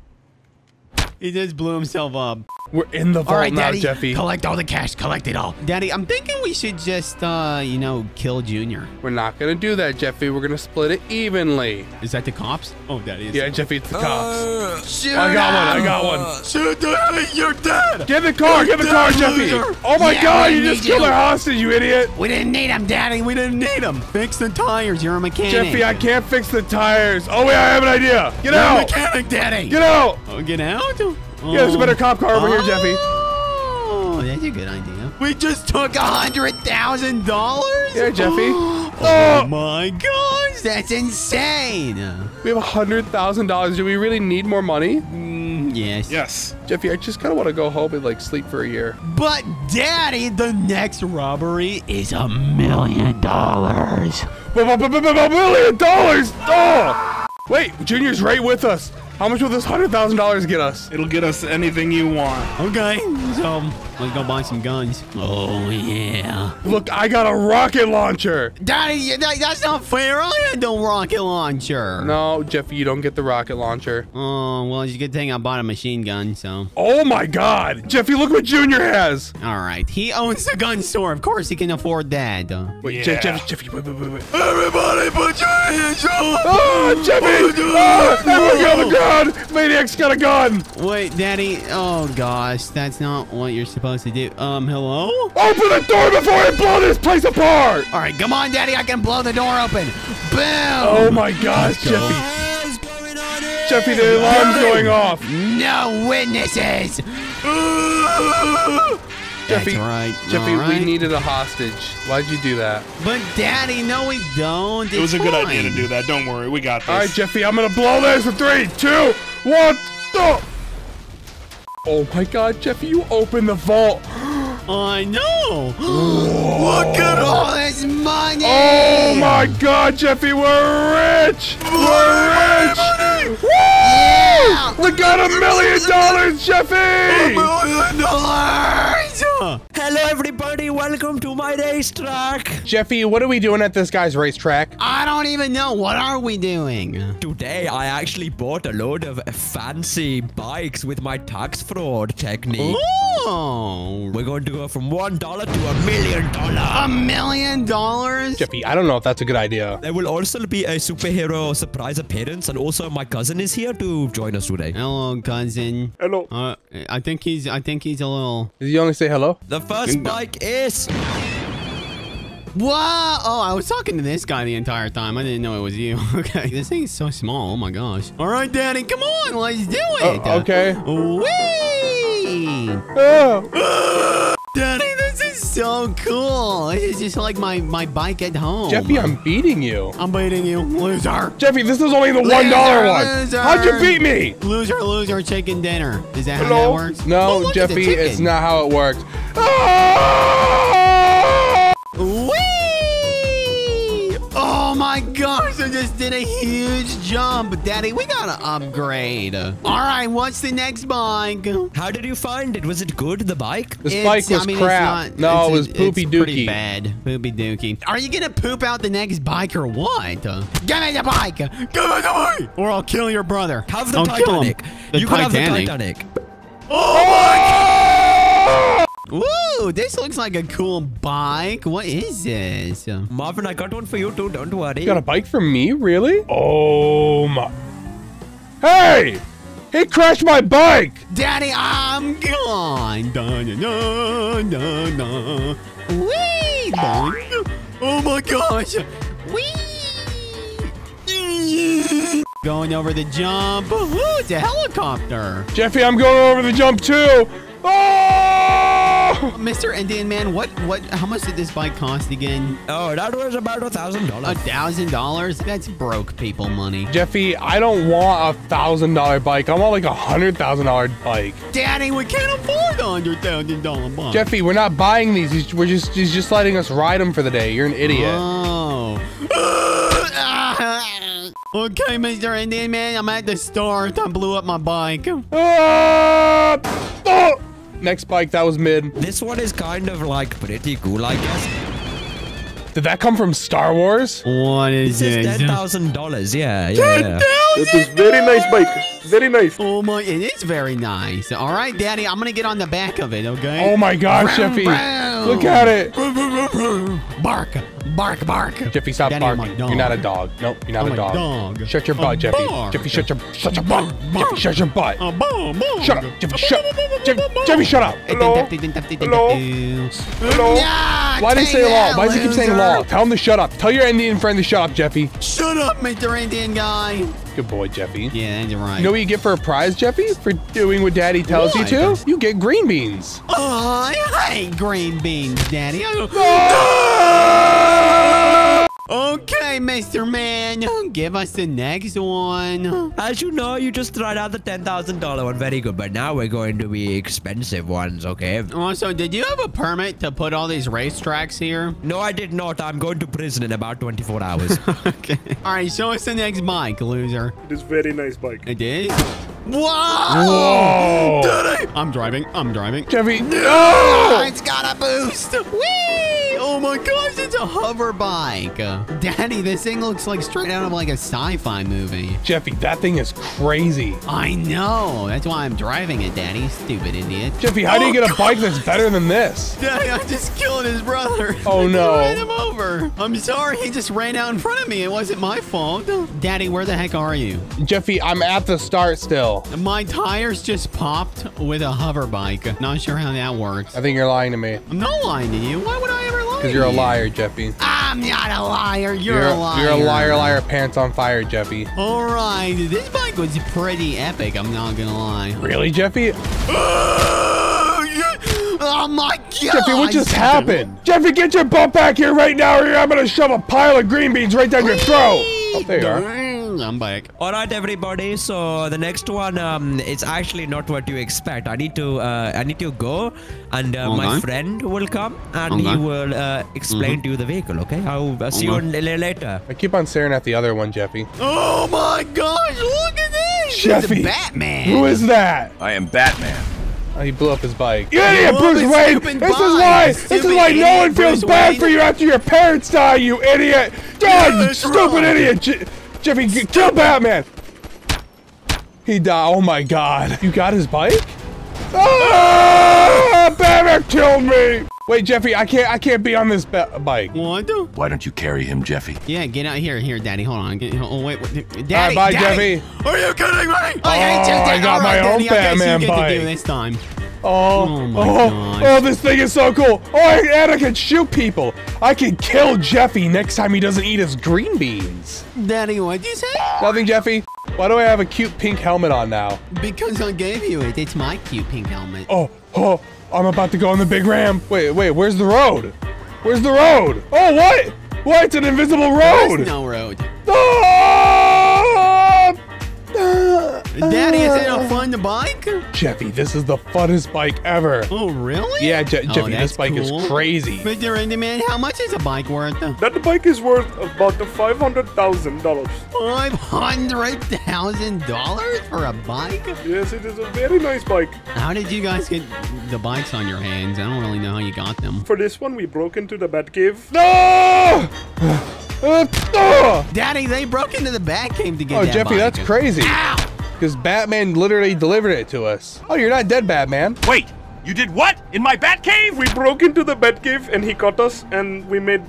He just blew himself up. We're in the vault now, Jeffy. Collect all the cash. Collect it all. Daddy, I'm thinking we should just, you know, kill Junior. We're not going to do that, Jeffy. We're going to split it evenly. Is that the cops? Oh, that is. Yeah, Jeffy, it's the cops. Shoot I got one. Shoot him. You're dead. Get the car. Get the car, Jeffy. Oh, my God. You just killed our hostage, you idiot. We didn't need him, Daddy. We didn't need him. Fix the tires. You're a mechanic. Jeffy, I can't fix the tires. Oh, wait. I have an idea. Get out. You're a mechanic, Daddy. Get out. Oh, get out? Yeah, there's a better cop car over here, Jeffy. Oh, that's a good idea. We just took $100,000? Yeah, Jeffy. Oh, my gosh. That's insane. We have $100,000. Do we really need more money? Yes. Yes. Jeffy, I just kind of want to go home and, like, sleep for a year. But, Daddy, the next robbery is $1 million. $1 million? Oh! Wait, Junior's right with us. How much will this $100,000 get us? It'll get us anything you want. Okay, so let's go buy some guns. Oh, yeah. Look, I got a rocket launcher. Daddy, that's not fair. I had no rocket launcher. No, Jeffy, you don't get the rocket launcher. Oh, well, it's a good thing I bought a machine gun, so. Oh, my God. Jeffy, look what Junior has. All right, he owns the gun store. Of course, he can afford that. Wait, yeah. Jeffy, wait. Everybody put your hands up. Oh, Jeffy. Oh, everyone go. Maniac's got a gun. Wait, Daddy. Oh, gosh. That's not what you're supposed to do. Hello? Open the door before I blow this place apart. All right, come on, Daddy. I can blow the door open. Boom. Oh, my gosh, Jeffy, the alarm's going off. No witnesses. Jeffy, Jeffy, we needed a hostage. Why'd you do that? But, Daddy, no, we don't. It was a good idea to do that. Don't worry. We got this. All right, Jeffy, I'm going to blow this for 3, 2, 1. Oh, my God, Jeffy, you opened the vault. I know. Look at all this money. Oh, my God, Jeffy, we're rich. We're rich. Woo! Yeah. We got $1 million, Jeffy. $1 million. Hello, everybody. Welcome to my racetrack. Jeffy, what are we doing at this guy's racetrack? I don't even know. What are we doing? Today, I actually bought a load of fancy bikes with my tax fraud technique. Ooh. We're going to go from $1 to $1 million. $1 million? Jeffy, I don't know if that's a good idea. There will also be a superhero surprise appearance. And also, my cousin is here to join us today. Hello, cousin. Hello. I think he's a little... Did you only say hello? The first bike is... Whoa! Oh, I was talking to this guy the entire time. I didn't know it was you. Okay. This thing is so small. Oh, my gosh. All right, Daddy. Come on. Let's do it. Okay. Whee! Oh. Daddy, this is so cool. This is just like my bike at home. Jeffy, I'm beating you. I'm beating you. Loser. Jeffy, this is only the $1 one. Loser. How'd you beat me? Loser, loser, chicken dinner. Is that how that works? No, oh, Jeffy, it's not how it works. Whee! Oh my gosh, I just did a huge jump. Daddy, we gotta upgrade. All right, what's the next bike? How did you find it? Was it good, the bike? This bike was crap. No, it was poopy dookie. Pretty bad. Poopy dookie. Are you gonna poop out the next bike or what? Give me the bike! Give me the bike! Or I'll kill your brother. Have the Titanic. You can have the Titanic. Oh my God! Ooh, this looks like a cool bike. What is this? Marvin, I got one for you too. Don't worry. You got a bike for me? Really? Oh, my. Hey! He crashed my bike! Daddy, I'm gone. Da, da, da, da. Wee! Boing. Oh, my gosh. Wee! Going over the jump. Ooh, it's a helicopter. Jeffy, I'm going over the jump too. Oh! Mr. Indian Man, how much did this bike cost again? Oh, that was about $1,000. $1,000? That's broke people money. Jeffy, I don't want $1,000 bike. I want like $100,000 bike. Daddy, we can't afford $100,000 bike. Jeffy, we're not buying these. He's just letting us ride them for the day. You're an idiot. Oh. Okay, Mr. Indian Man, I'm at the start. I blew up my bike. Oh! Next bike, that was mid. This one is kind of like pretty cool, I guess. Did that come from Star Wars? What is it? $10,000. Yeah, yeah. It is very nice bike. Very nice. Oh my, it is very nice. All right, Daddy, I'm gonna get on the back of it. Okay. Oh my gosh, Jeffy! Look at it. Bark, bark, bark. Jeffy, stop barking. You're not a dog. Nope, you're not a dog. Shut your butt, Jeffy. Jeffy, shut your butt. Jeffy, shut your butt. Shut up, Jeffy. Jeffy, shut up. Hello. Hello. Why do you say law? Why does he keep saying law? Tell him to shut up. Tell your Indian friend to shut up, Jeffy. Shut up, Mr. Indian guy. Good boy, Jeffy. Yeah, you're right. You know what you get for a prize, Jeffy? For doing what Daddy tells you to? You get green beans. Oh, I hate green beans, Daddy. No! Okay, Mr. Man. Give us the next one. As you know, you just tried out the $10,000 one. Very good. But now we're going to be expensive ones, okay? Also, did you have a permit to put all these racetracks here? No, I did not. I'm going to prison in about 24 hours. Okay. All right, show us the next bike, loser. It is very nice bike. It is? Whoa! Whoa! Daddy! I'm driving. Jeffy, no! Oh, it's got a boost. Whee! Oh my gosh, it's a hover bike. Daddy, this thing looks like straight out of like a sci-fi movie. Jeffy, that thing is crazy. I know. That's why I'm driving it, Daddy. Stupid idiot. Jeffy, how do you get a bike that's better than this? Daddy, I just killed his brother. Oh, no. I ran him over. I'm sorry. He just ran out in front of me. It wasn't my fault. Daddy, where the heck are you? Jeffy, I'm at the start still. My tires just popped with a hover bike. Not sure how that works. I think you're lying to me. I'm not lying to you. Why would I ever lie? Because you're a liar, Jeffy. I'm not a liar. You're a liar. You're a liar, liar, pants on fire, Jeffy. All right. This bike was pretty epic. I'm not going to lie. Really, Jeffy? Oh, my God. Jeffy, what just happened? Jeffy, get your butt back here right now or I'm going to shove a pile of green beans right down your throat. Oh, there you are. I'm back. All right, everybody. So the next one, it's actually not what you expect. I need to go, and my friend will come, and he will explain to you the vehicle. Okay, I'll see you later. I keep on staring at the other one, Jeffy. Oh my gosh! Look at this, Jeffy. Batman. Who is that? I am Batman. He blew up his bike. You idiot, Bruce Wayne! This is why no one feels bad for you after your parents die, you idiot! God, stupid idiot! Jeffy, kill Batman! He died. Oh my God. You got his bike? Ah! Batman killed me! Wait, Jeffy, I can't be on this bike. What? Why don't you carry him, Jeffy? Yeah, get out here, Daddy. Hold on. Wait, Daddy. Bye, Daddy. Jeffy. Are you kidding me? Oh, I got my own Batman bike this time. Oh, this thing is so cool. Oh, and I can shoot people. I can kill Jeffy next time he doesn't eat his green beans. Daddy, what'd you say? Nothing, Jeffy. Why do I have a cute pink helmet on now? Because I gave you it. It's my cute pink helmet. Oh, I'm about to go on the big ramp. Wait, where's the road? Where's the road? Oh, what? What? It's an invisible road. There's no road. Daddy, is it a fun bike? Jeffy, this is the funnest bike ever. Oh, really? Yeah, Jeffy, this bike is crazy. Mr. Enderman, how much is a bike worth? That bike is worth about $500,000. $500,000 for a bike? Yes, it is a very nice bike. How did you guys get the bikes on your hands? I don't really know how you got them. For this one, we broke into the Batcave. No! Daddy, they broke into the Batcave to get that Jeffy, bike. That's crazy. Because Batman literally delivered it to us. Oh, you're not dead, Batman. Wait, you did what? In my Batcave? We broke into the Batcave and he caught us and we made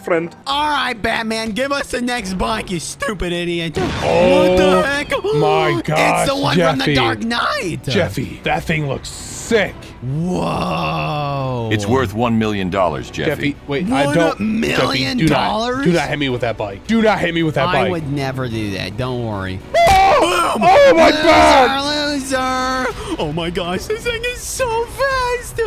friends. All right, Batman, give us the next bike, you stupid idiot. Oh, what the heck? My God, it's the one Jeffy. From the Dark Knight. Jeffy, that thing looks sick. Whoa. It's worth $1 million, Jeffy. Wait, I don't. $1 million? Do not hit me with that bike. Do not hit me with that bike. I would never do that. Don't worry. Oh, oh my God. Loser. Oh my gosh, this thing is so fast.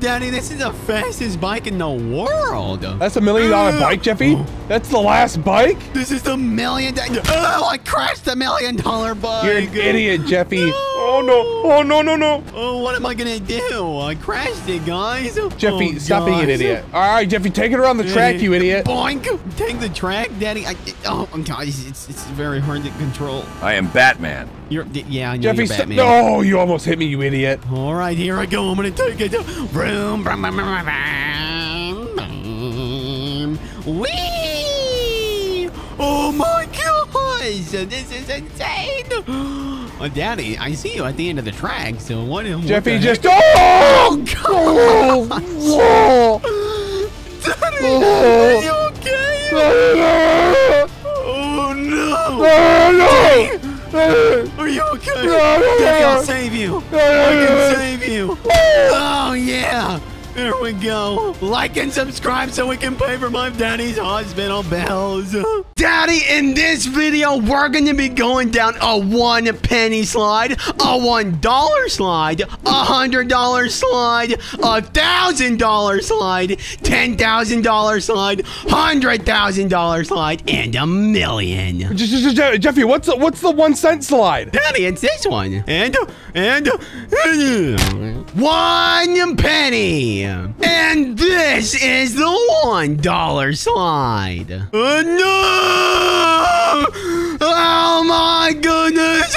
Daddy, this is the fastest bike in the world. That's $1 million bike, Jeffy? That's the last bike? This is the $1 million. Oh, I crashed the $1 million bike. You're an idiot, Jeffy. Oh no. Oh no, no, no. Oh, what am I going to do? I crashed it, guys. Jeffy, stop being an idiot. All right, Jeffy, take it around the track, you idiot. Boink. Take the track, Daddy. Oh, guys, it's very hard to control. I am Batman. Yeah, I know Jeffy, you're Batman. No, you almost hit me, you idiot. All right, here I go. I'm going to take it. Vroom, vroom, vroom, vroom, vroom. Whee! Oh, my gosh. This is insane. Oh, Daddy, I see you at the end of the track, so what am Jeffy just... Oh, God! Daddy, are you okay? Oh, no! Oh, no! Daddy, are you okay? Daddy, I'll save you. I can save you. Oh, yeah! There we go. Like and subscribe so we can pay for my daddy's hospital bills. Daddy, in this video, we're going to be going down a 1 penny slide, a $1 slide, a $100 slide, a $1,000 slide, $10,000 slide, $100,000 slide, and $1 million. Jeffy, what's the 1 cent slide? Daddy, it's this one. And 1 penny. And this is the $1 slide. No! Oh my goodness!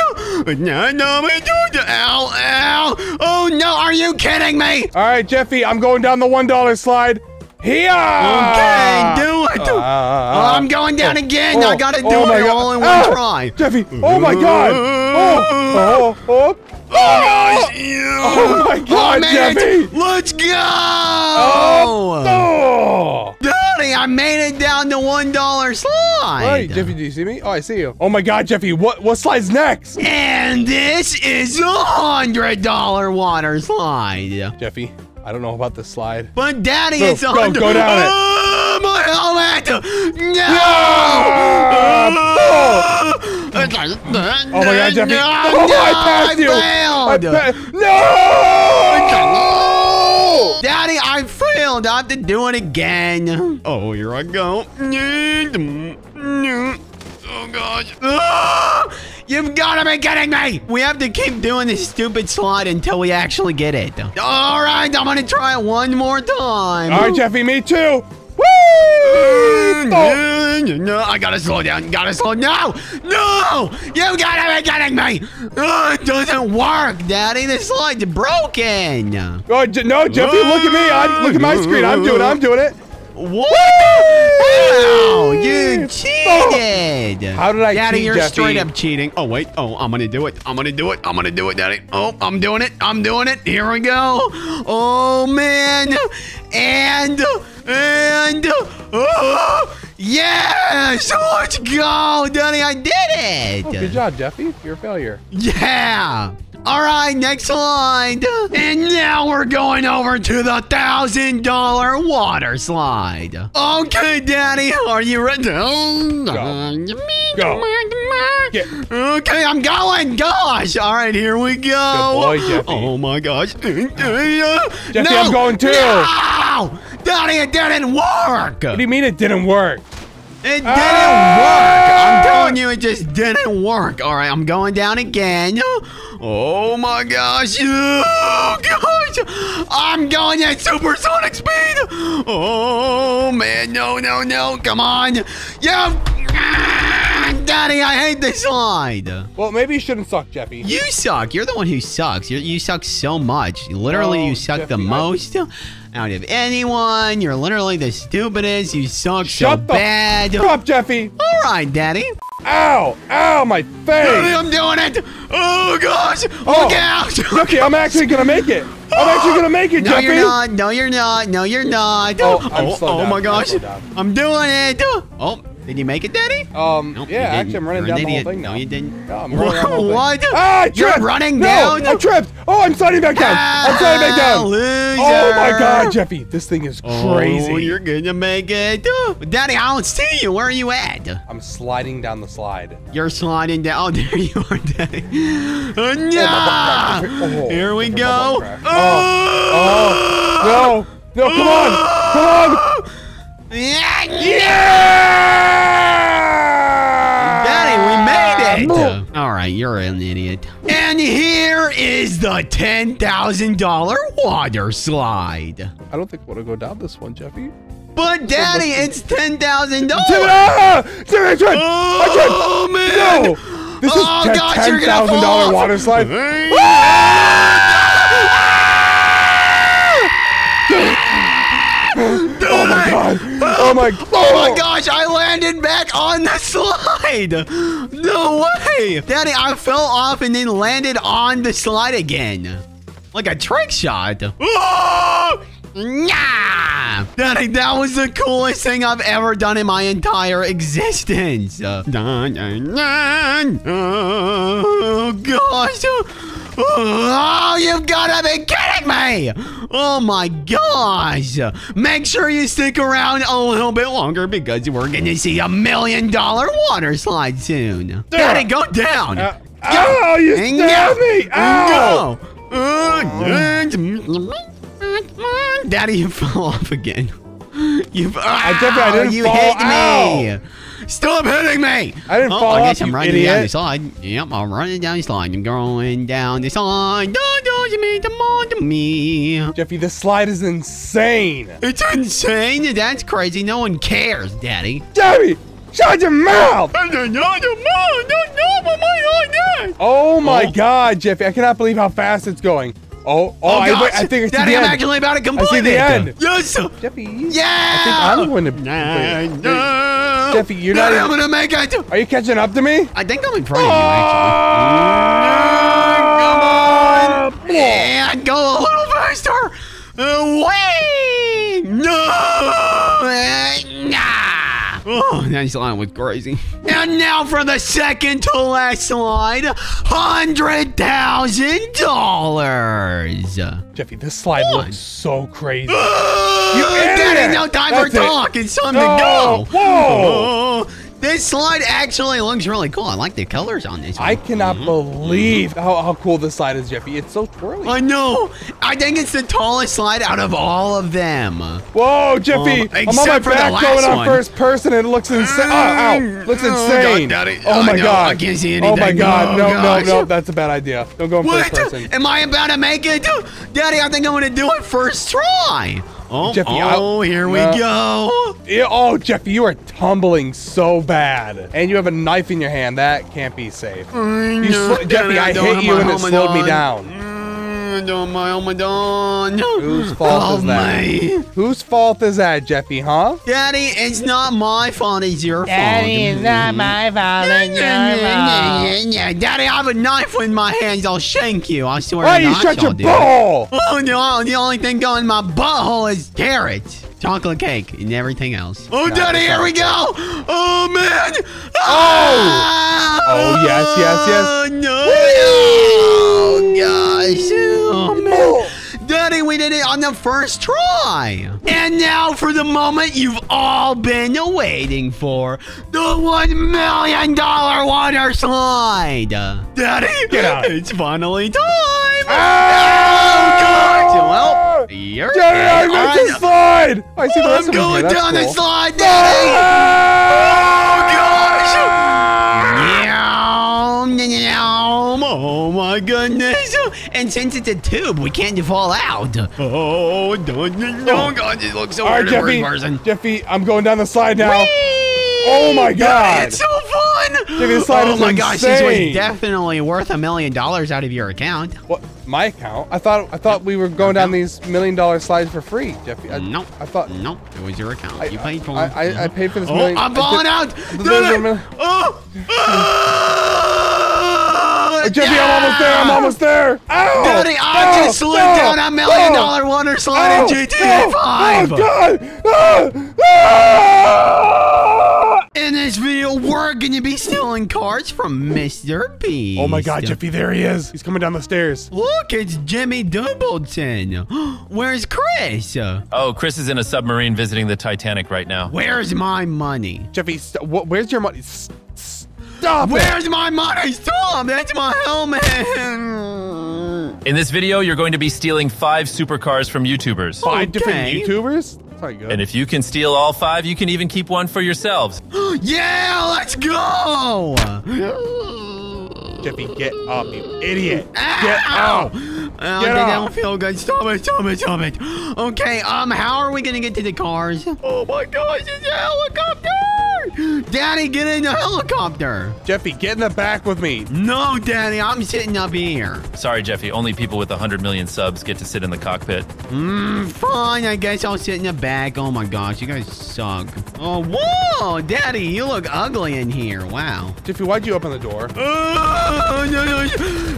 Oh no! Are you kidding me? All right, Jeffy, I'm going down the $1 slide. Here! Okay, do it. I'm going down again. I gotta do it all in one try. Jeffy! Oh my God! Oh my God, Jeffy! Let's go! Oh. Daddy, I made it down to $1 slide. Wait, Jeffy, do you see me? Oh, I see you. Oh my God, Jeffy, what slide's next? And this is a $100 water slide. Jeffy, I don't know about this slide. But Daddy, it's $100. Go down it. Oh, my helmet! No! Oh my God, Jeffy! I passed you! No! Daddy, I failed. I have to do it again. Oh, here I go. Oh gosh! You've got to be kidding me! We have to keep doing this stupid slide until we actually get it. All right, I'm gonna try it one more time. All right, Jeffy, me too. Woo! Oh. No, I gotta slow down. Gotta slow. No, no, you gotta be kidding me. Oh, it doesn't work, Daddy. The slide's broken. Oh no, Jeffy, look at me. Look at my screen. I'm doing it. What? Wow, you cheated. Oh. How did I cheat, Daddy? You're Jeffy. Straight up cheating. Oh, wait. Oh, I'm going to do it. I'm going to do it. I'm going to do it, Daddy. Oh, I'm doing it. I'm doing it. Here we go. Oh, man. And, oh, yes. Let's go, Daddy. I did it. Oh, good job, Jeffy. You're a failure. Yeah. All right, next slide. And now we're going over to the $1,000 water slide. Okay, Daddy, are you ready? Go. Okay, I'm going. Gosh. All right, here we go. Good boy, Jeffy. Oh, my gosh. Jeffy, no. I'm going too. No! Daddy, it didn't work. What do you mean it didn't work? It didn't work. I'm telling you, it just didn't work. All right, I'm going down again. Oh, my gosh. Oh, gosh. I'm going at supersonic speed. Oh, man. No, no, no. Come on. Daddy, I hate this slide. Well, maybe you shouldn't suck, Jeffy. You suck. You're the one who sucks. You suck so much. Literally, you suck Jeffy, the most. Out of anyone, you're literally the stupidest. You suck so bad. Shut up, Jeffy. All right, Daddy. Ow! Ow, my face! Daddy, I'm doing it! Oh, gosh! Look out! Okay, I'm actually gonna make it. I'm actually gonna make it, Jeffy. No, you're not. No, you're not. No, you're not. Oh my gosh! I'm doing it. Oh. Did you make it, Daddy? Nope, yeah, actually, I'm running down the whole thing now. No, you didn't. No, I'm running down the whole thing. Ah, I tripped. You're running down? No, I tripped. Oh, I'm sliding back down. I'm sliding back down. Loser. Oh, my God, Jeffy. This thing is crazy. Oh, you're going to make it. Daddy, I don't see you. Where are you at? I'm sliding down the slide. You're sliding down. Oh, there you are, Daddy. No. Here we go. Oh. No. No, come on. Come on. Yeah! Daddy, we made it! All right, you're an idiot. And here is the $10,000 water slide. I don't think I want to go down this one, Jeffy. But, Daddy, it's $10,000. Oh, man! No! This is $10,000 water slide. Oh, my God. Oh my gosh, I landed back on the slide. No way. Daddy, I fell off and then landed on the slide again. Like a trick shot. Oh! Nah. Daddy, that was the coolest thing I've ever done in my entire existence. Oh, gosh. Oh, you've got to be kidding me. Oh, my gosh. Make sure you stick around a little bit longer because we're going to see $1 million water slide soon. Daddy, go down. Go. You stabbed me. Ow. Go. Daddy, you fell off again. You hit me. Ow. Stop hitting me! I didn't fall off, I guess I'm running down the slide. Yep, I'm running down the slide. I'm going down the slide. Don't do me, come on to me. Jeffy, this slide is insane. It's insane? That's crazy. No one cares, Daddy. Jeffy, shut your mouth! Oh my God, Jeffy. I cannot believe how fast it's going. I think it's the end. Daddy, I'm actually about to complete it. I see the end. Yes. Jeffy. Yeah. I think I'm going to Jeffy, you're not even going to make it. Are you catching up to me? I think I'm in front of you, actually. Come on. Yeah, go a little faster. Wait. No. Oh, that slide was crazy. And now for the second to last slide, $100,000. Jeffy, this slide looks so crazy. You idiot! No time for talk. It's time to go. Whoa! This slide actually looks really cool. I like the colors on this one. I cannot believe how cool this slide is, Jeffy. It's so twirly. I know. I think it's the tallest slide out of all of them. Whoa, Jeffy. I'm on my back going on first person and it looks insane. Ow. Looks insane. Oh, my God. I can't see anything. Oh, my God. No. That's a bad idea. Don't go in first person. Am I about to make it? Daddy, I think I'm going to do it first try. Oh, Jeffy, oh here we go. Oh, Jeffy, you are tumbling so bad. And you have a knife in your hand. That can't be safe. Jeffy, I hate you and it slowed me down. Whose fault is that? Whose fault is that, Jeffy, huh? Daddy, it's not my fault, it's your fault. Daddy, it's not my fault, it's your fault. Daddy, I have a knife in my hands, I'll shank you, I swear. Why you shut your butthole? Oh no, the only thing going in my butthole is carrots, chocolate cake, and everything else. Oh, Daddy, here we go! Oh, man! Oh! Oh, yes, yes, yes. No! Oh, gosh. Oh, man. Oh. Daddy, we did it on the first try. And now for the moment you've all been waiting for. The $1 million water slide. Daddy, get out. It's finally time. Oh, God. Well, you're Daddy, I missed the slide. Oh, I see the I'm going down the slide, Daddy. Oh, gosh. Oh, my goodness. And since it's a tube, we can't fall out. Oh, God, it looks so weird. All right, Jeffy, I'm going down the slide now. Whee! Oh, my God. It's so fun. Jeffy, the slide is insane. Gosh, this was definitely worth $1 million out of your account. What? My account? I thought we were going down these $1 million slides for free, Jeffy. Nope. I thought. Nope. It was your account. You paid for it. I paid for this million. I'm falling out. Jeffy, no! I'm almost there. I'm almost there. Ow! Daddy, I just slid down a $1 million water slide in GTA 5. Oh, God. In this video, we're going to be stealing cars from Mr. Beast. Oh, my God, Jeffy, there he is. He's coming down the stairs. Look, it's Jimmy Doubleton. Where's Chris? Oh, Chris is in a submarine visiting the Titanic right now. Where's my money? Jeffy, where's your money? Stop! Where's my money? Stop! That's my helmet! In this video, you're going to be stealing 5 supercars from YouTubers. 5 different YouTubers? Good. And if you can steal all 5, you can even keep one for yourselves. Yeah, let's go! Jeffy, get up, you idiot! Get out! I don't feel good. Stop it! Stop it! Stop it! Okay, how are we gonna get to the cars? Oh my gosh, it's a helicopter! Daddy, get in the helicopter. Jeffy, get in the back with me. No, Daddy, I'm sitting up here. Sorry, Jeffy, only people with 100 million subs get to sit in the cockpit. Fine, I guess I'll sit in the back. Oh, my gosh, you guys suck. Oh, whoa, Daddy, you look ugly in here. Wow. Jeffy, why'd you open the door?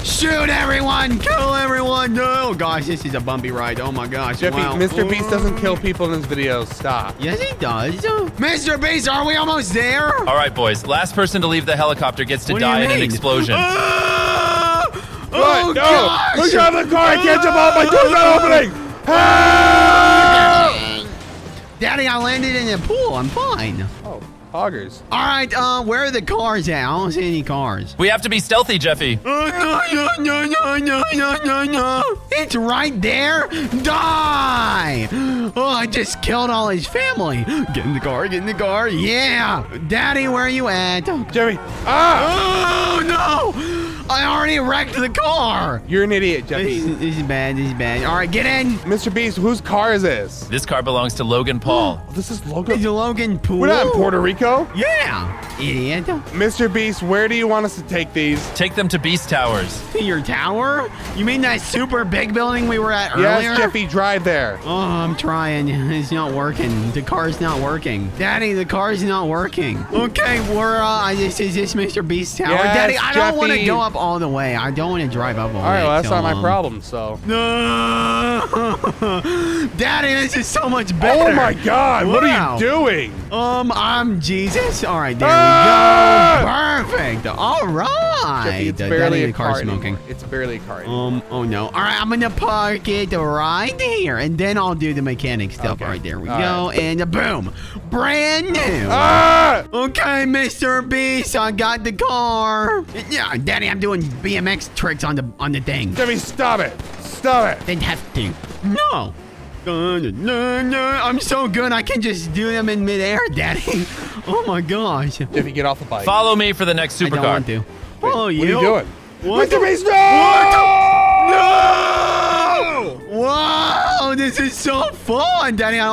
Shoot everyone, kill everyone. Oh, gosh, this is a bumpy ride. Oh, my gosh. Jeffy, wow. Mr. Beast doesn't kill people in his videos. Stop. Yes, he does. Mr. Beast, are we almost there? All right, boys. Last person to leave the helicopter gets to die in an explosion. Oh, gosh. Look out of the car. I can't jump out. My door's not opening. Daddy, I landed in a pool. I'm fine. Oh, hoggers. All right, where are the cars at? I don't see any cars. We have to be stealthy, Jeffy. No. It's right there. Die. Oh, I just killed all his family. Get in the car, get in the car. Yeah. Daddy, where are you at? Jeffy. Oh, no. I already wrecked the car. You're an idiot, Jeffy. This is bad. This is bad. All right, get in. Mr. Beast, whose car is this? This car belongs to Logan Paul. This is Logan. This is Logan Paul. We're not in Puerto Rico. Yeah. Idiot. Mr. Beast, where do you want us to take these? Take them to Beast Towers. To your tower? You mean that super big building we were at earlier? Yes, Jeffy, drive there. Oh, I'm trying. It's not working. The car's not working. Daddy, the car's not working. Okay, we're is this Mr. Beast Tower? Yes, Daddy, I don't want to go up all the way. I don't want to drive up all the way. All right, well, that's not my problem, so. No! Daddy, this is so much better. Oh, my God. Wow. What are you doing? I'm Jesus. All right, there we go. Perfect. All right. Jeffy, it's barely a car smoking. It's barely a car. Oh, no. All right, I'm going to park it right here, and then I'll do the mechanic stuff. Okay. All right, there we go. Right. And boom. Brand new. Okay, Mr. Beast, I got the car. Yeah, Daddy, I'm doing BMX tricks on the thing. Jimmy, stop it. Stop it. Didn't have to. No. I'm so good. I can just do them in midair, Daddy. Oh, my gosh. Jimmy, get off the bike. Follow me for the next supercar. I don't want to. Follow you. What are you doing? Mr. Beast, no! What? No! Whoa! Oh, this is so fun, Danny. I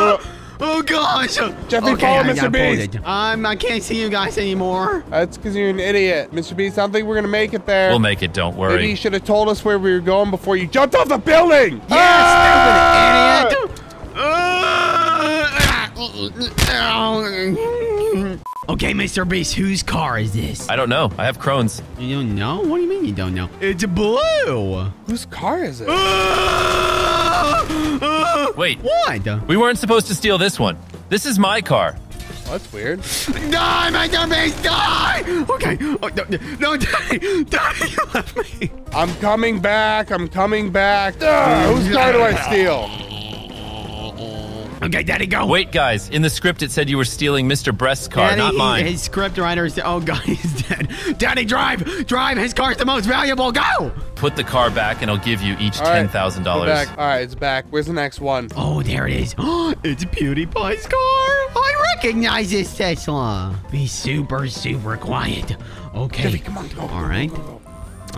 don't know. Oh gosh! Jeffy, okay, follow Mr. Beast. I can't see you guys anymore. That's because you're an idiot, Mr. Beast. I don't think we're gonna make it there. We'll make it. Don't worry. Maybe you should have told us where we were going before you jumped off the building. Yes, ah! Stupid idiot. Okay, Mr. Beast, whose car is this? I don't know. I have Crohn's. You don't know? What do you mean you don't know? It's blue. Whose car is it? Wait. What? We weren't supposed to steal this one. This is my car. Well, that's weird. Die, Mr. Beast, die! Okay. Oh, no, die. Die, you left me. I'm coming back. I'm coming back. Whose car do I steal? Okay, Daddy, go. Wait, guys. In the script, it said you were stealing Mr. Breast's car, Daddy, not mine. His script writer is... Oh, God, he's dead. Daddy, drive. Drive. His car's the most valuable. Go. Put the car back, and I'll give you each $10,000. All right, it's back. Where's the next one? Oh, there it is. It's PewDiePie's car. I recognize this Tesla. Be super, super quiet. Okay. Daddy, come on. Go, all right. All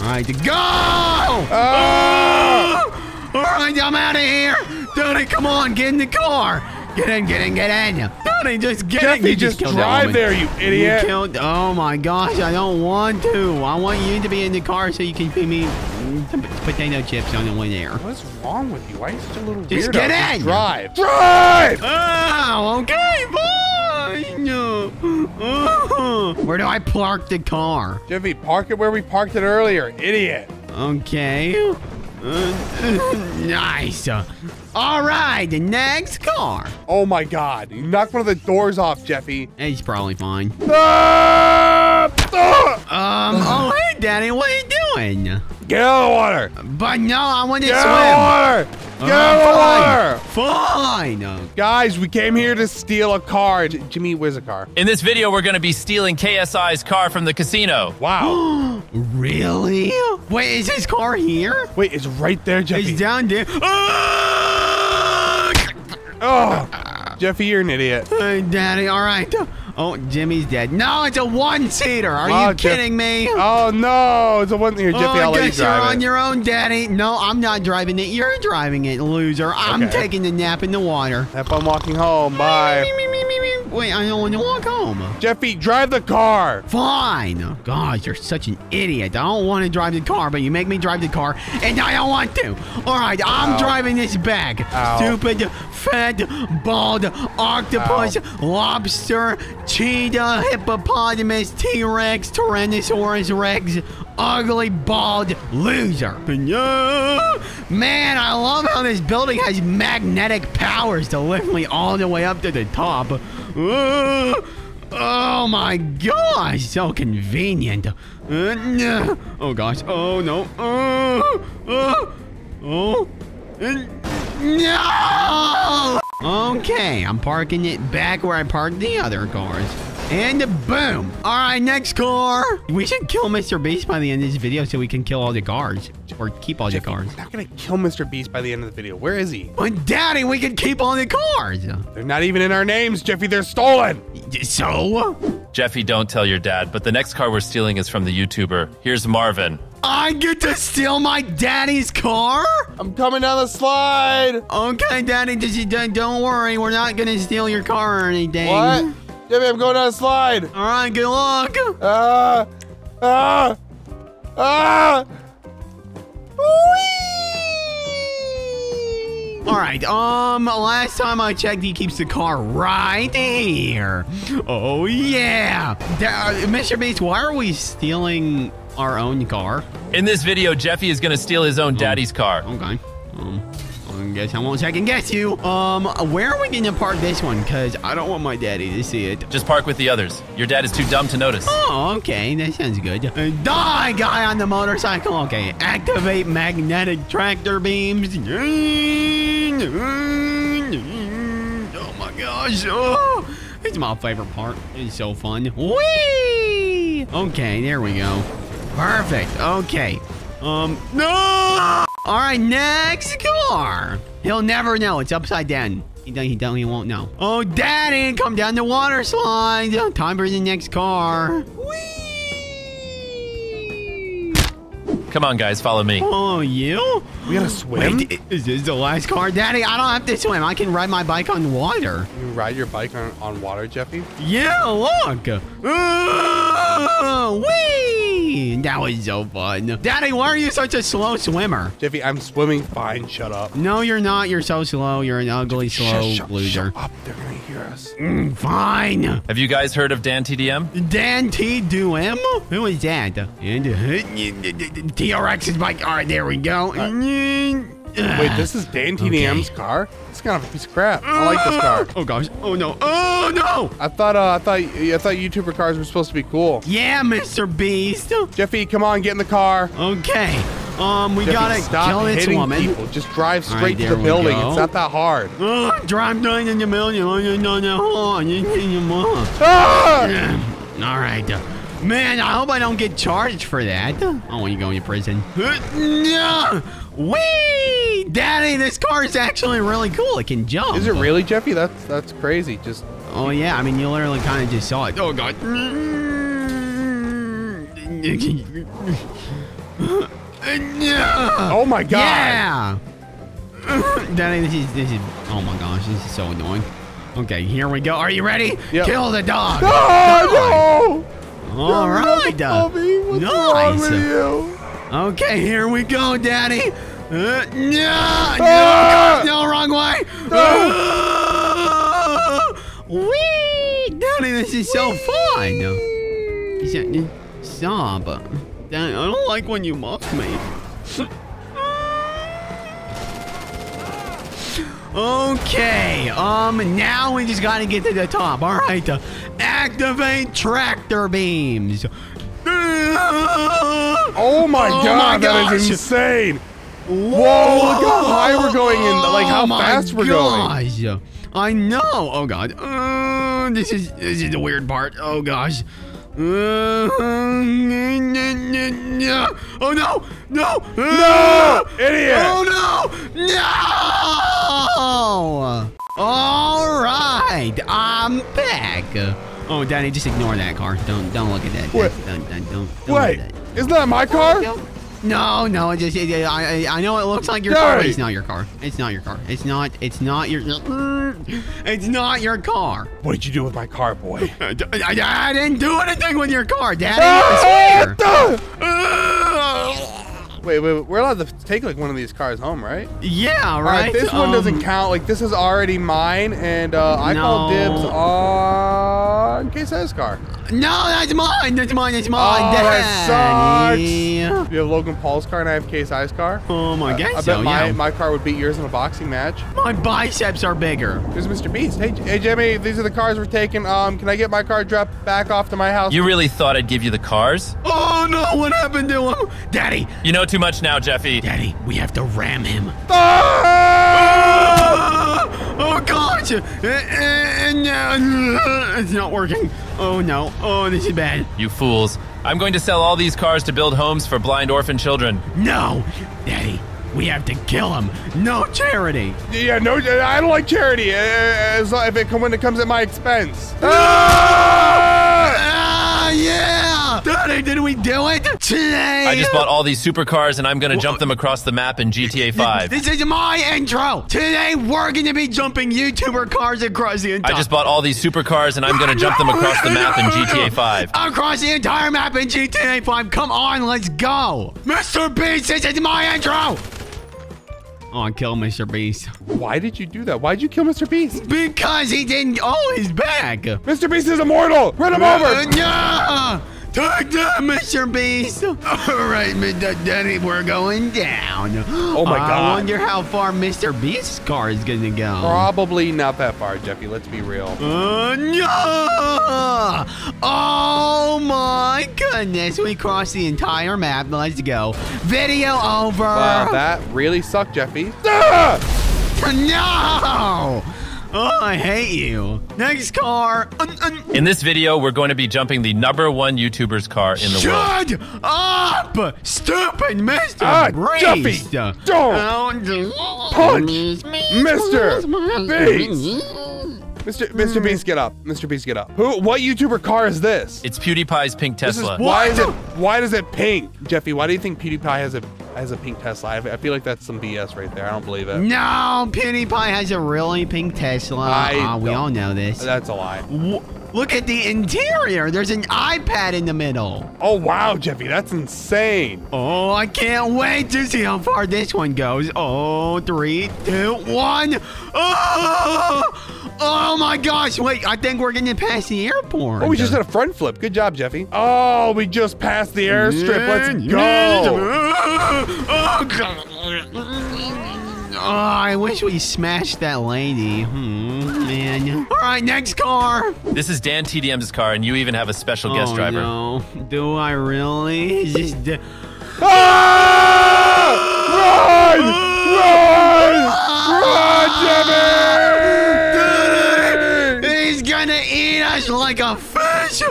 right, go. All right, I'm out of here. Daddy, come on, get in the car. Get in. Daddy, just get in. You just drive there, you idiot. You killed, oh my gosh, I don't want to. I want you to be in the car so you can feed me some potato chips on the way there. What's wrong with you? Why are you such a little weirdo? Just get in. Just drive. Drive! Oh, okay, bye. No. Where do I park the car? Jeffy, park it where we parked it earlier, idiot. Okay. Nice. All right, the next car. Oh my God, you knocked one of the doors off, Jeffy. He's probably fine. Oh, hey, Daddy, what are you doing? Get out of the water. But no, I want to swim. Get out of the water. Get out of the water. Fine. Guys, we came here to steal a car. Jimmy, where's the car? In this video, we're going to be stealing KSI's car from the casino. Wow. Really? Wait, is his car here? Wait, it's right there, Jeffy. It's down there. Oh, Jeffy, you're an idiot. Hey, Daddy, all right. Oh, Jimmy's dead. No, it's a one-seater. Are you kidding me? Oh, no. It's a one-seater. Jeffy, I'll let you drive it. I guess you're on your own, Daddy. No, I'm not driving it. You're driving it, loser. I'm taking a nap in the water. Have fun walking home. Bye. Wait, I don't want to walk home. Jeffy, drive the car. Fine. God, you're such an idiot. I don't want to drive the car, but you make me drive the car, and I don't want to. All right, I'm driving this bag. Ow. Stupid, fat, bald, octopus, lobster, cheetah, hippopotamus, T-Rex, Tyrannosaurus Rex, ugly, bald loser. Man, I love how this building has magnetic powers to lift me all the way up to the top. Oh my gosh, so convenient. Oh gosh, oh no. No! Okay, I'm parking it back where I parked the other cars. And boom. All right, next car. We should kill Mr. Beast by the end of this video so we can kill all the cars. Or keep all the cars. We're not going to kill Mr. Beast by the end of the video. Where is he? But, Daddy, we can keep all the cars. They're not even in our names, Jeffy. They're stolen. So? Jeffy, don't tell your dad, but the next car we're stealing is from the YouTuber. Here's Marvin. I get to steal my daddy's car? I'm coming down the slide. Okay, Daddy, just don't worry. We're not going to steal your car or anything. What? Jeffy, I'm going down a slide. All right, good luck. Whee! All right, last time I checked, he keeps the car right here. Oh, yeah. Mr. Beast, why are we stealing our own car? In this video, Jeffy is going to steal his own daddy's car. Okay. I guess I won't second guess you. Where are we going to park this one? Because I don't want my daddy to see it. Just park with the others. Your dad is too dumb to notice. Oh, okay. That sounds good. Die, guy on the motorcycle. Okay. Activate magnetic tractor beams. Oh, my gosh. Oh, it's my favorite part. It's so fun. Whee! Okay. There we go. Perfect. Okay. No! All right, next car. He'll never know. It's upside down. He won't know. Oh, Daddy, come down the water slide. Time for the next car. Whee! Come on, guys, follow me. Oh, you? We gotta swim? Wait, is this the last car? Daddy, I don't have to swim. I can ride my bike on water. You ride your bike on water, Jeffy? Yeah, look. Whee! That was so fun. Daddy, why are you such a slow swimmer? Jeffy, I'm swimming fine. Shut up. No, you're not. You're so slow. You're an ugly, slow loser. Shut up. They're gonna hear us. Fine. Have you guys heard of Dan TDM? Dan TDM? Who is that? TRX is bike. All right, there we go. Wait, this is Dan TDM's car? It's kind of a piece of crap. I like this car. Oh gosh. Oh no. Oh no. I thought YouTuber cars were supposed to be cool. Yeah, Mr. Beast. Jeffy, come on, get in the car. Okay. We gotta kill this woman. People. Just drive straight to the building. It's not that hard. Drive down in the building. All right. Man, I hope I don't get charged for that. I want you going to prison. Whee! Daddy, this car is actually really cool. It can jump. Is it really, Jeffy? That's crazy. Just. Oh yeah, I mean you literally kind of just saw it. Oh god. Oh my god. Yeah. Daddy, this is. Oh my gosh, this is so annoying. Okay, here we go. Are you ready? Yep. Kill the dog. Oh no! All right, what's wrong with you? Okay, here we go, Daddy. No, wrong way. Wee, Daddy, this is so fun. Stop. Daddy, I don't like when you mock me. Okay, now we just gotta get to the top. All right, activate tractor beams. Oh my god, that is insane. Whoa, look how high we're going and like how fast we're going. I know. Oh god. This is the weird part. Oh gosh. Oh no! No! No! Idiot! Oh no! No! All right, I'm back. Oh, Daddy, just ignore that car. Don't look at that. What? Don't wait, look at that. Isn't that my car? No. I know it looks like your car, but it's not your car. It's not your car. What did you do with my car, boy? I didn't do anything with your car, Daddy. Wait, we're allowed to take like one of these cars home, right? Yeah, right. All right, this one doesn't count. Like this is already mine, and I call dibs on Quesa's car. No, that's mine. That's mine. Oh, that sucks. You have Logan Paul's car, and I have Quesa's car. Oh my god! I bet my car would beat yours in a boxing match. My biceps are bigger. Here's Mr. Beast. Hey, Jimmy. These are the cars we're taking. Can I get my car dropped back off to my house? You really thought I'd give you the cars? Oh no! What happened to him, Daddy? You know. Too much now, Jeffy. Daddy, we have to ram him. Ah! Oh, God. It's not working. Oh, no. Oh, this is bad. You fools. I'm going to sell all these cars to build homes for blind orphan children. No, Daddy. We have to kill him. No charity. Yeah, no. I don't like charity. As if it when it comes at my expense. No! Yeah! Daddy, did we do it? I just bought all these supercars, and I'm going to jump them across the map in GTA 5. This is my intro. Today, we're going to be jumping YouTuber cars across the entire... I just bought all these supercars, and I'm going to jump them across the map in GTA 5. Across the entire map in GTA 5. Come on, let's go. Mr. Beast, this is my intro. Oh, I killed Mr. Beast. Why did you do that? Why did you kill Mr. Beast? Because he didn't... Oh, he's back. Mr. Beast is immortal. Run him over. No. Take that, Mr. Beast. All right, Mr. Daddy, we're going down. Oh, my God. I wonder how far Mr. Beast's car is going to go. Probably not that far, Jeffy. Let's be real. No. Oh, my goodness. We crossed the entire map. Let's go. Video over. Wow, that really sucked, Jeffy. No. Oh, I hate you. Next car. In this video, we're going to be jumping the #1 YouTuber's car in the world. Shut up, stupid Mr. Beast. Jeffy, don't punch Mr. Beast. Mr. Beast, get up. Mr. Beast, get up. Who? What YouTuber car is this? It's PewDiePie's pink Tesla. Why is it pink? Jeffy, why do you think PewDiePie has a pink Tesla? I feel like that's some BS right there. I don't believe it. No, PewDiePie has a really pink Tesla. We all know this. That's a lie. Look at the interior. There's an iPad in the middle. Oh, wow, Jeffy. That's insane. Oh, I can't wait to see how far this one goes. Oh, 3, 2, 1. Oh, oh my gosh. Wait, I think we're getting past the airport. Oh, we just did a front flip. Good job, Jeffy. Oh, we just passed the airstrip. Let's go. Oh, God. Oh, I wish we smashed that lady. Man. All right, next car. This is Dan TDM's car, and you even have a special guest driver. No. Do I really? Ah! Run! Run! Run, Jimmy! He's gonna eat us like a fish.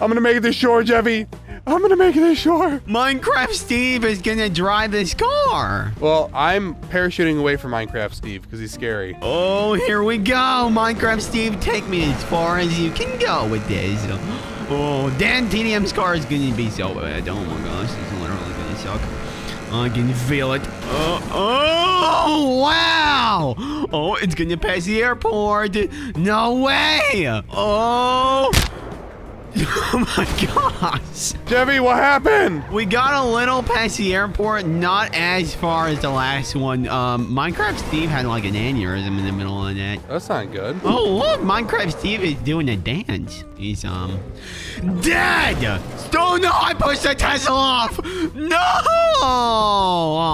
I'm gonna make it to shore, Jeffy. I'm gonna make this short. Minecraft Steve is gonna drive this car. Well, I'm parachuting away from Minecraft Steve because he's scary. Oh, here we go. Minecraft Steve, take me as far as you can go with this. Oh, Dan TDM's car is gonna be so bad. Oh my gosh, it's literally gonna suck. I can feel it. Oh, wow. Oh, it's gonna pass the airport. No way. Oh. Oh my gosh. Jeffy, what happened? We got a little past the airport, not as far as the last one. Minecraft Steve had like an aneurysm in the middle of that. That's not good. Oh, look, Minecraft Steve is doing a dance. He's, dead! Oh no, I pushed the Tesla off! No!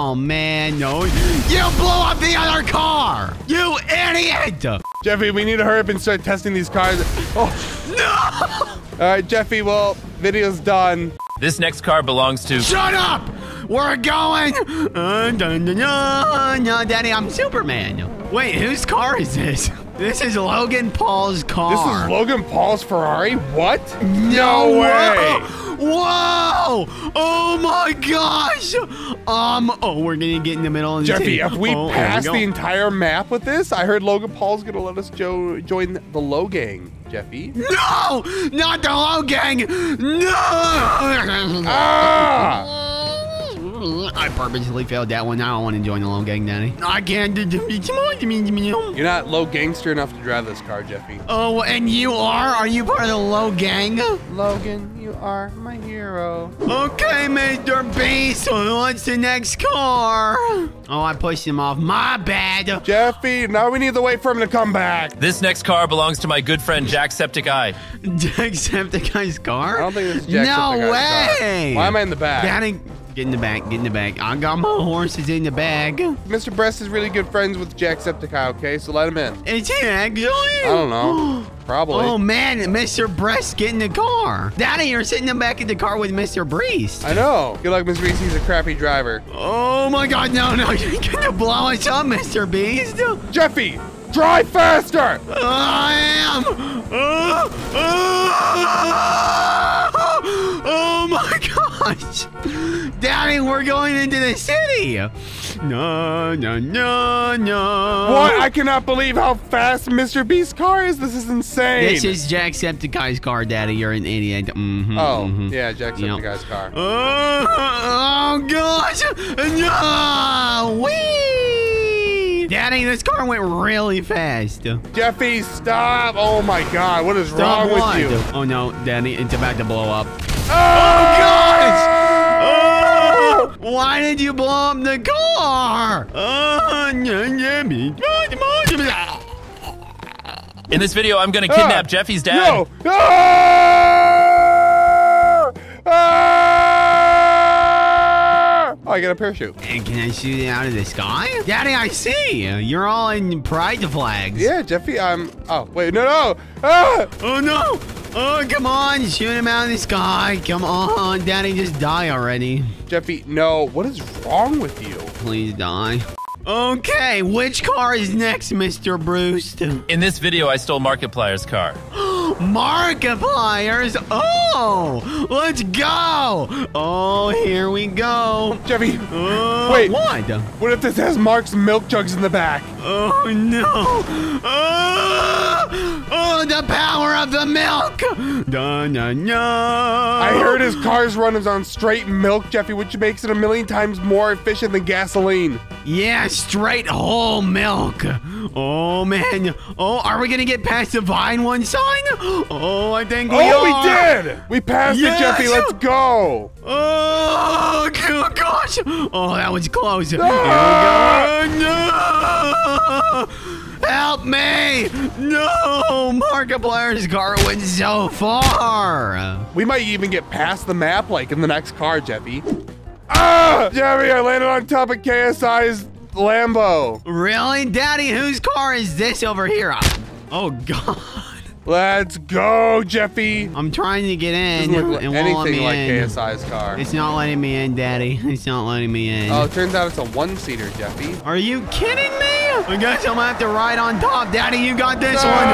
Oh man, no. You blew up the other car! You idiot! Jeffy, we need to hurry up and start testing these cars. Oh, no! All right, Jeffy, well, video's done. This next car belongs to... Shut up! We're going! No, Daddy, I'm Superman. Wait, whose car is this? This is Logan Paul's car. This is Logan Paul's Ferrari? What? No way! Whoa! Oh, my gosh! Oh, we're gonna get in the middle of the Jeffy, if we passed the entire map with this, I heard Logan Paul's gonna let us join the Low Gang. Jeffy? No! Not the whole gang! No! I purposely failed that one. I don't want to join the low gang, Daddy. I can't. You're not low gangster enough to drive this car, Jeffy. Oh, and you are? Are you part of the low gang? Logan, you are my hero. Okay, Mr. Beast. What's the next car? Oh, I pushed him off. My bad. Jeffy, now we need to wait for him to come back. This next car belongs to my good friend, Jacksepticeye. Jacksepticeye's car? I don't think this is Jacksepticeye's car. No way. Why am I in the back? Daddy. Get in the bag, get in the bag. I got my horses in the bag. Mr. Breast is really good friends with Jacksepticeye, okay? So let him in. Is he actually? I don't know. Probably. Oh, man, Mr. Breast, get in the car. Daddy, you're sitting in the back of the car with Mr. Breast. I know. Good luck, Mr. Breast. He's a crappy driver. Oh, my God. No, no. You're going to blow us up, Mr. Beast. Jeffy, drive faster. I am. Oh, my gosh. Daddy, we're going into the city. No, no, no, no. What? I cannot believe how fast Mr. Beast's car is. This is insane. This is Jacksepticeye's car, Daddy. You're an idiot. Yeah, Jacksepticeye's car. Oh, gosh. No. Whee. Daddy, this car went really fast. Jeffy, stop. Oh, my God. What is wrong with you? Oh, no, Daddy. It's about to blow up. Oh, gosh. Why did you blow up the car? In this video, I'm going to kidnap Jeffy's dad. No. Oh, I got a parachute. And can I shoot it out of the sky? Daddy, I see. You're all in pride flags. Yeah, Jeffy, I'm... Oh, wait, no. Ah! Oh, no. Oh, come on. Shoot him out of the sky. Come on. Daddy, just die already. Jeffy, no. What is wrong with you? Please die. Okay, which car is next, Mr. Bruce? In this video, I stole Markiplier's car. Markipliers. Oh, let's go. Oh, here we go. Jeffy, wait. What? What if this has Mark's milk jugs in the back? Oh, no. Oh, the power of the milk. Dun, dun, dun. I heard his car's run is on straight milk, Jeffy, which makes it 1,000,000 times more efficient than gasoline. Yeah, straight whole milk. Oh, man. Oh, are we going to get past the vine one sign? Oh, I think we are. We did. We passed it, Jeffy. Let's go. Oh, gosh. Oh, that was close. Here we go. No. Help me! No! Markiplier's car went so far! We might even get past the map, like, in the next car, Jeffy. Ah! Jeffy, I landed on top of KSI's Lambo. Really? Daddy, whose car is this over here? Oh, God. Let's go, Jeffy. I'm trying to get in. Doesn't look like anything like KSI's car. It's not letting me in, Daddy. It's not letting me in. Oh, it turns out it's a one-seater, Jeffy. Are you kidding me? I guess I'm gonna have to ride on top. Daddy, you got this one.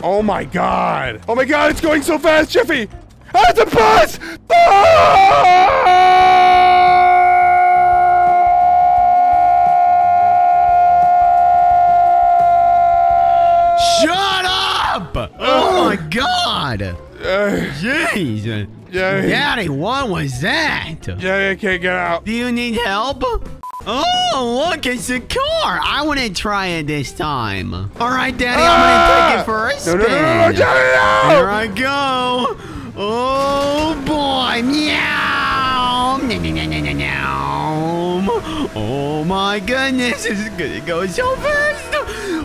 Oh! Oh, my God. Oh, my God. It's going so fast, Jeffy. Oh, it's a bus. Oh! Shut up! Oh my God! Jeez! Daddy, what was that? Yeah, I can't get out. Do you need help? Oh, look, it's a car! I want to try it this time. All right, Daddy, I'm gonna take it for a spin. No, Daddy, no! Here I go! Oh boy! Meow! Oh my goodness! This is gonna go so fast!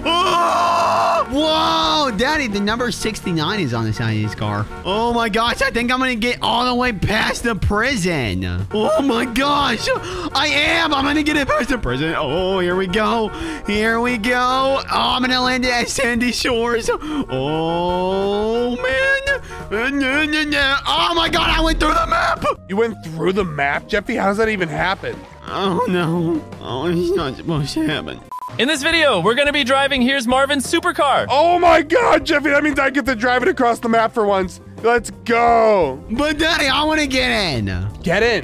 Oh! Whoa, Daddy, the number 69 is on the side of his car. Oh my gosh, I think I'm gonna get all the way past the prison. Oh my gosh, I am. I'm gonna get it past the prison. Oh, here we go. Here we go. Oh, I'm gonna land at Sandy Shores. Oh, man. Oh my God, I went through the map. You went through the map, Jeffy? How does that even happen? Oh no. Oh, it's not supposed to happen. In this video, we're gonna be driving Here's Marvin's supercar. Oh my God, Jeffy, that means I get to drive it across the map for once. Let's go. But Daddy, I wanna get in. Get in.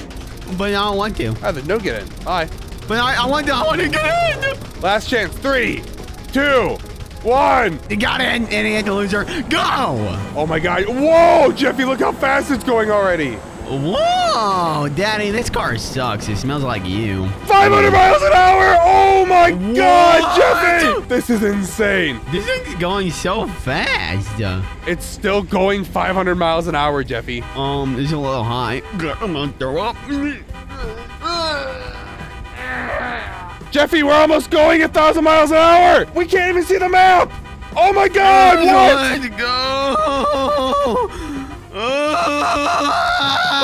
But I don't want to. Oh, then don't get in. Bye. But I wanna get in. Last chance, 3, 2, 1. You got in, idiot, loser. Go. Oh my God. Whoa, Jeffy, look how fast it's going already. Whoa, Daddy, this car sucks. It smells like you. 500 miles an hour. Oh, my God, Jeffy. This is insane. This thing's going so fast. It's still going 500 miles an hour, Jeffy. It's a little high. I'm going to throw up. Jeffy, we're almost going 1,000 miles an hour. We can't even see the map. Oh, my God. What? Let's go.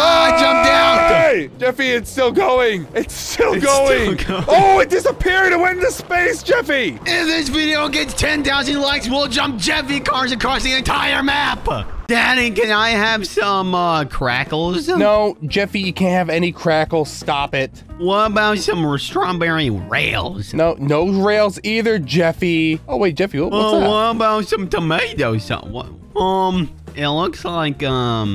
I jumped out! Jeffy, it's still going! It's still going! Oh, it disappeared! It went into space, Jeffy! If this video gets 10,000 likes, we'll jump Jeffy cars across the entire map! Daddy, can I have some crackles? No, Jeffy, you can't have any crackles. Stop it. What about some strawberry rails? No, no rails either, Jeffy. Oh, wait, Jeffy, what's that? What about some tomatoes? It looks like, sir?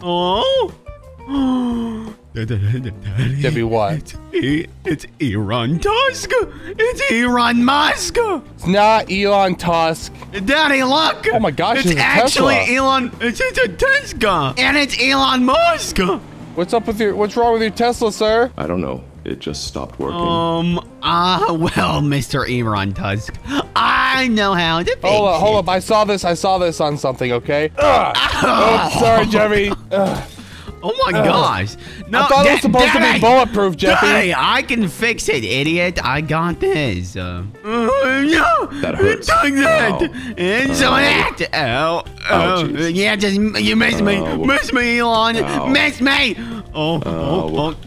Oh? Daddy, Jeffy, what? It's Elon Tusk. It's Elon Musk. It's not Elon Tusk. Daddy, look. Oh my gosh, it's actually Tesla. Elon. It's a Tesla, and it's Elon Musk. What's wrong with your Tesla, sir? I don't know. It just stopped working. Well, Mr. Elon Tusk, I know how to fix it. Hold up. I saw this on something, okay? Oh, sorry, Jeffy. Oh, my gosh. No, I thought it was supposed to be bulletproof, Jeffy. Daddy, I can fix it, idiot. I got this. No. That hurts. Yeah, just, you missed me. Miss me, Elon. Miss me.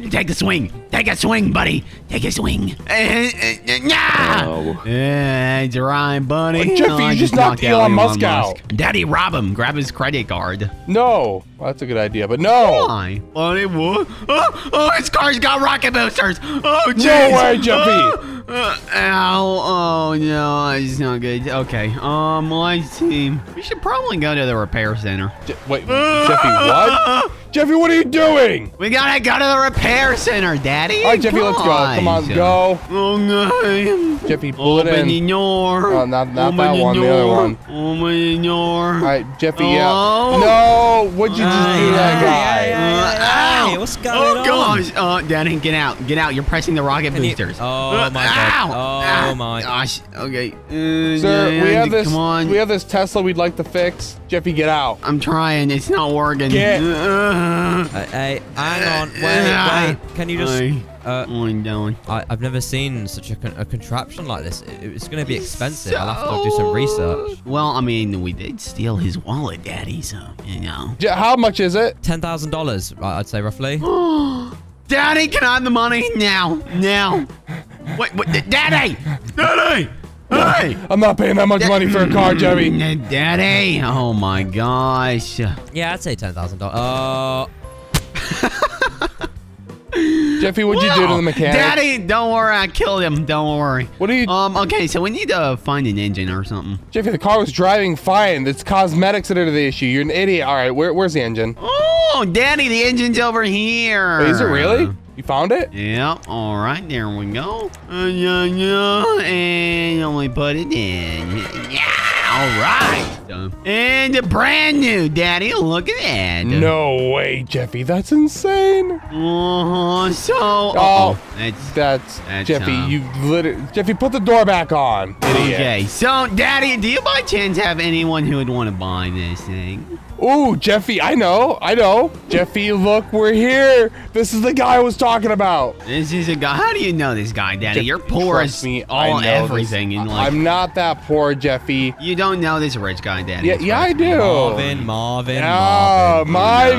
Take a swing. Take a swing, buddy. Take a swing. It's right, buddy. Well, Jeffy, you just knocked Elon Musk out. Daddy, rob him. Grab his credit card. No. Well, that's a good idea, but no. Why? Oh, his car's got rocket boosters. Oh, jeez. No way, Jeffy. Ow. Oh, Oh no, it's not good. Okay, my team. We should probably go to the repair center. Wait, Jeffy, what? Jeffy, what are you doing? We gotta go to the repair center, Daddy. All right, Jeffy, let's go. Come on, go. Oh no. Jeffy, pull it in. Open the door. Oh, not that one, the other one. Open the door. All right, Jeffy, yeah. No, what'd you just do to that guy? Hey, what's going on? Oh gosh. Daddy, get out. Get out. You're pressing the rocket boosters. Oh my God. Oh my gosh. Okay. Sir, we have this. Come on. We have this Tesla we'd like to fix. Jeffy, get out. I'm trying. It's not working. Get. Hey, hang on. Wait. Can you just... I've never seen such a contraption like this. It's going to be expensive. I'll have to do some research. Well, I mean, we did steal his wallet, Daddy, so, you know. How much is it? $10,000, I'd say, roughly. Daddy, can I have the money? Now. Wait, Daddy! Daddy! Hey! I'm not paying that much money for a car, Jeffy. Daddy! Oh my gosh. Yeah, I'd say $10,000. Jeffy, what'd you do to the mechanic? Daddy, don't worry, I killed him. Don't worry. What are you? Okay, so we need to find an engine or something. Jeffy, the car was driving fine. It's cosmetics that are the issue. You're an idiot. All right, where's the engine? Oh, Daddy, the engine's over here. Wait, is it really? You found it? Yep. All right, there we go. And only put it in. Yeah. All right. And brand new, Daddy. Look at that. No way, Jeffy. That's insane. That's Jeffy. You literally, Jeffy, put the door back on. Idiot. Okay. So, Daddy, do you by chance have anyone who would want to buy this thing? Ooh, Jeffy, I know. Jeffy, look, we're here. This is the guy I was talking about. This is a guy. How do you know this guy, Daddy? Jeffy, you're poor as everything in life. I'm not that poor, Jeffy. You don't know this rich guy, Daddy. Yeah, I do. Marvin.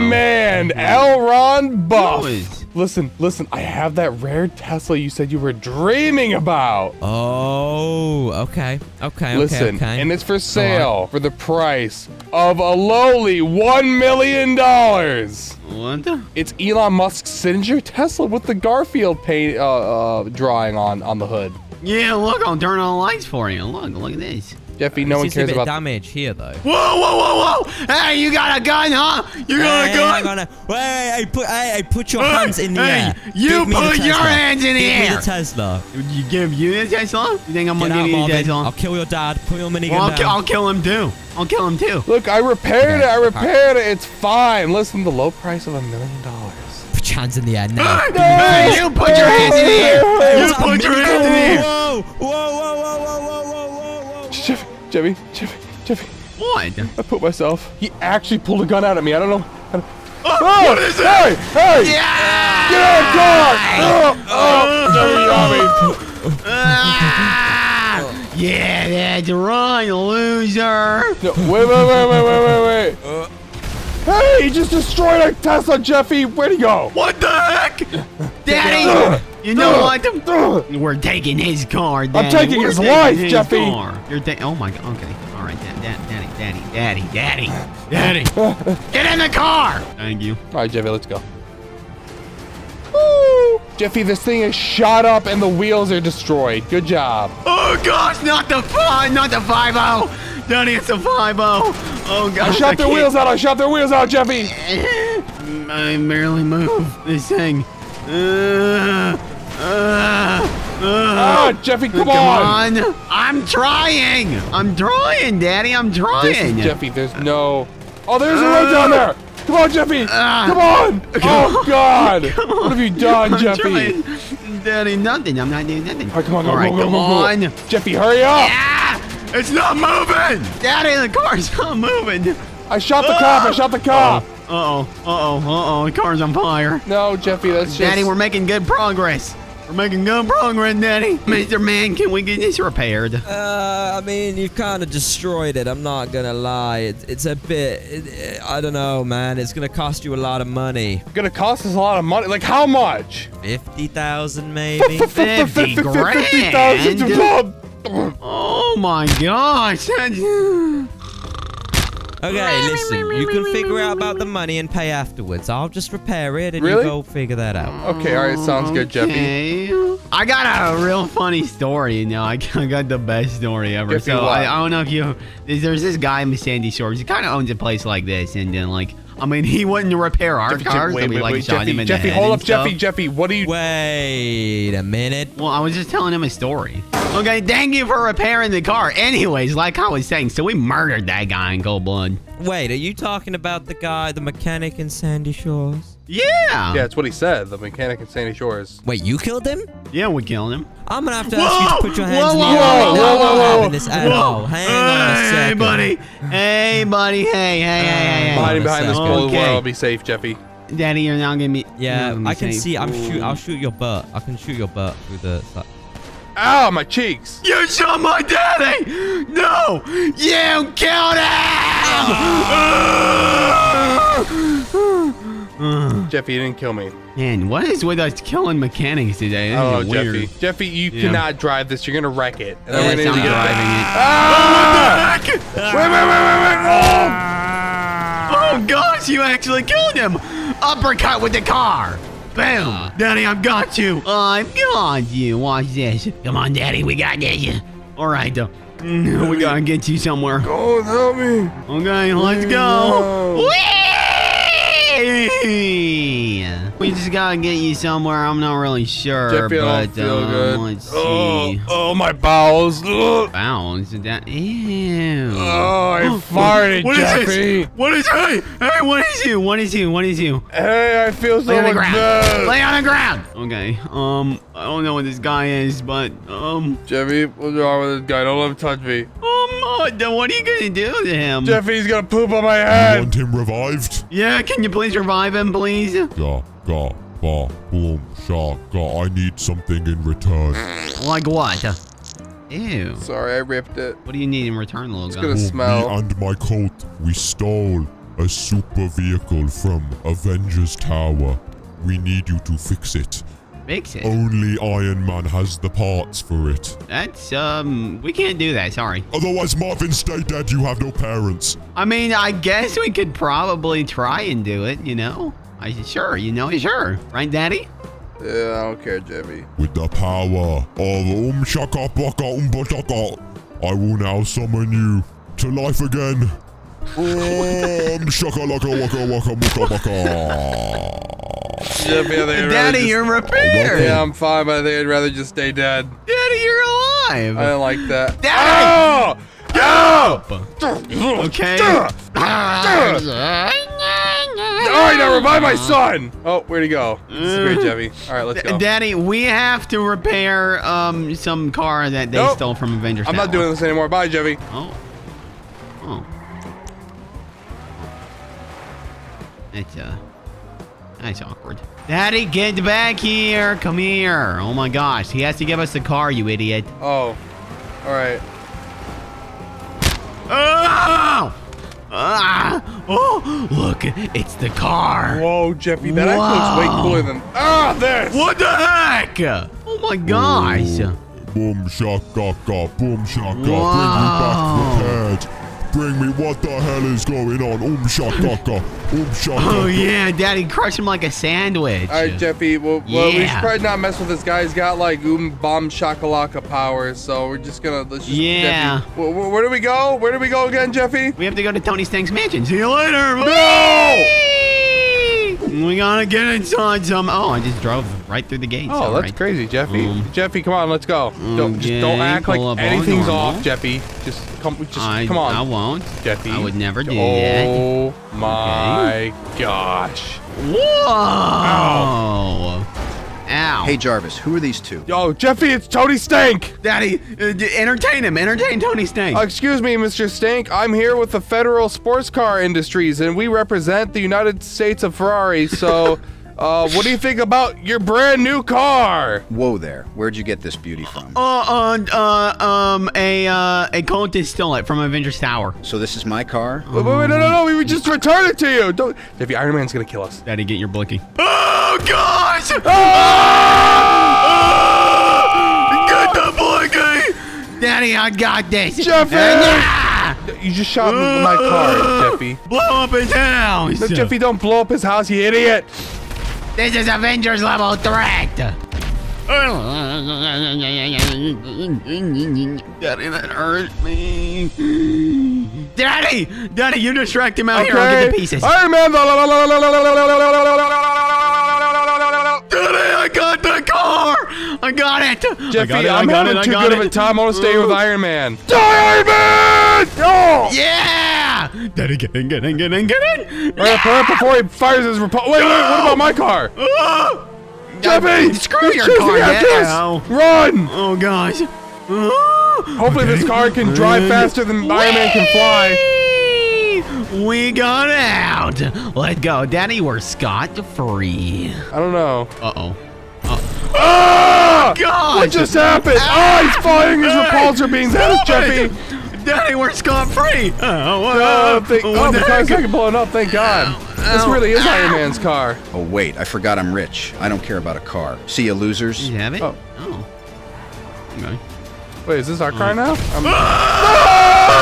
Man, Elron Buff. Listen, I have that rare Tesla you said you were dreaming about. Oh, okay. Listen, and it's for sale for the price of a lowly $1 million. What the? It's Elon Musk's signature Tesla with the Garfield paint drawing on the hood. Yeah, look, I'll turn on the lights for you. Look at this. Jeffy, no one cares about damage here, though. Whoa! Hey, you got a gun, huh? You got a gun? Hey, put your hands in the air. You put your hands in the air. Give me the Tesla. You give you the Tesla? You think I'm gonna give you the Tesla? I'll kill your dad. Put your minigun down. I'll kill him too. Look, I repaired it. It's fine. Listen, the low price of $1 million. Put your hands in the air now. Hey, you put your hands in the air. You put your hands in the air. Whoa! Jeffy. What? I put myself. He actually pulled a gun out at me. I don't know. What is that? Hey! Yeah! Get out of the car! Jeffy, got me. Yeah, that's right, loser. No, wait. Hey, he just destroyed our Tesla, Jeffy. Where'd he go? What the heck? Daddy! You know what? We're taking his car, Daddy. I'm taking his life, Jeffy. Oh, my God. Okay. All right, Daddy. Get in the car. Thank you. All right, Jeffy, let's go. Woo. Jeffy, this thing is shot up and the wheels are destroyed. Good job. Oh, gosh. Not the 5-0. Daddy, it's a 5-0. Oh, gosh. I shot their wheels out, Jeffy. I barely move this thing. Jeffy, come on! I'm trying, Daddy. Jeffy, there's no. Oh, there's a road down there. Come on, Jeffy. Come on. Oh God! What have you done, Jeffy? Trying. Daddy, nothing. I'm not doing nothing. All right, come on. Jeffy, hurry up! Yeah! It's not moving. Daddy, the car's not moving. I shot the cop. Uh-oh, the car's on fire. No, Jeffy, that's just... Daddy, we're making good progress. Daddy. Mr. Man, can we get this repaired? I mean, you've kind of destroyed it. I'm not going to lie. It's a bit... I don't know, man. It's going to cost you a lot of money. Going to cost us a lot of money? Like, how much? 50,000, maybe? 50 grand? 50,000. Oh, my gosh. Okay, listen. You can figure out about the money and pay afterwards. I'll just repair it and you go figure that out. Okay, all right. Sounds good, Jeffy. I got a real funny story, you know. I got the best story ever. Jeffy, so I don't know if you... There's this guy in Sandy Shores. He kind of owns a place like this. And then, like... I mean, he went to repair our cars, and we like shot him in the head. Jeffy, hold up, Jeffy, Jeffy, what are you? Wait a minute. Well, I was just telling him a story. Okay, thank you for repairing the car. Anyways, like I was saying, so we murdered that guy in cold blood. Wait, are you talking about the guy, the mechanic in Sandy Shores? Yeah. Yeah, that's what he said. The mechanic in Sandy Shores. Wait, you killed him? Yeah, we killed him. I'm gonna have to ask you to put your hands in the air. Whoa, whoa, whoa! Hang on a second. Buddy. Hey, buddy. Hey. Hiding behind this wall. I'll be safe, Jeffy. Daddy, you're not gonna be. Yeah, I can see. I'll shoot your butt. I can shoot your butt through the. Ow, my cheeks! You shot my daddy! No! You killed him! Jeffy, you didn't kill me. Man, what is with us killing mechanics today? Oh, Jeffy. Jeffy, you cannot drive this. You're going to wreck it. And I'm driving it. Ah! What the heck? Wait, wait, wait, wait. Oh, gosh, you actually killed him! Uppercut with the car! Boom! Daddy, I've got you! I've got you! Watch this. Come on, Daddy, we got you. Alright, though. We gotta get you somewhere. Go and help me! Okay, let's go! Whee! We just gotta get you somewhere. I'm not really sure, Jeffy, but good. Let's see. Oh, my bowels! Bowels? That, ew! Oh, I farted, Jeffy! What is this? Hey, what is you? What is you? What is you? Hey, I feel so good. Lay on the ground. Okay. I don't know what this guy is, but Jeffy, what's wrong with this guy? Don't let him touch me. What are you gonna do to him? Jeffy's gonna poop on my head. You want him revived? Yeah, can you please revive him, please? I need something in return. Like what? Ew. Sorry, I ripped it. What do you need in return, Logan? It's gonna smell. Me and my coat, we stole a super vehicle from Avengers Tower. We need you to fix it. Fix it? Only Iron Man has the parts for it. That's, we can't do that, sorry. Otherwise, Marvin, stay dead. You have no parents. I mean, I guess we could probably try and do it, you know? Sure. Right, Daddy? Yeah, I don't care, Jeffy. With the power of Shaka Baka Shaka, I will now summon you to life again. Shaka Laka Waka Waka Muka Baka. Jeffy, Daddy, you're repaired. Yeah, I'm fine, but I think I'd rather just stay dead. Daddy, you're alive. I don't like that. Daddy! Oh! Go! Okay. Alright, now revive my son! Oh, where'd he go? This is great, Jeffy. Alright, let's go. Daddy, we have to repair some car that they stole from Avengers. I'm not doing this anymore. Bye, Jeffy. Oh. That's awkward. Daddy, get back here. Come here. Oh my gosh. He has to give us the car, you idiot. Oh. Alright. Oh! Oh! Look, it's the car. Whoa, Jeffy, that actually looks way cooler than this. What the heck? Oh my gosh! Boom shaka, boom shaka. Bring me back prepared. Bring me. What the hell is going on? Shaka, shaka. Oh yeah, Daddy, crush him like a sandwich. All right, Jeffy. Well, we should probably not mess with this guy. He's got like bomb shakalaka powers, so we're just gonna. Let's just, Jeffy, where do we go? Where do we go again, Jeffy? We have to go to Tony Stank's mansion. See you later. No! We gotta get inside some. Oh, I just drove right through the gate. Oh, that's crazy, Jeffy. Jeffy, come on, let's go. Don't act like anything's off, Jeffy. Just come. Come on. I won't, Jeffy. I would never do that. Oh my gosh. Whoa! Ow. Ow. Hey, Jarvis, who are these two? Yo, Jeffy, it's Tony Stank! Daddy, entertain him. Entertain Tony Stank. Excuse me, Mr. Stank. I'm here with the Federal Sports Car Industries, and we represent the United States of Ferrari, so... what do you think about your brand new car? Whoa there. Where'd you get this beauty from? A cultist stole it from Avengers Tower. So this is my car? Wait, no. We would just return it to you. Don't. Jeffy, Iron Man's gonna kill us. Daddy, get your blicky. Oh, gosh! Oh! Oh! Get the blicky! Daddy, I got this. Jeffy! You just shot my car, Jeffy. Blow up his house! No, Jeffy, don't blow up his house, you idiot! This is Avengers level threat! Daddy, that hurt me. Daddy! Daddy, you distract him out here. I'll get the pieces. Iron Man! Daddy, I got the car! I got it! Jeffy, I'm having too good of a time. I want to stay with Iron Man. Die, Iron Man! Oh! Yeah! Daddy, get in! Hurry up, before he fires his repulse. Wait, what about my car? Jeffy! Screw your car, Run! Oh, gosh. Hopefully this car can drive faster than Iron Man can fly. We got out. Let's go. Daddy, we're scot-free. I don't know. Uh-oh. Oh, God! What just happened? Oh, he's firing his repulsor beams at us, Jeffy. Daddy, we're scot-free. Oh, the car's not blowing up. Thank God. This really is Iron Man's car. Oh, wait. I forgot I'm rich. I don't care about a car. See you, losers. You have it? Oh. Okay. Wait, is this our car now?